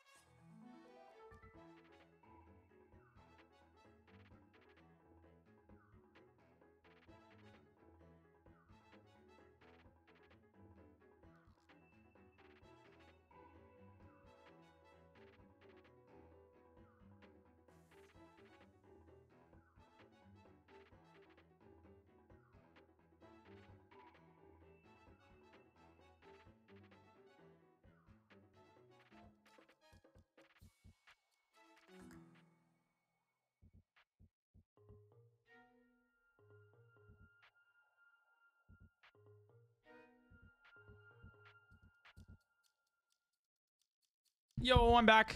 Yo, I'm back.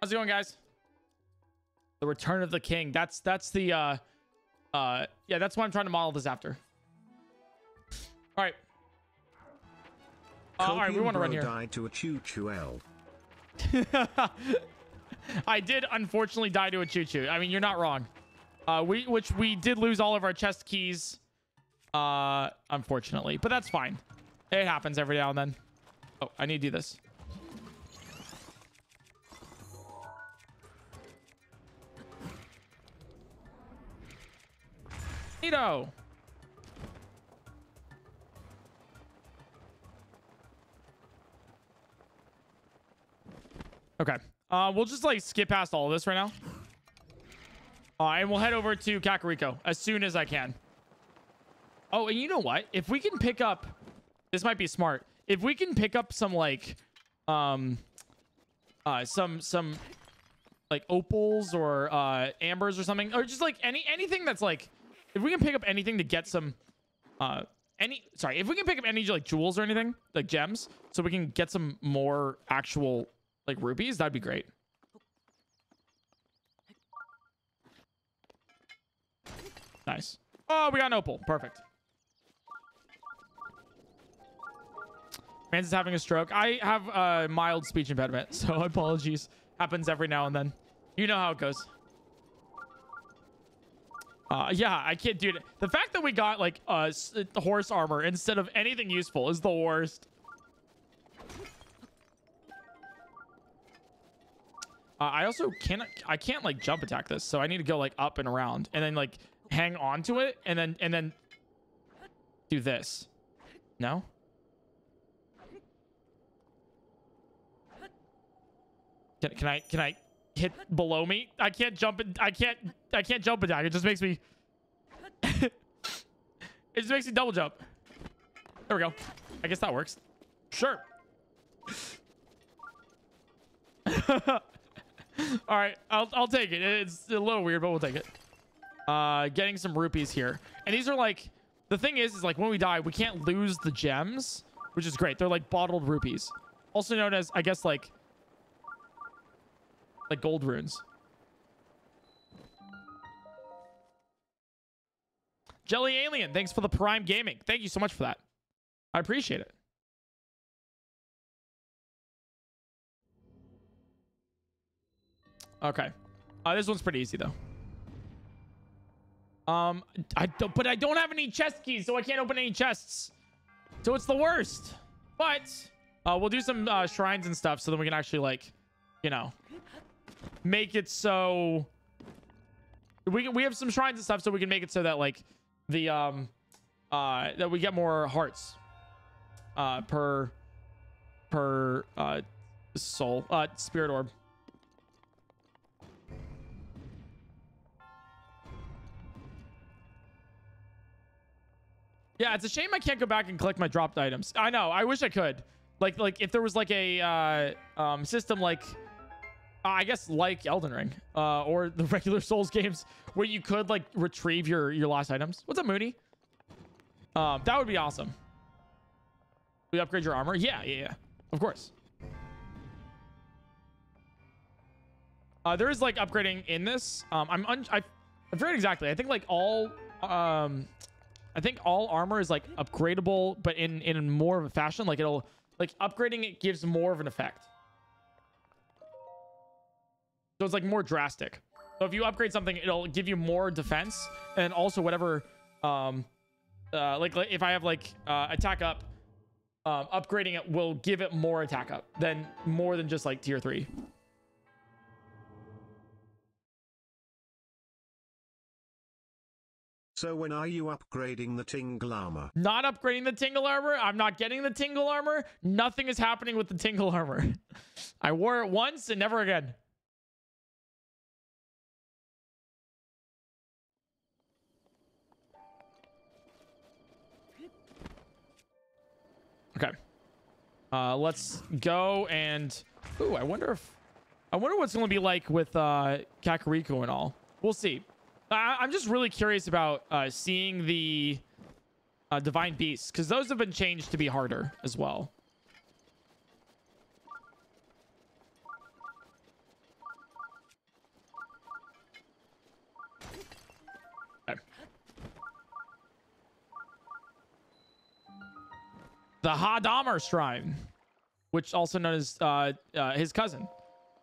How's it going, guys? The Return of the King. That's that's the uh uh yeah, that's what I'm trying to model this after. All right. Uh, all right, we want to run here. Died to a choo-choo L. I did unfortunately die to a choo-choo. I mean, you're not wrong. Uh we which we did lose all of our chest keys. Uh, unfortunately, but that's fine. It happens every now and then. Oh, I need to do this. Neato. Okay. Uh, we'll just like skip past all of this right now. Uh, and we'll head over to Kakariko as soon as I can. Oh, and you know what? If we can pick up... This might be smart. If we can pick up some, like... Um... Uh, some... Some... Like, opals or, uh... ambers or something. Or just, like, any anything that's, like... If we can pick up anything to get some... Uh... any sorry, if we can pick up any like jewels or anything, like gems, so we can get some more actual like rupees, that'd be great. Nice. Oh, we got an opal. Perfect. Rance is having a stroke. I have a mild speech impediment, so apologies. Happens every now and then. You know how it goes. Uh, yeah, I can't do it. The fact that we got, like, uh, horse armor instead of anything useful is the worst. Uh, I also can't, I can't, like, jump attack this, so I need to go, like, up and around. And then, like, hang on to it, and then, and then do this. No? Can, can I can I hit below me? I can't jump. I can't I can't jump attack. It just makes me. It just makes me double jump. There we go. I guess that works. Sure. All right, I'll I'll take it. It's a little weird, but we'll take it. Uh, getting some rupees here, and these are like the thing is is like when we die, we can't lose the gems, which is great. They're like bottled rupees, also known as I guess like. Like gold runes. Jelly Alien, thanks for the Prime Gaming. Thank you so much for that. I appreciate it. Okay. Uh, this one's pretty easy, though. Um, I don't, but I don't have any chest keys, so I can't open any chests. So it's the worst. But uh, we'll do some uh, shrines and stuff so then we can actually, like, you know... make it so we we have some shrines and stuff so we can make it so that like the um uh that we get more hearts uh per per uh soul uh spirit orb. Yeah, it's a shame I can't go back and collect my dropped items. I know, I wish I could. Like like if there was like a uh um system like Uh, I guess like Elden Ring uh, or the regular Souls games where you could like retrieve your, your lost items. What's up, Mooney? Um, that would be awesome. We upgrade your armor? Yeah, yeah, yeah. Of course. Uh, there is like upgrading in this. Um, I'm un I, I forget exactly. I think like all um, I think all armor is like upgradable, but in in more of a fashion. Like it'll like upgrading it gives more of an effect. So it's like more drastic. So if you upgrade something, it'll give you more defense and also whatever, um, uh, like, like if I have like uh, attack up, uh, upgrading it will give it more attack up than more than just like tier three. So when are you upgrading the Tingle Armor? Not upgrading the Tingle Armor. I'm not getting the Tingle Armor. Nothing is happening with the Tingle Armor. I wore it once and never again. Okay, uh, let's go and, ooh, I wonder if, I wonder what's going to be like with uh, Kakariko and all. We'll see. I, I'm just really curious about uh, seeing the uh, Divine Beasts, because those have been changed to be harder as well. The Hadamar Shrine, which also known as uh, uh, his cousin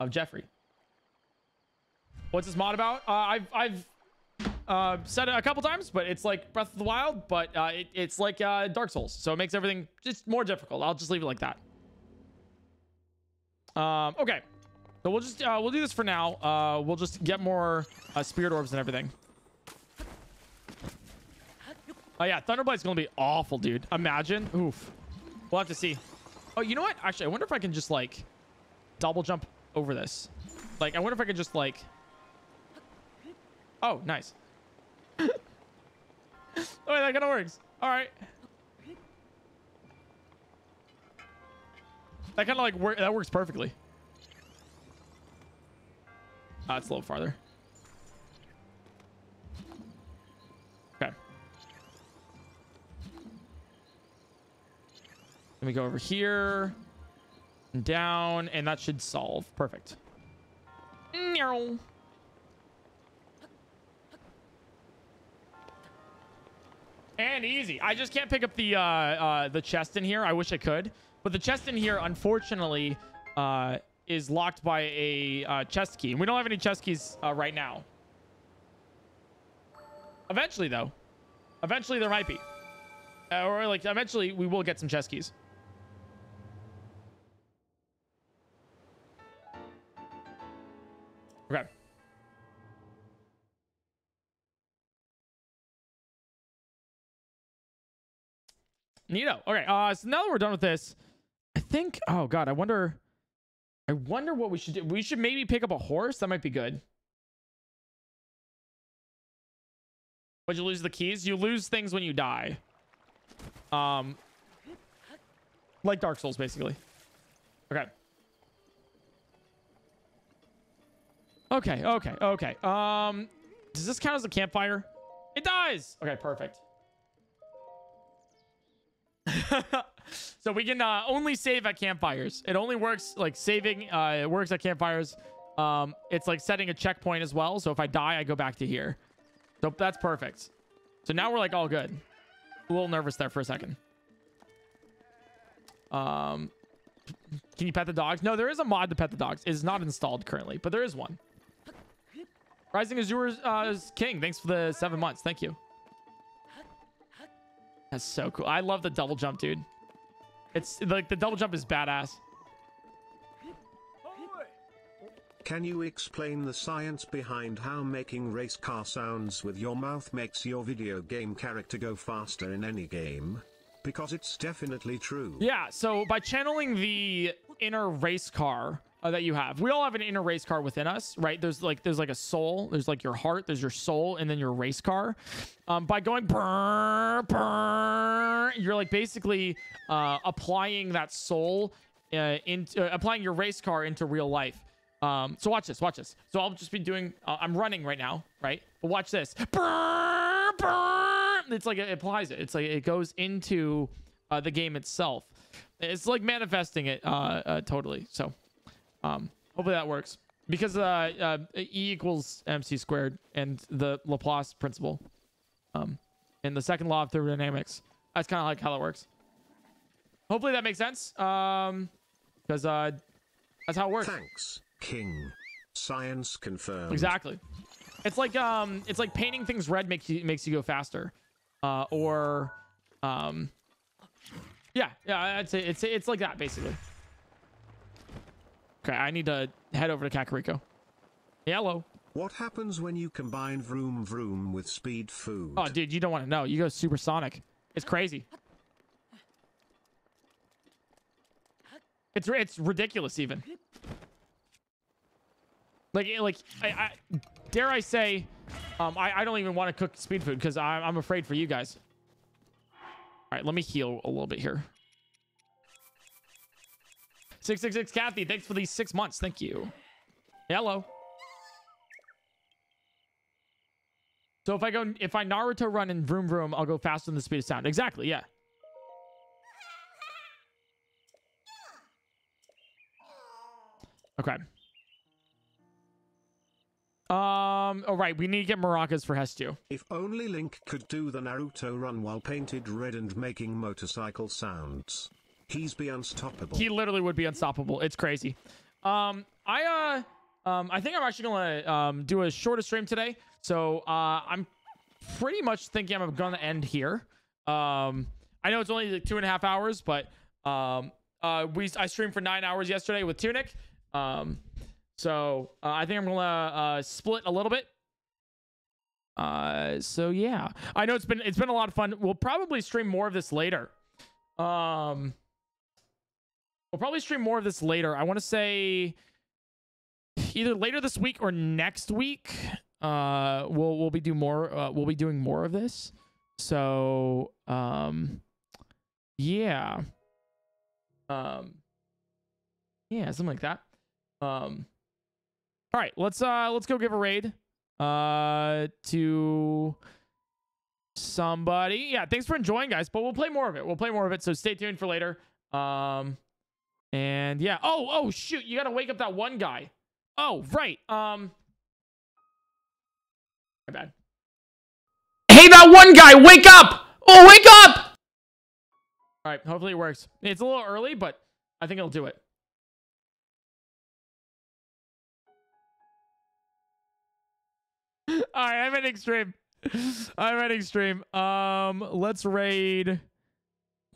of Jeffrey. What's this mod about? Uh, I've, I've uh, said it a couple times, but it's like Breath of the Wild, but uh, it, it's like uh, Dark Souls. So it makes everything just more difficult. I'll just leave it like that. Um, okay, so we'll just uh, we'll do this for now. Uh, we'll just get more uh, Spirit Orbs and everything. Oh yeah, Thunderblade's gonna be awful, dude. Imagine. Oof. We'll have to see. Oh, you know what? Actually, I wonder if I can just, like, double jump over this. Like, I wonder if I could just, like... Oh, nice. Oh, wait, that kind of works. All right. That kind of, like, wor that works perfectly. Ah, it's a little farther. Let me go over here and down, and that should solve. Perfect. Meow. And easy. I just can't pick up the uh, uh, the chest in here. I wish I could, but the chest in here, unfortunately, uh, is locked by a uh, chest key. And we don't have any chest keys uh, right now. Eventually, though, eventually there might be, uh, or like eventually we will get some chest keys. Okay. Neato. Okay, uh, so now that we're done with this, I think... Oh, God, I wonder... I wonder what we should do. We should maybe pick up a horse. That might be good. Would you lose the keys? You lose things when you die. Um, like Dark Souls, basically. Okay. Okay, okay, okay. Um, does this count as a campfire? It dies! Okay, perfect. So we can uh, only save at campfires. It only works like saving. Uh, it works at campfires. Um, it's like setting a checkpoint as well. So if I die, I go back to here. So that's perfect. So now we're like all good. A little nervous there for a second. Um, can you pet the dogs? No, there is a mod to pet the dogs. It is not installed currently, but there is one. Rising Azure uh, is king. Thanks for the seven months. Thank you. That's so cool. I love the double jump, dude. It's like the double jump is badass. Can you explain the science behind how making race car sounds with your mouth makes your video game character go faster in any game? Because it's definitely true. Yeah, so by channeling the inner race car uh, that you have, we all have an inner race car within us, right? There's like there's like a soul, there's like your heart, there's your soul, and then your race car. Um, by going brr, brr, you're like basically uh, applying that soul, uh, into uh, applying your race car into real life. Um, so watch this, watch this. So I'll just be doing, uh, I'm running right now, right? But watch this. Brr, brr. It's like it applies it. It's like it goes into uh, the game itself. It's like manifesting it uh, uh, totally. So um, hopefully that works. Because uh, uh, E equals M C squared and the Laplace principle. Um, and the second law of thermodynamics. That's kind of like how that works. Hopefully that makes sense. Um, because uh, that's how it works. Thanks. King. Science confirmed. Exactly. It's like um it's like painting things red makes you makes you go faster. Uh or um yeah, yeah, I'd say it's it's like that basically. Okay, I need to head over to Kakariko. Hello. What happens when you combine vroom vroom with speed food? Oh dude, you don't want to know. You go supersonic. It's crazy. It's it's ridiculous even. Like, like, I, I, dare I say, um, I, I don't even want to cook speed food because I'm, I'm afraid for you guys. All right, let me heal a little bit here. six six six Kathy, thanks for these six months. Thank you. Hello. So if I go, if I Naruto run in vroom vroom, I'll go faster than the speed of sound. Exactly, yeah. Okay. Um, all right, we need to get maracas for Hestu. If only Link could do the Naruto run while painted red and making motorcycle sounds. He's be unstoppable. He literally would be unstoppable. It's crazy. Um, I, uh, um, I think I'm actually going to, um, do a shorter stream today. So, uh, I'm pretty much thinking I'm going to end here. Um, I know it's only like two and a half hours, but, um, uh, we, I streamed for nine hours yesterday with Tunic. Um, So, uh, I think I'm going to uh, split a little bit. Uh, so, yeah. I know it's been it's been a lot of fun. We'll probably stream more of this later. Um, we'll probably stream more of this later. I want to say either later this week or next week. Uh, we'll we'll be do more. Uh, we'll be doing more of this. So, um, yeah, um, yeah, something like that. Um. All right, let's uh let's go give a raid uh to somebody. Yeah, thanks for enjoying, guys, but we'll play more of it. We'll play more of it, so stay tuned for later. Um, and yeah. Oh, oh, shoot. You got to wake up that one guy. Oh, right. Um, my bad. Hey, that one guy, wake up. Oh, wake up. All right. Hopefully it works. It's a little early, but I think it'll do it. All right, I'm ending stream. I'm ending stream. Um, let's raid.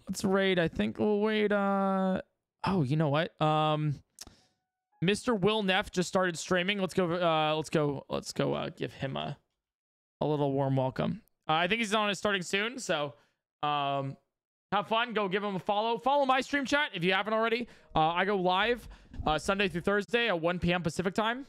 Let's raid. I think we'll wait. Uh, oh, you know what? Um, Mister Will Neff just started streaming. Let's go. Uh, let's go. Let's go. Uh, give him a a little warm welcome. Uh, I think he's on his starting soon. So, um, have fun. Go give him a follow. Follow my stream chat if you haven't already. Uh, I go live uh, Sunday through Thursday at one p m Pacific time.